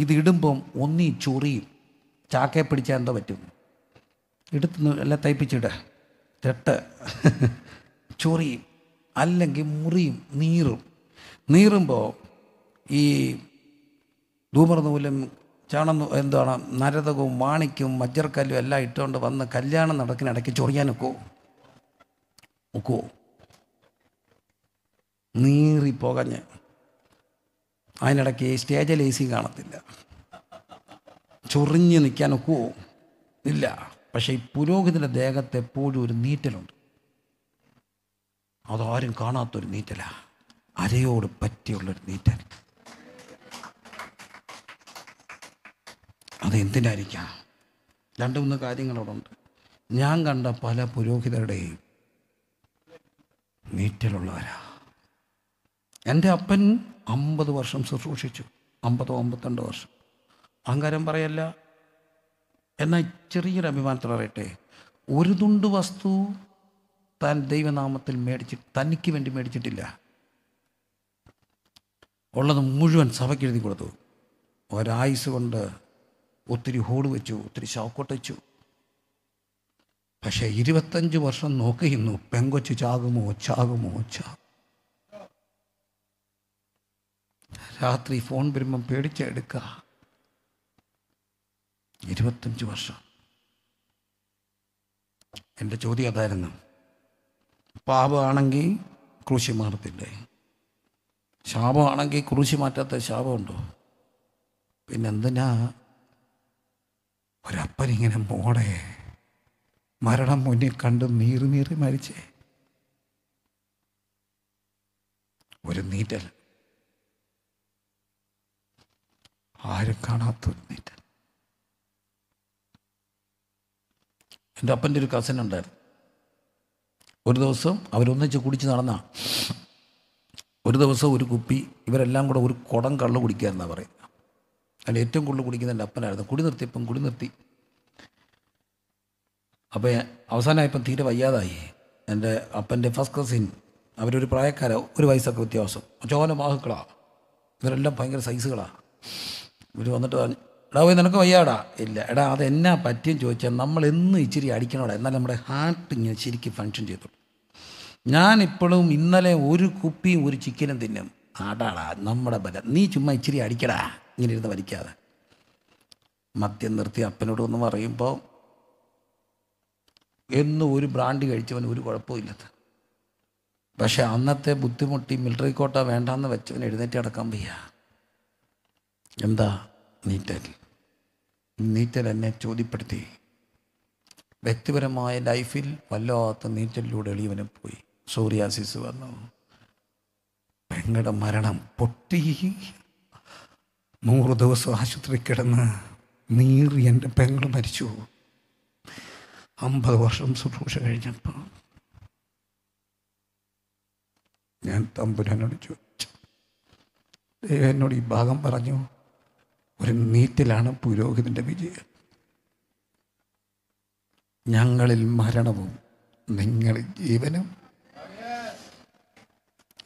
ഇത് ഇടുമ്പോൾ ഒന്നി ചൊറിയും ചാക്കേ പിടിച്ചാൽ എന്താ പറ്റും ഇടുന്നു അല്ല തൈപ്പിച്ചിട തെട്ട് ചൊറിയും അല്ലെങ്കിൽ മുറിയും നീറും നീറുമ്പോൾ ഈ ധൂമർനൂലും ചാണന്നു എന്താണ് നരതകവും മാണിക്കും മജ്ജർക്കല്ലും എല്ലാം ഇട്ടുകൊണ്ട് വന്ന് കല്യാണം നടക്കിനിടയ്ക്ക് ചൊറിയാനൊക്കോ ഒക്കോ നീറിപ്പോകഞ്ഞ് അതിനിടയ്ക്ക് സ്റ്റേജിൽ എ സി കാണത്തില്ല ചൊറിഞ്ഞ് നിൽക്കാനൊക്കെ ഇല്ല പക്ഷേ ഈ പുരോഹിതൻ്റെ ദേഹത്ത് എപ്പോഴും ഒരു നീറ്റലുണ്ട് അതാരും കാണാത്തൊരു നീറ്റലാണ് അരയോട് പറ്റിയുള്ളൊരു നീറ്റൽ അതെന്തിനായിരിക്കാം രണ്ട് മൂന്ന് കാര്യങ്ങളോടുണ്ട് ഞാൻ കണ്ട പല പുരോഹിതരുടെയും നീറ്റലുള്ളവരാ എൻ്റെ അപ്പൻ 50 വർഷം ശുശ്രൂഷിച്ചു 50-52 വർഷം അഹങ്കാരം പറയല്ല എന്നാൽ ചെറിയൊരു അഭിമാനത്തിൽ പറയട്ടെ ഒരു തുണ്ട് വസ്തു താൻ ദൈവനാമത്തിൽ മേടിച്ചിട്ട് തനിക്ക് വേണ്ടി മേടിച്ചിട്ടില്ല ഉള്ളത് മുഴുവൻ സഭയ്ക്ക് എഴുതി കൊടുത്തു ഒരായുസ് കൊണ്ട് ഒത്തിരി ഹോട് വെച്ചു ഒത്തിരി ശവക്കൊട്ടച്ചു പക്ഷേ 25 വർഷം നോക്കിയിരുന്നു പെങ്കൊച്ചു ചാകുമോ ചാകുമോ ചാകും രാത്രി ഫോൺ വരുമ്പം പേടിച്ചെടുക്കുക 25 വർഷം എൻ്റെ ചോദ്യം അതായിരുന്നു പാപമാണെങ്കിൽ ക്രൂശി മാറത്തില്ലേ ശാപമാണെങ്കിൽ ക്രൂശി മാറ്റാത്ത ശാപമുണ്ടോ പിന്നെന്തിനാ ഒരപ്പനിങ്ങനെ മോടെ മരണം മുന്നിൽ കണ്ട് നീറി മരിച്ചേ ഒരു നീറ്റൽ ആരും കാണാത്തൊരു നീറ്റൽ എൻ്റെ അപ്പൻ്റെ ഒരു കസിൻ ഉണ്ടായിരുന്നു ഒരു ദിവസം അവരൊന്നിച്ച് കുടിച്ച് നടന്ന ഒരു ദിവസം ഒരു കുപ്പി ഇവരെല്ലാം കൂടെ ഒരു കുടം കള്ള് കുടിക്കുക എന്നാണ് പറയുന്നത് അതിൽ ഏറ്റവും കൂടുതൽ കുടിക്കുന്ന എൻ്റെ അപ്പനായിരുന്നു കുടി നിർത്തി അപ്പോൾ അവസാനമായപ്പം തീരെ വയ്യാതായി എൻ്റെ അപ്പൻ്റെ ഫസ്റ്റ് കസിൻ അവരൊരു പ്രായക്കാരോ ഒരു വയസ്സൊക്കെ വ്യത്യാസം ചോന ബാഹുക്കളാണ് ഇവരെല്ലാം ഭയങ്കര സൈസുകളാണ് ഇവർ വന്നിട്ട് പറഞ്ഞു എടാ പോയി നിനക്ക് വയ്യാടാ ഇല്ല എടാ അതെന്നാ പറ്റിയെന്ന് ചോദിച്ചാൽ നമ്മളെന്നും ഇച്ചിരി അടിക്കണോടാ എന്നാൽ നമ്മുടെ ഹാർട്ട് ഇങ്ങനെ ശരിക്കും ഫങ്ഷൻ ചെയ്തോളൂ ഞാനിപ്പോഴും ഇന്നലെ ഒരു കുപ്പിയും ഒരു ചിക്കനും തിന്നും ആടാടാ നമ്മുടെ ബലം നീ ചുമ്മാ ഇച്ചിരി അടിക്കടാ ഇങ്ങനെ ഇരുന്ന് വലിക്കാതെ മദ്യം നിർത്തി അപ്പനോടൊന്ന് പറയുമ്പോൾ എന്നും ഒരു ബ്രാൻഡ് കഴിച്ചവന് ഒരു കുഴപ്പമില്ലത് പക്ഷേ അന്നത്തെ ബുദ്ധിമുട്ടി മിലിറ്ററി കോട്ട വേണ്ടാന്ന് വെച്ചവൻ എഴുന്നേറ്റ് അടക്കാൻ വയ്യ എന്താ നീറ്റൽ എന്നെ ചോദ്യപ്പെടുത്തി വ്യക്തിപരമായ ലൈഫിൽ വല്ലാത്ത നീറ്റലിലൂടെ എളിയവനെ പോയി സോറിയാസിസ് വന്നു പെങ്ങളുടെ മരണം പൊട്ടി 100 ദിവസം ആശുപത്രി കിടന്ന് നീറി എൻ്റെ പെങ്ങൾ മരിച്ചു 50 വർഷം ശുശ്രൂഷ കഴിഞ്ഞപ്പോൾ ഞാൻ തമ്പുരാനോട് ചോദിച്ചു ദൈവം എന്നോട് ഈ ഭാഗം പറഞ്ഞു ഒരു നീറ്റിലാണ് പുരോഹിതൻ്റെ വിജയം ഞങ്ങളിൽ മരണവും നിങ്ങളിൽ ജീവനും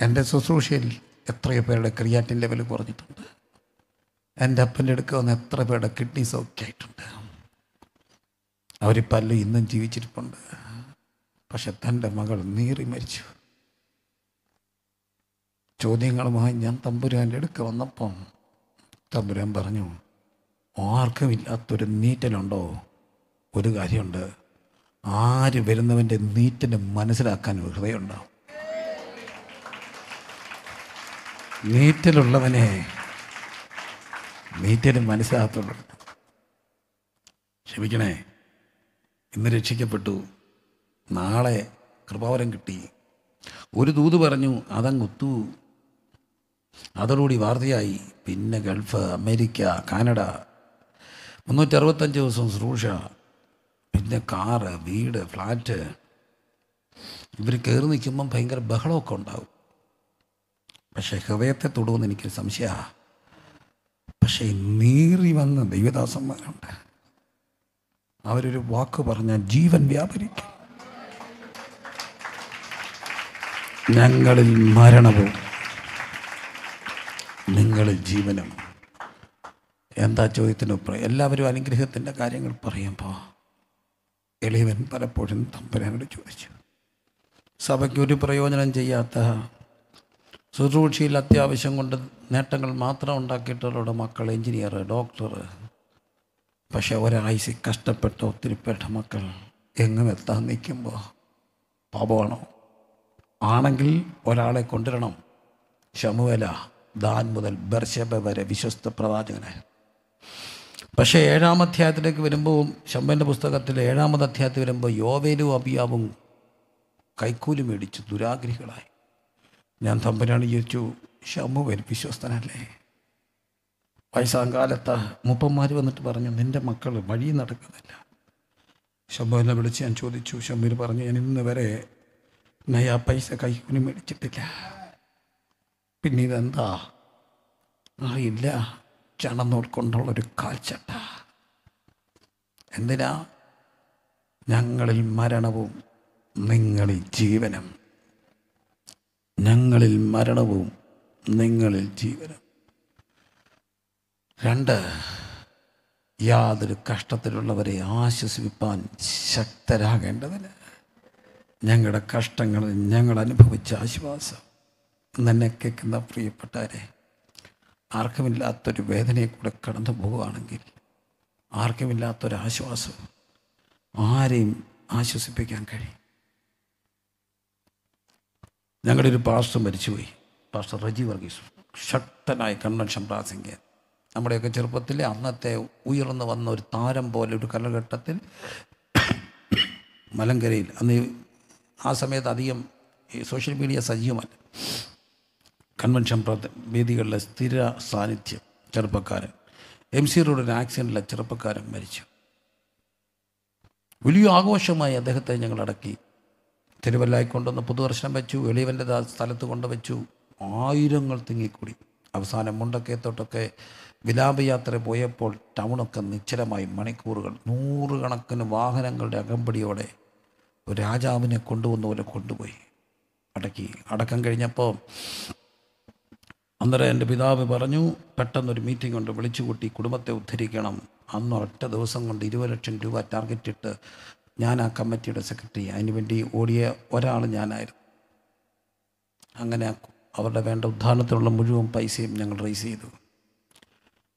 എൻ്റെ ശുശ്രൂഷയിൽ എത്രയോ പേരുടെ ക്രിയാറ്റിൻ ലെവൽ കുറഞ്ഞിട്ടുണ്ട് എൻ്റെ അപ്പൻ്റെ അടുക്ക വന്ന് എത്ര പേരുടെ കിഡ്നി സോക്കെ ആയിട്ടുണ്ട് അവർ പലരും ഇന്നും ജീവിച്ചിരിപ്പുണ്ട് പക്ഷെ തൻ്റെ മകൾ നീറി മരിച്ചു ചോദ്യങ്ങളുമായി ഞാൻ തമ്പുരാൻ്റെ അടുക്ക വന്നപ്പം തമ്പുരാൻ പറഞ്ഞു ആർക്കും ഇല്ലാത്തൊരു നീറ്റലുണ്ടോ? ഒരു കാര്യമുണ്ട്, ആര് വരുന്നവൻ്റെ നീറ്റല് മനസ്സിലാക്കാൻ ഒരു ഹൃദയമുണ്ടാവും. നീറ്റലുള്ളവനെ നീറ്റല് മനസ്സിലാകത്തുള്ളൂ. ക്ഷമിക്കണേ, ഇന്ന് രക്ഷിക്കപ്പെട്ടു, നാളെ കൃപാവരം കിട്ടി. ഒരു ദൂത് പറഞ്ഞു അതങ്ങുത്തു, അതോടുകൂടി വാർത്തയായി. പിന്നെ ഗൾഫ്, അമേരിക്ക, കാനഡ, 365 ദിവസം ശുശ്രൂഷ, പിന്നെ കാറ്, വീട്, ഫ്ലാറ്റ്. ഇവർ കയറി നിൽക്കുമ്പം ഭയങ്കര ബഹളമൊക്കെ ഉണ്ടാവും. പക്ഷേ ഹൃദയത്തെ തൊടുമെന്ന് എനിക്കൊരു സംശയമാണ്. പക്ഷേ നീറി വന്ന ദൈവദാസന്മാരുണ്ട്, അവരൊരു വാക്ക് പറഞ്ഞാൽ ജീവൻ വ്യാപരിക്കും. ഞങ്ങളിൽ മരണവും നിങ്ങളിൽ ജീവനും. എന്താ ചോദ്യത്തിനൊപ്പം എല്ലാവരും അനുഗ്രഹത്തിൻ്റെ കാര്യങ്ങൾ പറയുമ്പോൾ എളിയവൻ പലപ്പോഴും തമ്പുരാനോട് ചോദിച്ചു. സഭയ്ക്ക് ഒരു പ്രയോജനം ചെയ്യാത്ത ശുശ്രൂഷയിൽ അത്യാവശ്യം കൊണ്ട് നേട്ടങ്ങൾ മാത്രം ഉണ്ടാക്കിയിട്ടുള്ള മക്കൾ എഞ്ചിനീയർ, ഡോക്ടർ. പക്ഷെ ഒരാഴ്ച കഷ്ടപ്പെട്ട ഒത്തിരി പേരുടെ മക്കൾ എങ്ങും എത്താൻ നിൽക്കുമ്പോൾ പാപമാണോ? ആണെങ്കിൽ ഒരാളെ കൊണ്ടുവരണം. ശമൂവേല, ദാൻ മുതൽ ബർശബ വരെ വിശ്വസ്ത പ്രവാചകനായി. പക്ഷേ 7-ാം അധ്യായത്തിലേക്ക് വരുമ്പോൾ, ശമൂവേലിൻ്റെ പുസ്തകത്തിൽ 7-ാമത്തെ അധ്യായത്തിൽ വരുമ്പോൾ, യോവേലും അബിയാവും കൈക്കൂലി മേടിച്ച് ദുരാഗ്രഹികളായി. ഞാൻ തമ്പുരാനെ ചോദിച്ചു, ശമൂവേൽ വിശ്വസ്തനല്ലേ? വയസ്സാകാലത്ത് മൂപ്പന്മാർ വന്നിട്ട് പറഞ്ഞു, നിൻ്റെ മക്കൾ വഴി നടക്കുന്നില്ല. ശമൂവേലിനെ വിളിച്ച് ഞാൻ ചോദിച്ചു. ശമൂവേൽ പറഞ്ഞു, ഞാൻ ഇന്ന് വരെ നയാ പൈസ കൈക്കൂലി മേടിച്ചിട്ടില്ല. പിന്നെ ഇതെന്താ? ഇല്ല, ചണനൂൽ കൊണ്ടുള്ളൊരു കാൽച്ചട്ട. എന്തിനാ? ഞങ്ങളിൽ മരണവും നിങ്ങളിൽ ജീവനും. ഞങ്ങളിൽ മരണവും നിങ്ങളിൽ ജീവനും. 2, യാതൊരു കഷ്ടത്തിലുള്ളവരെ ആശ്വസിപ്പാൻ ശക്തരാകേണ്ടതിന് ഞങ്ങളുടെ കഷ്ടങ്ങളിൽ ഞങ്ങൾ അനുഭവിച്ച ആശ്വാസം. എന്നെ കേൾക്കുന്ന പ്രിയപ്പെട്ടവരെ, ആർക്കുമില്ലാത്തൊരു വേദനയെ കൂടെ കടന്നു പോവുകയാണെങ്കിൽ, ആർക്കുമില്ലാത്തൊരാശ്വാസം, ആരെയും ആശ്വസിപ്പിക്കാൻ കഴിയും. ഞങ്ങളുടെ ഒരു പാസ്റ്റർ മരിച്ചുപോയി, പാസ്റ്റർ റജി വർഗീസ്, ശക്തനായ കൺവെൻഷൻ പ്രാസിംഗൻ. നമ്മുടെയൊക്കെ ചെറുപ്പത്തിലെ അന്നത്തെ ഉയർന്നു വന്ന ഒരു താരം പോലെ ഒരു കാലഘട്ടത്തിൽ മലങ്കരയിൽ. അന്ന് ആ സമയത്ത് അധികം സോഷ്യൽ മീഡിയ സജീവമല്ല. കൺവെൻഷൻ വേദികളിലെ സ്ഥിര സാന്നിധ്യം ചെറുപ്പക്കാരൻ. MC റോഡിന് ആക്സിഡൻറ്റിലെ ചെറുപ്പക്കാരൻ മരിച്ചു. വലിയ ആഘോഷമായി അദ്ദേഹത്തെ ഞങ്ങൾ അടക്കി. തിരുവല്ലായി കൊണ്ടുവന്ന് പൊതുദർശനം വെച്ചു, എളിയവൻ്റെ സ്ഥലത്ത് കൊണ്ടുവച്ചു. ആയിരങ്ങൾ തിങ്ങിക്കൂടി. അവസാനം മുണ്ടക്കയത്തോട്ടൊക്കെ വിലാപയാത്ര പോയപ്പോൾ ടൗണൊക്കെ നിശ്ചലമായി. മണിക്കൂറുകൾ, 100 കണക്കിന് വാഹനങ്ങളുടെ അകമ്പടിയോടെ ഒരു രാജാവിനെ കൊണ്ടുവന്ന പോലെ കൊണ്ടുപോയി അടക്കി. അടക്കം കഴിഞ്ഞപ്പോൾ അന്നേരം എൻ്റെ പിതാവ് പറഞ്ഞു, പെട്ടെന്നൊരു മീറ്റിംഗ് ഉണ്ട്, വിളിച്ചു കൂട്ടി കുടുംബത്തെ ഉദ്ധരിക്കണം. അന്നൊരൊറ്റ ദിവസം കൊണ്ട് 20 ലക്ഷം രൂപ ടാർഗറ്റിട്ട് ഞാൻ ആ കമ്മിറ്റിയുടെ സെക്രട്ടറി. അതിനുവേണ്ടി ഓടിയ ഒരാൾ ഞാനായിരുന്നു. അങ്ങനെ അവരുടെ വേണ്ട ഉദ്ധാരണത്തിനുള്ള മുഴുവൻ പൈസയും ഞങ്ങൾ റേസ് ചെയ്തു.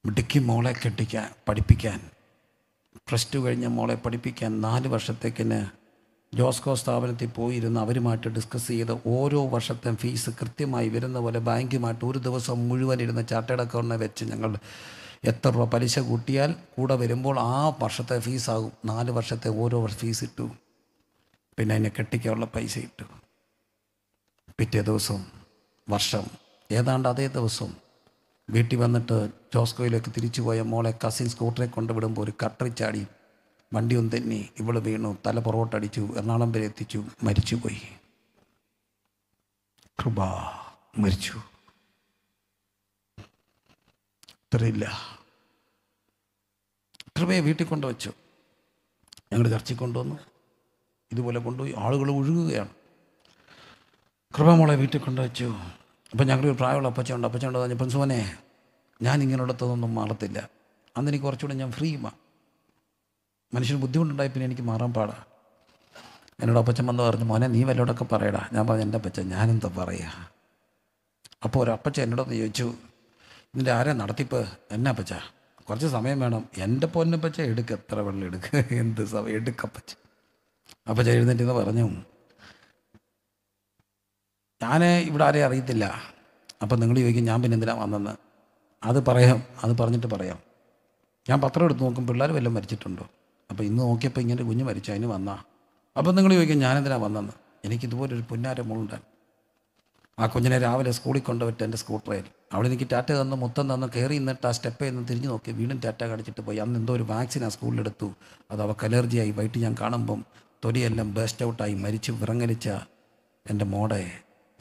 മിടുക്കി മോളെ കെട്ടിക്കാൻ, പഠിപ്പിക്കാൻ, പ്ലസ് ടു കഴിഞ്ഞ മോളെ പഠിപ്പിക്കാൻ 4 വർഷത്തേക്കിന് ജോസ്കോ സ്ഥാപനത്തിൽ പോയിരുന്ന അവരുമായിട്ട് ഡിസ്കസ് ചെയ്ത് ഓരോ വർഷത്തെ ഫീസ് കൃത്യമായി വരുന്ന പോലെ ബാങ്കുമായിട്ട് ഒരു ദിവസം മുഴുവൻ ഇരുന്ന് ചാർട്ടേഡ് അക്കൗണ്ടിനെ വെച്ച് ഞങ്ങൾ എത്ര രൂപ പലിശ കൂട്ടിയാൽ കൂടെ വരുമ്പോൾ ആ വർഷത്തെ ഫീസാകും. 4 വർഷത്തെ ഓരോ ഫീസ് ഇട്ടു. പിന്നെ അതിനെ കെട്ടിക്കാനുള്ള പൈസ ഇട്ടു. പിറ്റേ ദിവസം, വർഷം ഏതാണ്ട് അതേ ദിവസം വീട്ടിൽ വന്നിട്ട് ജോസ്കോയിലേക്ക് തിരിച്ചു പോയ മോളെ കസിൻ സ്കൂട്ടറെ കൊണ്ടുവിടുമ്പോൾ ഒരു കട്ടറിച്ചാടി വണ്ടിയൊന്നും തന്നെ ഇവള് വീണു, തല പുറകോട്ടടിച്ചു, എറണാകുളം വരെ എത്തിച്ചു, മരിച്ചുപോയി. കൃപ മരിച്ചു. ഇത്രയില്ല. കൃപയെ വീട്ടിൽ കൊണ്ടുവച്ചു, ഞങ്ങൾ ചർച്ചയിൽ കൊണ്ടുവന്നു, ഇതുപോലെ കൊണ്ടുപോയി. ആളുകൾ ഒഴുകുകയാണ്. കൃപ മോളെ വീട്ടിൽ കൊണ്ടുവച്ചു. അപ്പം ഞങ്ങളൊരു പ്രായമുള്ള അപ്പച്ചുണ്ട്. അപ്പച്ചുണ്ട് പറഞ്ഞു, പ്രിൻസുവനെ, ഞാൻ ഇങ്ങനെയുള്ളതൊന്നും മാറത്തില്ല. അന്ന് എനിക്ക് കുറച്ചുകൂടെ ഞാൻ ഫ്രീയുമാണ്. മനുഷ്യന് ബുദ്ധിമുട്ടുണ്ടായി, പിന്നെ എനിക്ക് മാറാൻ പാടാ. എന്നോട് അപ്പച്ചൻ വന്ന് പറഞ്ഞു, മോനെ നീ വല്ലവടൊക്കെ പറയടാ. ഞാൻ പറഞ്ഞു, എൻ്റെ അപ്പച്ചൻ ഞാനെന്താ പറയുക? അപ്പോൾ ഒരു അപ്പച്ച എന്നോടൊന്ന് ചോദിച്ചു, ഇതിൻ്റെ ആരാ നടത്തിപ്പ്? എന്നാ അപ്പച്ച? കുറച്ച് സമയം വേണം. എൻ്റെ പൊന്നെ പച്ച എടുക്കുക, എത്ര വെള്ളം എടുക്കുക, എന്ത് സമയം എടുക്കപ്പച്ച. അപ്പം എഴുന്നേറ്റ് പറഞ്ഞു, ഞാൻ ഇവിടെ ആരെയും അറിയത്തില്ല. അപ്പം നിങ്ങൾ ചോദിക്കും ഞാൻ പിന്നെ എന്തിനാണ് വന്നെന്ന്. അത് പറയാം, അത് പറഞ്ഞിട്ട് പറയാം. ഞാൻ പത്രം എടുത്ത് നോക്കും, പിള്ളേർ വല്ലതും മരിച്ചിട്ടുണ്ടോ. അപ്പോൾ ഇന്ന് നോക്കിയപ്പോൾ ഇങ്ങനെ കുഞ്ഞ് മരിച്ചു, അതിന് വന്നാ. അപ്പം നിങ്ങൾ ചോദിക്കും ഞാനെന്തിനാണ് വന്നെന്ന്. എനിക്കിതുപോലൊരു പുന്നാര മോളുണ്ടായി. ആ കുഞ്ഞിനെ രാവിലെ സ്കൂളിൽ കൊണ്ടുപോയിട്ട് എൻ്റെ സ്കൂട്ടറിൽ അവിടെ എനിക്ക് ടാറ്റ തന്ന് മുത്തം തന്ന് കയറി നിന്നിട്ട് ആ സ്റ്റെപ്പിൽ നിന്ന് തിരിഞ്ഞ് നോക്കി വീണ്ടും ടാറ്റ കാണിച്ചിട്ട് പോയി. അന്ന് എന്തോ ഒരു വാക്സിൻ ആ സ്കൂളിലെടുത്തു, അത് അവൾക്ക് അലർജിയായി. വൈകിട്ട് ഞാൻ കാണുമ്പം തൊലിയെല്ലാം ബേസ്റ്റ് ഔട്ടായി മരിച്ച് വിറങ്ങലിച്ച എൻ്റെ മോടെ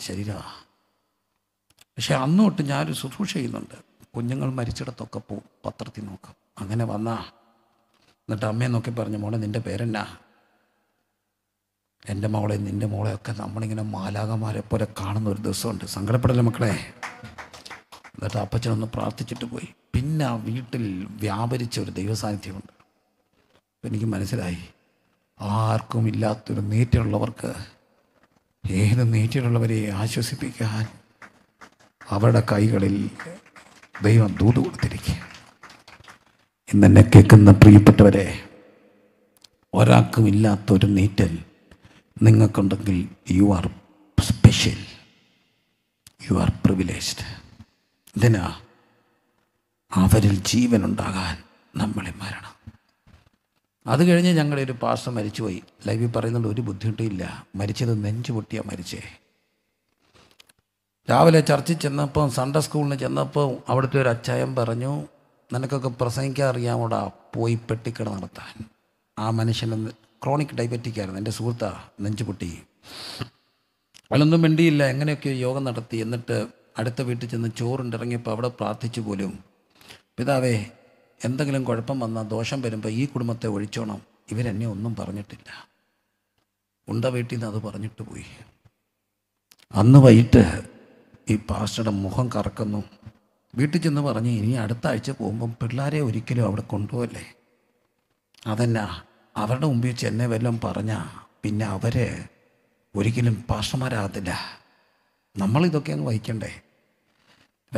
ശരീരമാണ്. പക്ഷേ അന്ന് തൊട്ട് ഞാനൊരു ശുശ്രൂഷ ചെയ്യുന്നുണ്ട്, കുഞ്ഞുങ്ങൾ മരിച്ചിടത്തൊക്കെ പോവും, പത്രത്തിൽ നോക്കും. അങ്ങനെ വന്നാ എന്നിട്ട് അമ്മയെ നോക്കി പറഞ്ഞു, മോളെ നിൻ്റെ പേരെന്നാ. എൻ്റെ മോളെ നിൻ്റെ മോളെയൊക്കെ നമ്മളിങ്ങനെ മാലാകന്മാരെ പോലെ കാണുന്ന ഒരു ദിവസമുണ്ട്, സങ്കടപ്പെടല്ലേ മക്കളെ. എന്നിട്ട് അപ്പച്ചനൊന്ന് പ്രാർത്ഥിച്ചിട്ട് പോയി. പിന്നെ ആ വീട്ടിൽ വ്യാപരിച്ച ഒരു ദൈവസാന്നിധ്യമുണ്ട്. അപ്പം എനിക്ക് മനസ്സിലായി, ആർക്കും ഇല്ലാത്തൊരു നീറ്റുള്ളവർക്ക് ഏത് നീറ്റിലുള്ളവരെ ആശ്വസിപ്പിക്കാൻ അവരുടെ കൈകളിൽ ദൈവം ദൂത് കൊടുത്തിരിക്കുക. ഇന്നെന്നെ കേൾക്കുന്ന പ്രിയപ്പെട്ടവരെ, ഒരാൾക്കും ഇല്ലാത്തൊരു നീറ്റൽ നിങ്ങൾക്കുണ്ടെങ്കിൽ you are special, you are privileged. ഇതിനാ അവരിൽ ജീവനുണ്ടാകാൻ നമ്മളെ മരണം. അത് കഴിഞ്ഞ് ഞങ്ങളുടെ ഒരു പാസ്റ്റർ മരിച്ചുപോയി. ലൈവിൽ പറയുന്നുണ്ട്, ഒരു ബുദ്ധിമുട്ടും ഇല്ല, മരിച്ചത് നെഞ്ചു പൊട്ടിയാണ് മരിച്ചേ. രാവിലെ ചർച്ചിൽ ചെന്നപ്പോൾ, സൺഡേ സ്കൂളിന് ചെന്നപ്പോൾ അവിടുത്തെ ഒരു അച്ചായൻ പറഞ്ഞു, നിനക്കൊക്കെ പ്രസംഗിക്കാൻ അറിയാമോടാ, പോയി പെട്ടിക്കട നടത്താൻ. ആ മനുഷ്യന് ക്രോണിക് ഡയബറ്റിക് ആയിരുന്നു. എൻ്റെ സുഹൃത്താ, നെഞ്ചു പൊട്ടി. അതിലൊന്നും മിണ്ടിയില്ല, എങ്ങനെയൊക്കെ യോഗം നടത്തി. എന്നിട്ട് അടുത്ത വീട്ടിൽ ചെന്ന് ചോറുണ്ടിറങ്ങിയപ്പോൾ അവിടെ പ്രാർത്ഥിച്ചു പോലും, പിതാവേ എന്തെങ്കിലും കുഴപ്പം വന്നാൽ, ദോഷം വരുമ്പോൾ ഈ കുടുംബത്തെ ഒഴിച്ചോണം, ഇവരെന്നെ ഒന്നും പറഞ്ഞിട്ടില്ല. ഉണ്ട വീട്ടിൽ നിന്ന് അത് പറഞ്ഞിട്ട് പോയി. അന്ന് വൈകിട്ട് ഈ പാസ്റ്ററുടെ മുഖം കറക്കുന്നു. വീട്ടിൽ ചെന്ന് പറഞ്ഞ്, ഇനി അടുത്ത ആഴ്ച പോകുമ്പം പിള്ളേരെ ഒരിക്കലും അവിടെ കൊണ്ടുപോകല്ലേ. അതന്നെ, അവരുടെ മുമ്പിൽ ചെന്നെ വല്ലതും പറഞ്ഞാൽ പിന്നെ അവർ ഒരിക്കലും പാസ്റ്റർമാരാകത്തില്ല. നമ്മളിതൊക്കെ അങ്ങ് വഹിക്കണ്ടേ.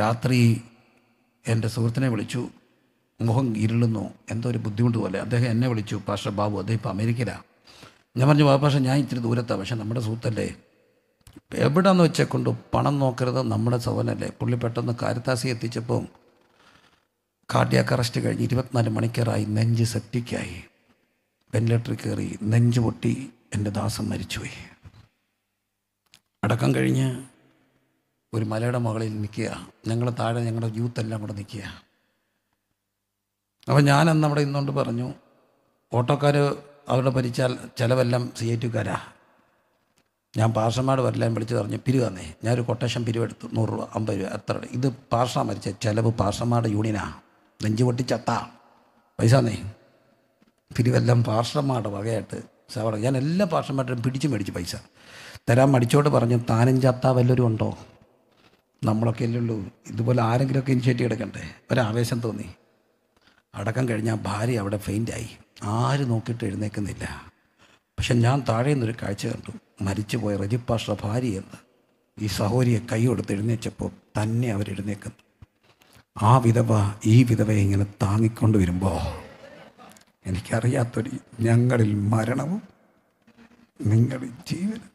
രാത്രി എൻ്റെ സുഹൃത്തിനെ വിളിച്ചു, മുഖം ഇരുളുന്നു, എന്തോ ഒരു ബുദ്ധിമുട്ട് പോലെ. അദ്ദേഹം എന്നെ വിളിച്ചു, പാസ്റ്റർ ബാബു, അദ്ദേഹം ഇപ്പോൾ അമേരിക്കയിലാണ്. ഞാൻ പറഞ്ഞു, ബാബു പക്ഷേ ഞാൻ ഇത്തിരി ദൂരത്താണ്, പക്ഷേ നമ്മുടെ സുഹൃത്തല്ലേ, എവിടെയെന്ന് വെച്ചേ കൊണ്ട് പണം നോക്കരുത്, നമ്മുടെ സഹോദരനല്ലേ. പുള്ളി പെട്ടെന്ന് കാരിത്താസി എത്തിച്ചപ്പോൾ കാർഡിയാക്ക് അറസ്റ്റ് കഴിഞ്ഞ് 24 മണിക്കൂറായി, നെഞ്ച് സെപ്റ്റിക്കായി, വെന്റിലേറ്ററിൽ കയറി, നെഞ്ച് പൊട്ടി എൻ്റെ ദാസൻ മരിച്ചുപോയി. അടക്കം കഴിഞ്ഞ് ഒരു മലയുടെ മുകളിൽ നിൽക്കുക, ഞങ്ങളുടെ താഴെ ഞങ്ങളുടെ യൂത്ത് എല്ലാം കൂടെ നിൽക്കുക. അപ്പോൾ ഞാനന്ന് അവിടെ ഇന്നുകൊണ്ട് പറഞ്ഞു, ഓട്ടോക്കാർ അവരുടെ പരിച്ചാൽ ചിലവെല്ലാം CI2 കാരാ. ഞാൻ പാർഷന്മാരുടെ വരെല്ലാം വിളിച്ച് പറഞ്ഞു, പിരിവ് തന്നേ. ഞാനൊരു കൊട്ടേഷൻ പിരിവെടുത്തു, 100 രൂപ 50 രൂപ എത്ര. ഇത് പാർഷ മരിച്ച ചിലവ് പാർഷന്മാരുടെ യൂണിയനാണ്, നെഞ്ചു പൊട്ടി ചത്താ പൈസ തന്നേ. പിരിവെല്ലാം പാർഷന്മാരുടെ വകയായിട്ട് സവട. ഞാൻ എല്ലാ പാർഷന്മാരും പിടിച്ചു മേടിച്ചു പൈസ തരാൻ മടിച്ചോട്ട് പറഞ്ഞു, താനും ചത്താ വല്ലവരും ഉണ്ടോ, നമ്മളൊക്കെ അല്ലേ ഉള്ളൂ, ഇതുപോലെ ആരെങ്കിലുമൊക്കെ ഇനിഷ്യേറ്റീവ് എടുക്കണ്ടേ. ഒരാവേശം തോന്നി. അടക്കം കഴിഞ്ഞാൽ ഭാര്യ അവിടെ ഫെയിൻ്റായി, ആരും നോക്കിയിട്ട് എഴുന്നേൽക്കുന്നില്ല. പക്ഷെ ഞാൻ താഴെ നിന്നൊരു കാഴ്ച കണ്ടു, മരിച്ചുപോയ റജിപ്പാഷ ഭാര്യ എന്ന് ഈ സഹോരിയെ കൈ കൊടുത്ത് എഴുന്നേച്ചപ്പോൾ തന്നെ അവരെഴുന്നേൽക്കുന്നു. ആ വിധവ ഈ വിധവയെ ഇങ്ങനെ താങ്ങിക്കൊണ്ട് വരുമ്പോൾ എനിക്കറിയാത്തൊരു ഞങ്ങളിൽ മരണവും നിങ്ങളിൽ ജീവനും.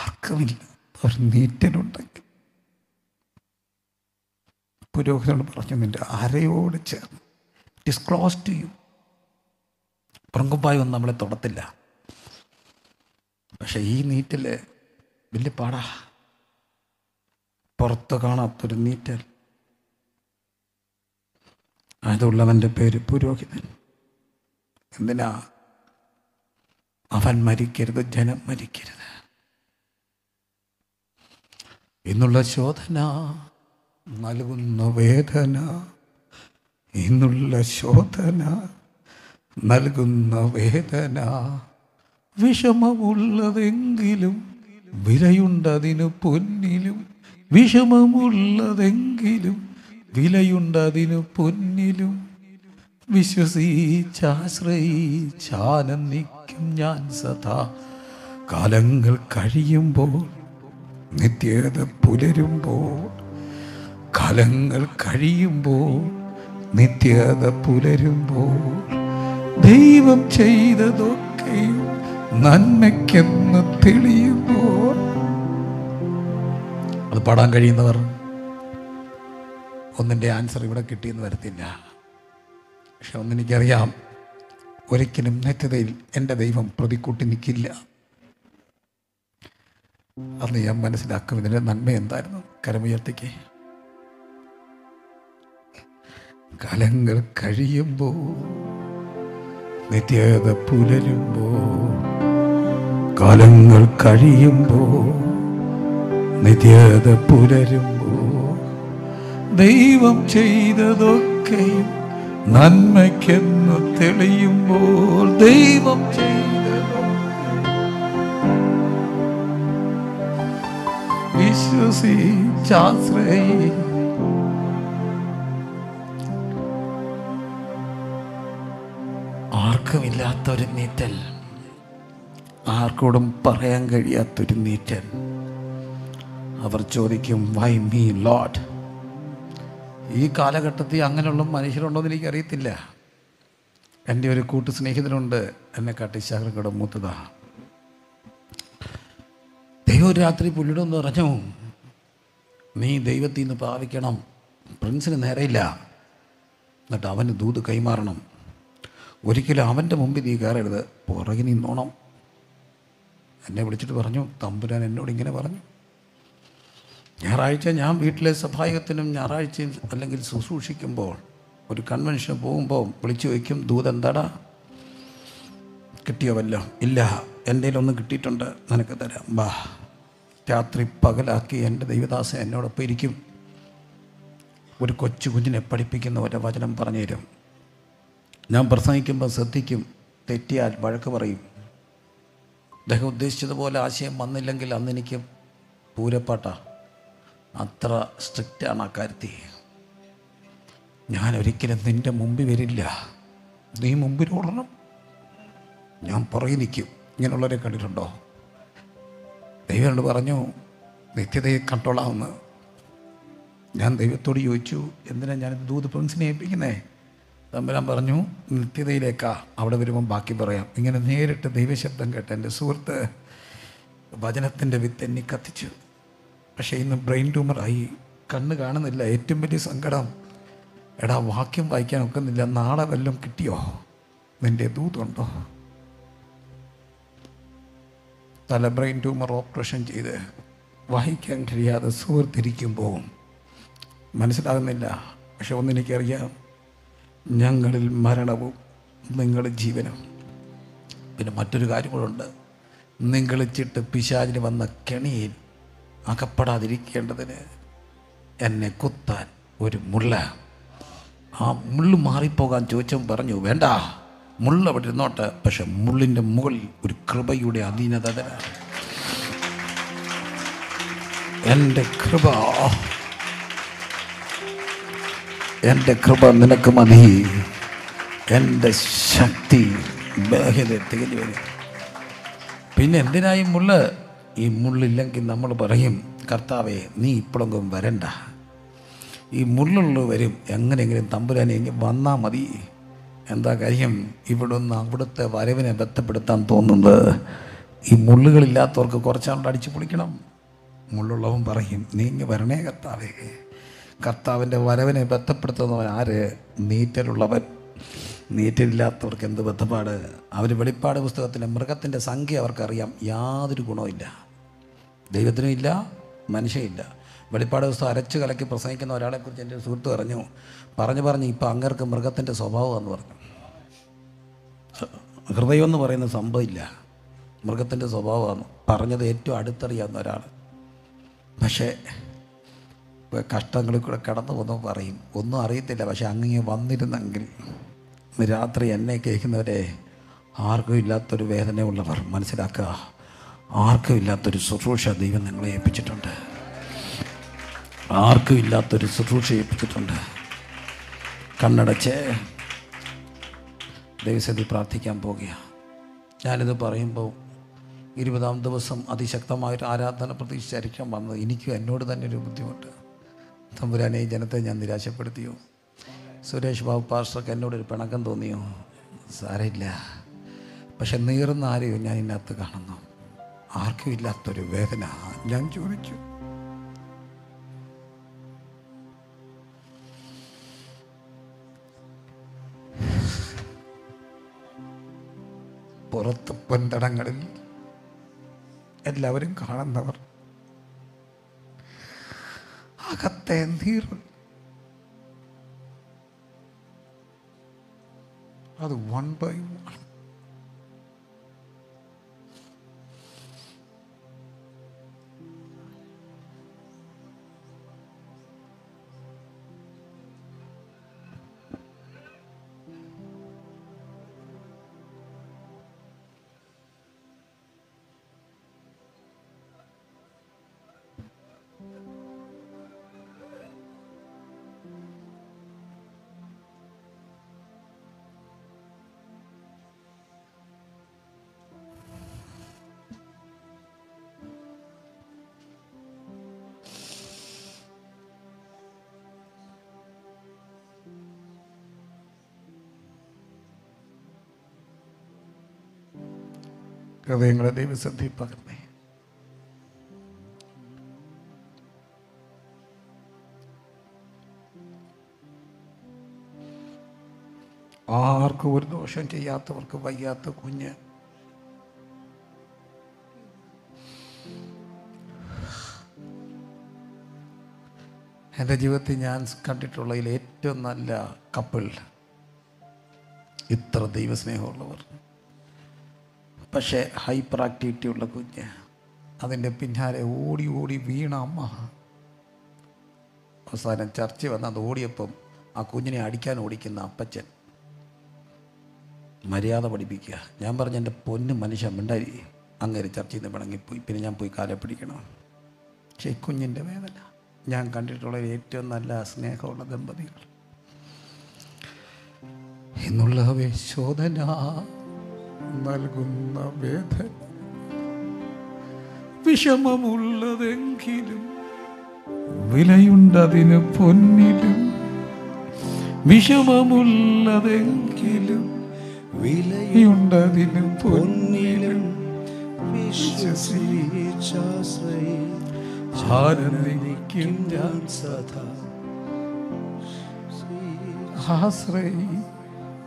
ആർക്കുമില്ല ഒരു നീറ്റലുണ്ടെങ്കിൽ പുരോഹിതനോട് പറഞ്ഞു, നിൻ്റെ അരയോട് ചേർന്ന് it is close to you. പ്രങ്കുപ്പായി ഒന്നും നമ്മളെ തൊടത്തില്ല, പക്ഷെ ഈ നീറ്റൽ വലിയ പാടാ, പുറത്ത് കാണാത്തൊരു നീറ്റൽ. അതുള്ളവൻ്റെ പേര് പുരോഹിതൻ. എന്തിനാ? അവൻ മരിക്കരുത്, ജനം മരിക്കരുത്. ഇന്നുള്ള ശോധന നൽകുന്ന വേദന, ഇന്നുള്ള ശോധന നൽകുന്ന വേദന വിഷമമുള്ളതെങ്കിലും വിലയുണ്ടതിനു പൊന്നിലും, വിഷമമുള്ളതെങ്കിലും വിലയുണ്ടതിനു പൊന്നിലും, വിശ്വസിച്ചാശ്രയിച്ചാനന്ദിക്കും ഞാൻ സദാ. കാലങ്ങൾ കഴിയുമ്പോൾ നിത്യത പുലരുമ്പോൾ, കാലങ്ങൾ കഴിയുമ്പോൾ, നിത്യത പുലരുമ്പോൾ, ദൈവം ചെയ്തതൊക്കെയും നന്മയ്ക്കെന്ന് തെളിയുമ്പോൾ. അത് പാടാൻ കഴിയുന്നവർ ഒന്നിൻ്റെ ആൻസർ ഇവിടെ കിട്ടിയെന്ന് വരത്തില്ല. പക്ഷെ ഒന്നെനിക്കറിയാം, ഒരിക്കലും നിത്യതയിൽ എൻ്റെ ദൈവം പ്രതിക്കൂട്ടി നിൽക്കില്ല. അന്ന് ഞാൻ മനസ്സിലാക്കും ഇതിൻ്റെ നന്മ എന്തായിരുന്നു. കരമുയർത്തിക്ക്. കാലങ്ങൾ കഴിയുമ്പോൾ, നിത്യത പുലരുമ്പോൾ, കാലങ്ങൾ കഴിയുമ്പോൾ, നിത്യത പുലരുമ്പോൾ, ദൈവം ചെയ്തതൊക്കെയും നന്മയ്ക്കെന്ന് തെളിയുമ്പോൾ, ദൈവം വിശ്വസിച്ചാശ്രയി. ആർക്കുമില്ലാത്തൊരു നീറ്റൽ, ആർക്കോടും പറയാൻ കഴിയാത്തൊരു നീറ്റൽ. അവർ ചോദിക്കും, വൈ മീ ലോർഡ്? ഈ കാലഘട്ടത്തിൽ അങ്ങനെയുള്ള മനുഷ്യരുണ്ടോ എന്ന് എനിക്കറിയത്തില്ല. എൻ്റെ ഒരു കൂട്ടു സ്നേഹിതനുണ്ട്, എന്നെ കാട്ടി ശാഖരക്കട മൂത്തതാ. ദൈവം രാത്രി പുള്ളിയോടൊന്ന് പറഞ്ഞു, നീ ദൈവത്തിൽ നിന്ന് പ്രാപിക്കണം, പ്രിൻസിന് നേരെയില്ല, എന്നിട്ട് അവന് ദൂത് കൈമാറണം, ഒരിക്കലും അവൻ്റെ മുമ്പിൽ നീ കയറരുത്, പുറകെ നിന്നോണം. എന്നെ വിളിച്ചിട്ട് പറഞ്ഞു, തമ്പുരാൻ എന്നോട് ഇങ്ങനെ പറഞ്ഞു. ഞായറാഴ്ച ഞാൻ വീട്ടിലെ സഹായത്തിനും ഞായറാഴ്ചയും അല്ലെങ്കിൽ ശുശ്രൂഷിക്കുമ്പോൾ ഒരു കൺവെൻഷന് പോകുമ്പോൾ വിളിച്ചു ചോദിക്കും, ദൂത് എന്താടാ കിട്ടിയോ വല്ലോ? ഇല്ല, എൻ്റെ കയ്യിലൊന്നും കിട്ടിയിട്ടുണ്ട്, നിനക്ക് തരാം വാ. രാത്രി പകലാക്കി എൻ്റെ ദൈവദാസൻ എന്നോടൊപ്പം ഇരിക്കും, ഒരു കൊച്ചു കുഞ്ഞിനെ പഠിപ്പിക്കുന്ന ഒരു വചനം പറഞ്ഞു തരും. ഞാൻ പ്രസംഗിക്കുമ്പോൾ ശ്രദ്ധിക്കും, തെറ്റിയാൽ വഴക്ക് പറയും. അദ്ദേഹം ഉദ്ദേശിച്ചതുപോലെ ആശയം വന്നില്ലെങ്കിൽ അന്നെനിക്ക് പൂരപ്പാട്ടാണ്, അത്ര സ്ട്രിക്റ്റാണ് ആ കാര്യത്തിൽ. ഞാനൊരിക്കലും നിൻ്റെ മുമ്പിൽ വരില്ല, നീ മുമ്പിലോടണം, ഞാൻ പുറകെ നിൽക്കും. ഇങ്ങനെയുള്ളവരെ കണ്ടിട്ടുണ്ടോ? ദൈവനോട് പറഞ്ഞു നിത്യതയെ കണ്ടോളാമെന്ന്. ഞാൻ ദൈവത്തോട് ചോദിച്ചു, എന്തിനാണ് ഞാനിത് ദൂത് പ്രിൻസിനെ ഏൽപ്പിക്കുന്നേ? തമ്പുരാൻ പറഞ്ഞു, നിത്യതയിലേക്കാ, അവിടെ വരുമ്പം ബാക്കി പറയാം. ഇങ്ങനെ നേരിട്ട് ദൈവശബ്ദം കേട്ട എൻ്റെ സുഹൃത്ത് വചനത്തിൻ്റെ വിത്തെന്നി കത്തിച്ചു. പക്ഷേ ഇന്ന് ബ്രെയിൻ ട്യൂമറായി, കണ്ണ് കാണുന്നില്ല. ഏറ്റവും വലിയ സങ്കടം, എടാ വാക്യം വായിക്കാൻ ഒക്കുന്നില്ല, നാളെ വല്ലതും കിട്ടിയോ? നിൻ്റെ ദൂതുണ്ടോ? തല ബ്രെയിൻ ട്യൂമർ ഓപ്പറേഷൻ ചെയ്ത് വായിക്കാൻ കഴിയാതെ സുഹൃത്തിരിക്കുമ്പോൾ മനസ്സിലാകുന്നില്ല. പക്ഷെ ഒന്നെനിക്കറിയാം, ഞങ്ങളിൽ മരണവും നിങ്ങൾ ജീവനും. പിന്നെ മറ്റൊരു കാര്യം കൂടെ, നിങ്ങൾ ചിട്ട് പിശാചിന് വന്ന കെണിയിൽ അകപ്പെടാതിരിക്കേണ്ടതിന് എന്നെ കുത്താൻ ഒരു മുള്ള, ആ മുള്ള് മാറിപ്പോകാൻ ചോദിച്ചും പറഞ്ഞു, വേണ്ട മുള്ള അവിടെ ഇരുന്നോട്ടെ. പക്ഷെ മുള്ളിൻ്റെ മുകളിൽ ഒരു കൃപയുടെ അധീനത. എൻ്റെ കൃപ, എൻ്റെ കൃപ നിനക്ക് മതി, എൻ്റെ ശക്തി തികഞ്ഞു വരും. പിന്നെ എന്തിനായി മുള്ള്? ഈ മുള്ളില്ലെങ്കിൽ നമ്മൾ പറയും, കർത്താവേ നീ ഇപ്പോഴെങ്കും വരണ്ട, ഈ മുള്ളുള്ള വരും, എങ്ങനെയെങ്കിലും തമ്പുരാനെങ്കിൽ വന്നാൽ മതി. എന്താ കാര്യം? ഇവിടെ ഒന്ന് അവിടുത്തെ വരവിനെ ബന്ധപ്പെടുത്താൻ തോന്നുന്നത്. ഈ മുള്ളുകളില്ലാത്തവർക്ക് കുറച്ചാളുടെ അടിച്ചു പൊളിക്കണം. മുള്ളുള്ളവൻ പറയും, നീങ്ങി വരണേ കർത്താവേ. കർത്താവിൻ്റെ വരവിനെ ബന്ധപ്പെടുത്തുന്നവൻ ആര്? നീറ്റലുള്ളവൻ. നീറ്റില്ലാത്തവർക്ക് എന്ത് ബന്ധപ്പാട്? അവർ വെളിപ്പാട് പുസ്തകത്തിലെ മൃഗത്തിൻ്റെ സംഖ്യ അവർക്കറിയാം, യാതൊരു ഗുണവുമില്ല, ദൈവത്തിനും ഇല്ല, മനുഷ്യനില്ല. വെളിപ്പാട് പുസ്തകം അരച്ചു കലക്കി പ്രസംഗിക്കുന്ന ഒരാളെക്കുറിച്ച് എൻ്റെ സുഹൃത്ത് പറഞ്ഞു, പറഞ്ഞ് ഇപ്പോൾ അങ്ങേർക്ക് മൃഗത്തിൻ്റെ സ്വഭാവമാണെന്ന് പറഞ്ഞു. ഹൃദയം എന്ന് പറയുന്ന സംഭവമില്ല, മൃഗത്തിൻ്റെ സ്വഭാവമാണ് പറഞ്ഞത്. ഏറ്റവും അടുത്തറിയാവുന്ന ഒരാൾ, പക്ഷേ കഷ്ടങ്ങളിൽ കൂടെ കടന്നു പോകുമ്പോൾ പറയും, ഒന്നും അറിയത്തില്ല, പക്ഷെ അങ്ങനെ വന്നിരുന്നെങ്കിൽ. രാത്രി എന്നെ കേൾക്കുന്നവരെ, ആർക്കും ഇല്ലാത്തൊരു വേദനയുള്ളവർ മനസ്സിലാക്കുക, ആർക്കും ഇല്ലാത്തൊരു ശുശ്രൂഷ ദൈവം നിങ്ങളെ ഏൽപ്പിച്ചിട്ടുണ്ട്, ആർക്കും ഇല്ലാത്തൊരു ശുശ്രൂഷ ഏൽപ്പിച്ചിട്ടുണ്ട്. കണ്ണടച്ച് ദൈവസേതി പ്രാർത്ഥിക്കാൻ പോകുക. ഞാനിത് പറയുമ്പോൾ ഇരുപതാം ദിവസം അതിശക്തമായൊരു ആരാധന പ്രതീക്ഷിച്ചായിരിക്കാൻ വന്നത്. എനിക്കും എന്നോട് തന്നെ ഒരു ബുദ്ധിമുട്ട്. തമ്പുരാനെ, ജനത്തെ ഞാൻ നിരാശപ്പെടുത്തിയോ? സുരേഷ് ബാബു പാസ്റ്റർക്ക് എന്നോടൊരു പിണക്കം തോന്നിയോ? സാരമില്ല. പക്ഷെ നീറുന്ന ആരെയും ഞാൻ ഇതിനകത്ത് കാണുന്നു. ആർക്കും ഇല്ലാത്തൊരു വേദന. ഞാൻ ചോദിച്ചു, പുറത്ത് പൊൻതടങ്ങളിൽ എല്ലാവരും കാണുന്നവർ അകത്തെ നീർ, അത് വൺ ബൈ വൺ ഹൃദയങ്ങളെ ദൈവസന്ധി പകർന്നേ. ആർക്കും ഒരു ദോഷം ചെയ്യാത്തവർക്ക് വയ്യാത്ത കുഞ്ഞ്, എൻ്റെ ജീവിതത്തിൽ ഞാൻ കണ്ടിട്ടുള്ളതിൽ ഏറ്റവും നല്ല കപ്പിൾ, ഇത്ര ദൈവസ്നേഹമുള്ളവർ. പക്ഷേ ഹൈപ്പർ ആക്ടിവിറ്റിയുള്ള കുഞ്ഞ്, അതിൻ്റെ പിന്നാലെ ഓടി ഓടി വീണ അമ്മ. അവസാനം ചർച്ച വന്ന് അത് ഓടിയപ്പം ആ കുഞ്ഞിനെ അടിക്കാൻ ഓടിക്കുന്ന അപ്പച്ചൻ. മര്യാദ പഠിപ്പിക്കുക. ഞാൻ പറഞ്ഞ, എൻ്റെ പൊന്ന് മനുഷ്യൻ മിണ്ടായി, അങ്ങനെ ചർച്ചയിൽ നിന്ന് പിണങ്ങിപ്പോയി. പിന്നെ ഞാൻ പോയി കാലെ പിടിക്കണം. പക്ഷേ കുഞ്ഞിൻ്റെ വേദന. ഞാൻ കണ്ടിട്ടുള്ള ഏറ്റവും നല്ല സ്നേഹമുള്ള ദമ്പതികൾ. എന്നുള്ള ശോധന നൽകുന്ന വേദന വിഷമമുള്ളതെങ്കിലും വിലയുണ്ടതിന് പൊന്നിലും, വിഷമമുള്ളതെങ്കിലും വിലയുണ്ടതിന് പൊന്നിലും, വിശ്വസിച്ചാശ്രയിക്കും ഞാൻ സദാ ആശ്രയി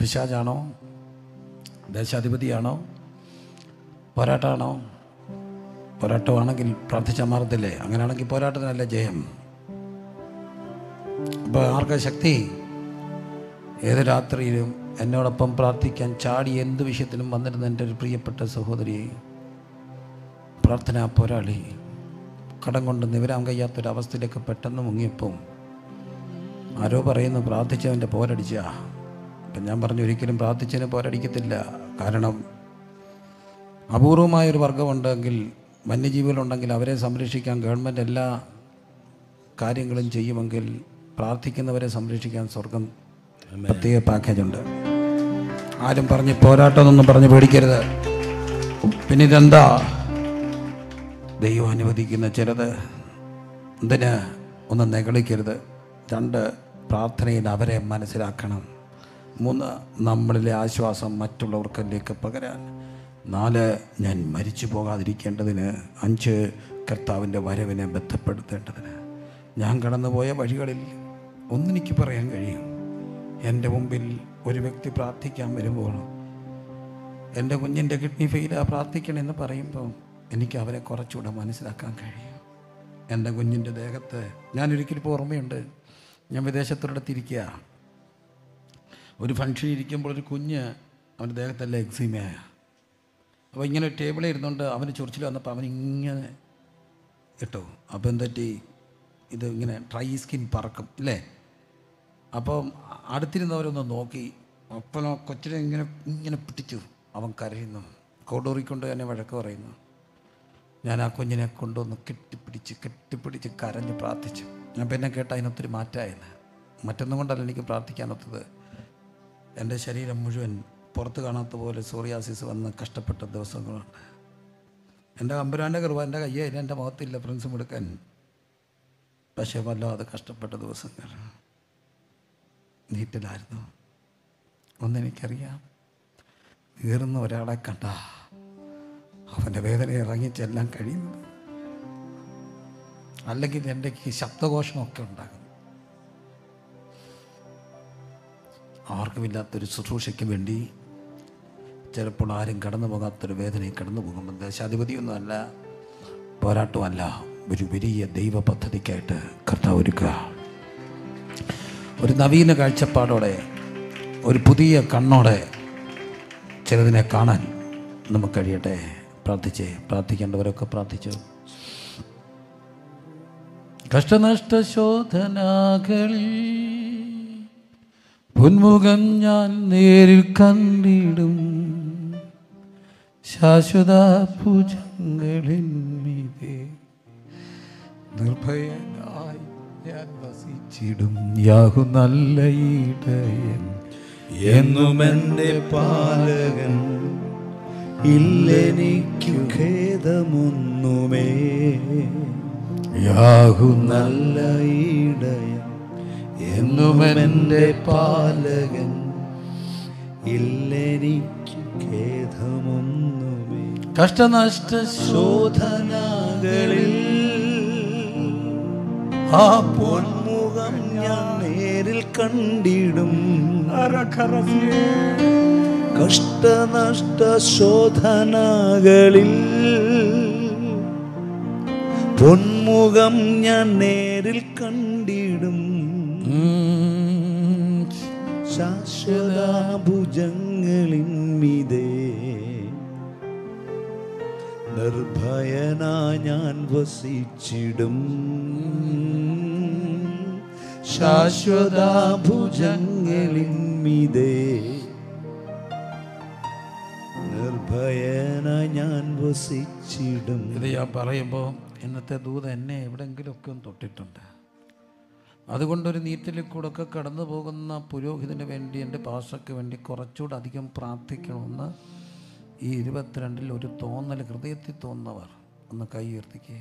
പിശാചാണോ? ദേശാധിപതിയാണോ? പോരാട്ടമാണോ? പോരാട്ടമാണെങ്കിൽ പ്രാർത്ഥിച്ച മാറത്തില്ലേ? അങ്ങനെയാണെങ്കിൽ പോരാട്ടത്തിനല്ല ജയം. അപ്പോൾ ആർക്കാ ശക്തി? ഏത് രാത്രിയിലും എന്നോടൊപ്പം പ്രാർത്ഥിക്കാൻ ചാടി എന്ത് വിഷയത്തിലും വന്നിരുന്ന എൻ്റെ ഒരു പ്രിയപ്പെട്ട സഹോദരി, പ്രാർത്ഥനാ പോരാളി, കടം കൊണ്ട് നിവരാൻ കഴിയാത്തൊരവസ്ഥയിലേക്ക് പെട്ടെന്ന് മുങ്ങിയപ്പോൾ ആരോ പറയുന്നു പ്രാർത്ഥിച്ചവൻ്റെ പോരടിച്ച. അപ്പം ഞാൻ പറഞ്ഞു, ഒരിക്കലും പ്രാർത്ഥിച്ചതിന് പോരടിക്കത്തില്ല. കാരണം അപൂർവമായൊരു വർഗമുണ്ടെങ്കിൽ, വന്യജീവികളുണ്ടെങ്കിൽ അവരെ സംരക്ഷിക്കാൻ ഗവൺമെൻറ് എല്ലാ കാര്യങ്ങളും ചെയ്യുമെങ്കിൽ പ്രാർത്ഥിക്കുന്നവരെ സംരക്ഷിക്കാൻ സ്വർഗം പ്രത്യേക പാക്കേജുണ്ട്. ആരും പറഞ്ഞ് പോരാട്ടമെന്നൊന്നും പറഞ്ഞ് പേടിക്കരുത്. പിന്നെ ഇതെന്താ ദൈവം അനുവദിക്കുന്ന ചിലത്? എന്തിന്? ഒന്ന് നെഗളിക്കരുത്. രണ്ട്, പ്രാർത്ഥനയിൽ അവരെ മനസ്സിലാക്കണം. മൂന്ന്, നമ്മളിലെ ആശ്വാസം മറ്റുള്ളവർക്കിലേക്ക് പകരാൻ. നാല്, ഞാൻ മരിച്ചു പോകാതിരിക്കേണ്ടതിന്. അഞ്ച്, കർത്താവിൻ്റെ വരവിനെ ബന്ധപ്പെടുത്തേണ്ടതിന്. ഞാൻ കടന്നുപോയ വഴികളിൽ ഒന്നെനിക്ക് പറയാൻ കഴിയും. എൻ്റെ മുമ്പിൽ ഒരു വ്യക്തി പ്രാർത്ഥിക്കാൻ വരുമ്പോൾ, എൻ്റെ കുഞ്ഞിൻ്റെ കിഡ്നി ഫെയിലാണ് പ്രാർത്ഥിക്കണമെന്ന് പറയുമ്പോൾ എനിക്ക് അവരെ കുറച്ചുകൂടെ മനസ്സിലാക്കാൻ കഴിയും. എൻ്റെ കുഞ്ഞിൻ്റെ ദേഹത്ത് ഞാനൊരിക്കലിപ്പോൾ ഓർമ്മയുണ്ട്, ഞാൻ വിദേശത്തോടത്തിരിക്കുക, ഒരു ഫംഗ്ഷനിൽ ഇരിക്കുമ്പോൾ ഒരു കുഞ്ഞ് അവൻ്റെ ദേഹത്തല്ല എക്സിമയായ അപ്പോൾ ഇങ്ങനെ ടേബിളിൽ ഇരുന്നുകൊണ്ട് അവന് ചൊറിച്ചിൽ വന്നപ്പോൾ അവനിങ്ങനെ കേട്ടോ. അപ്പോൾ എന്തെറ്റി ഇത് ഇങ്ങനെ ഡ്രൈ സ്കിൻ പറക്കും ഇല്ലേ. അപ്പം അടുത്തിരുന്നവരൊന്ന് നോക്കി. അപ്പം കൊച്ചിനെ ഇങ്ങനെ ഇങ്ങനെ പിടിച്ചു. അവൻ കരയുന്നു, കോടൂറിക്കൊണ്ട് തന്നെ വഴക്ക് പറയുന്നു. ഞാൻ ആ കുഞ്ഞിനെ കൊണ്ടുവന്ന് കെട്ടിപ്പിടിച്ച് കെട്ടിപ്പിടിച്ച് കരഞ്ഞ് പ്രാർത്ഥിച്ചു. ഞാൻ പിന്നെ കേട്ട അതിനൊത്തിരി മാറ്റമായിരുന്നു. മറ്റൊന്നും കൊണ്ടല്ല എനിക്ക് പ്രാർത്ഥിക്കാനൊത്തത്. എൻ്റെ ശരീരം മുഴുവൻ പുറത്ത് കാണാത്ത പോലെ സോറിയാസിസ് വന്ന് കഷ്ടപ്പെട്ട ദിവസങ്ങളുണ്ട്. എൻ്റെ അമ്പുരാൻ്റെ കൃപ എൻ്റെ കയ്യായി, എൻ്റെ മുഖത്തില്ല ഫ്രണ്ട്സും എടുക്കാൻ. പക്ഷേ വല്ലാതെ കഷ്ടപ്പെട്ട ദിവസങ്ങൾ നീറ്റിലായിരുന്നു. ഒന്നെനിക്കറിയാം, കീറുന്ന ഒരാളെ കണ്ട അവൻ്റെ വേദന ഇറങ്ങിച്ചെല്ലാം കഴിയുന്നത്, അല്ലെങ്കിൽ എൻ്റെ ശബ്ദഘോഷമൊക്കെ ഉണ്ടാകുന്നു. ആർക്കുമില്ലാത്തൊരു ശുശ്രൂഷയ്ക്ക് വേണ്ടി ചിലപ്പോൾ ആരും കടന്നു പോകാത്തൊരു വേദനയെ കടന്നു പോകുമ്പോൾ ദേശാധിപതിയൊന്നുമല്ല, പോരാട്ടമല്ല, ഒരു വലിയ ദൈവ പദ്ധതിക്കായിട്ട് കർത്താവ് ഒരുക്കുക. ഒരു നവീന കാഴ്ചപ്പാടോടെ, ഒരു പുതിയ കണ്ണോടെ ചിലതിനെ കാണാൻ നമുക്ക് കഴിയട്ടെ. പ്രാർത്ഥിച്ചേ. പ്രാർത്ഥിക്കേണ്ടവരൊക്കെ പ്രാർത്ഥിച്ചു. കഷ്ടനഷ്ടശോധനകളിൽ പൊന്മുഖം ഞാൻ നേരിൽ കണ്ടിടും, ശാശ്വത ഭുജങ്ങളിൽ മീതെ നിർഭയനായി ഞാൻ വസിച്ചിടും. യാഹു നല്ല ഇടയൻ എന്നുമെൻ്റെ പാലകൻ, ഇല്ലെനിക്കു ഖേദമൊന്നുമേ. യാഹു നല്ല ഇടയൻ എന്നുമെൻ്റെ പാലകൻ, ഇല്ലെനിക്കു ഖേദമൊന്നുമേ. കഷ്ടനഷ്ട ശോധനകളിൽ ആ പൊന്മുഖം ഞാൻ നേരിൽ കണ്ടിടും. കഷ്ടനഷ്ട ശോധനകളിൽ പൊന്മുഖം ഞാൻ നേരിൽ കണ്ടിടും, ശാശ്വത ഭുജങ്ങളിൽ മീതെ നിർഭയന ഞാൻ വസിച്ചിടും. ശാശ്വത ഭുജങ്ങളിൽ മീതെ നിർഭയന ഞാൻ വസിച്ചിടും. ഇത് ഞാൻ പറയുമ്പോൾ ഇന്നത്തെ ദൂത് എന്നെ എവിടെയെങ്കിലുമൊക്കെ ഒന്ന് തൊട്ടിട്ടുണ്ട്. അതുകൊണ്ടൊരു നീറ്റലിൽ കൂടെയൊക്കെ കടന്നു പോകുന്ന പുരോഹിതന് വേണ്ടി, എൻ്റെ ഭാഷയ്ക്ക് വേണ്ടി കുറച്ചുകൂടെ അധികം പ്രാർത്ഥിക്കണമെന്ന് ഈ 22 ഒരു തോന്നൽ ഹൃദയത്തിൽ തോന്നുന്നവർ ഒന്ന് കൈ ഉയർത്തിക്കുക.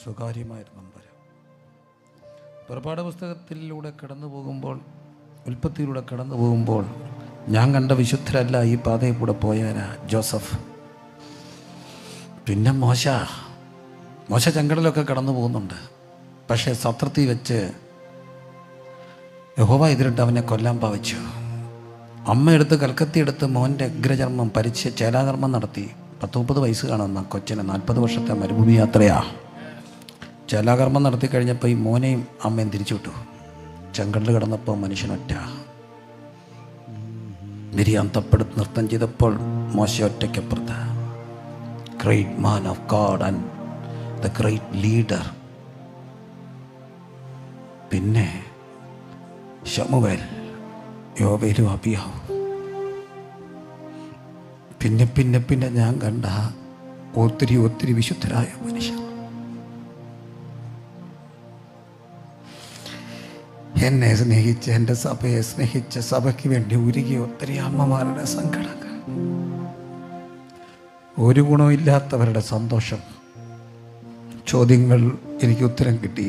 സ്വകാര്യമായിരുന്നു വരം. പുറപ്പാട് പുസ്തകത്തിലൂടെ കടന്നു പോകുമ്പോൾ, ഉൽപ്പത്തിയിലൂടെ കടന്നു പോകുമ്പോൾ ഞാൻ കണ്ട വിശുദ്ധരല്ല ഈ പാതയിൽ കൂടെ പോയാനാ ജോസഫ്, പിന്നെ മോശ ചങ്കടലൊക്കെ കടന്നു പോകുന്നുണ്ട്. പക്ഷേ സത്രത്തിൽ വെച്ച് യഹോവ എതിരിട്ട് അവനെ കൊല്ലാൻ പാവിച്ചു. അമ്മയെടുത്ത് കൽക്കത്തിയെടുത്ത് മോൻ്റെ അഗ്രചർമ്മം പരിച്ച് ചേലാകർമ്മം നടത്തി. 10-30 വയസ്സ് കാണുന്ന കൊച്ചിന് 40 വർഷത്തെ മരുഭൂമി യാത്രയാ. ചേലാകർമ്മം നടത്തി കഴിഞ്ഞപ്പോൾ ഈ മോനെയും അമ്മയും തിരിച്ചു വിട്ടു. ചെങ്കടൽ കിടന്നപ്പോൾ മനുഷ്യനൊറ്റ. മിരിയാം തപ്പെടുത്ത് നൃത്തം ചെയ്തപ്പോൾ മോശ ഒറ്റയ്ക്കപ്പുറത്ത്. Great man of God and the great leader. പിന്നെ ശമൂവേൽ, യോബേലും അബിയാവും. പിന്നെ പിന്നെ പിന്നെ ഞാൻ കണ്ട ഒത്തിരി വിശുദ്ധരായ മനുഷ്യർ. എന്നെ സ്നേഹിച്ച്, എൻ്റെ സഭയെ സ്നേഹിച്ച്, സഭയ്ക്ക് വേണ്ടി ഉരുകിയ ഒത്തിരി അമ്മമാരുടെ സങ്കടങ്ങൾ, ഒരു ഗുണമില്ലാത്തവരുടെ സന്തോഷം. ചോദ്യങ്ങൾ എനിക്ക് ഉത്തരം കിട്ടി.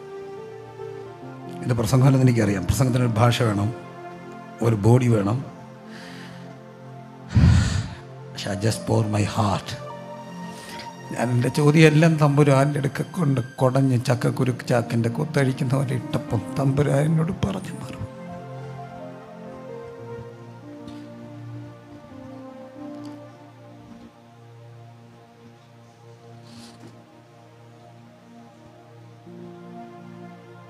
എൻ്റെ പ്രസംഗമല്ലെന്ന് എനിക്കറിയാം. പ്രസംഗത്തിനൊരു ഭാഷ വേണം, ഒരു ബോഡി വേണം. പക്ഷെ I just pour my heart. എൻ്റെ ചോദ്യമെല്ലാം തമ്പുരാൻ്റെ അടുക്ക കൊണ്ട് കുടഞ്ഞ് ചക്കക്കുരുക്ക് ചാക്കിൻ്റെ കൊത്തഴിക്കുന്നവരെ ഇട്ടപ്പം തമ്പുരാനോട് പറഞ്ഞു മാറും.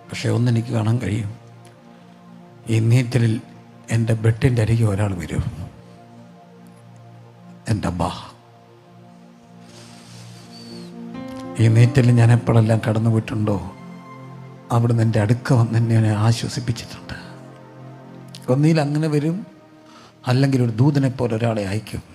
പക്ഷേ ഒന്നെനിക്ക് കാണാൻ കഴിയും, ഇന്നീറ്റലിൽ എൻ്റെ ബെഡിൻ്റെ അരികെ ഒരാൾ വരും, എൻ്റെ അബ്ബ. ഈ നീറ്റിൽ ഞാൻ എപ്പോഴെല്ലാം കടന്നു പോയിട്ടുണ്ടോ അവിടുന്ന് എൻ്റെ അടുക്ക വന്ന് എന്നെ ആശ്വസിപ്പിച്ചിട്ടുണ്ട്. ഒന്നിയിൽ അങ്ങനെ വരും, അല്ലെങ്കിൽ ഒരു ദൂതനെപ്പോലെ ഒരാളെ അയക്കും.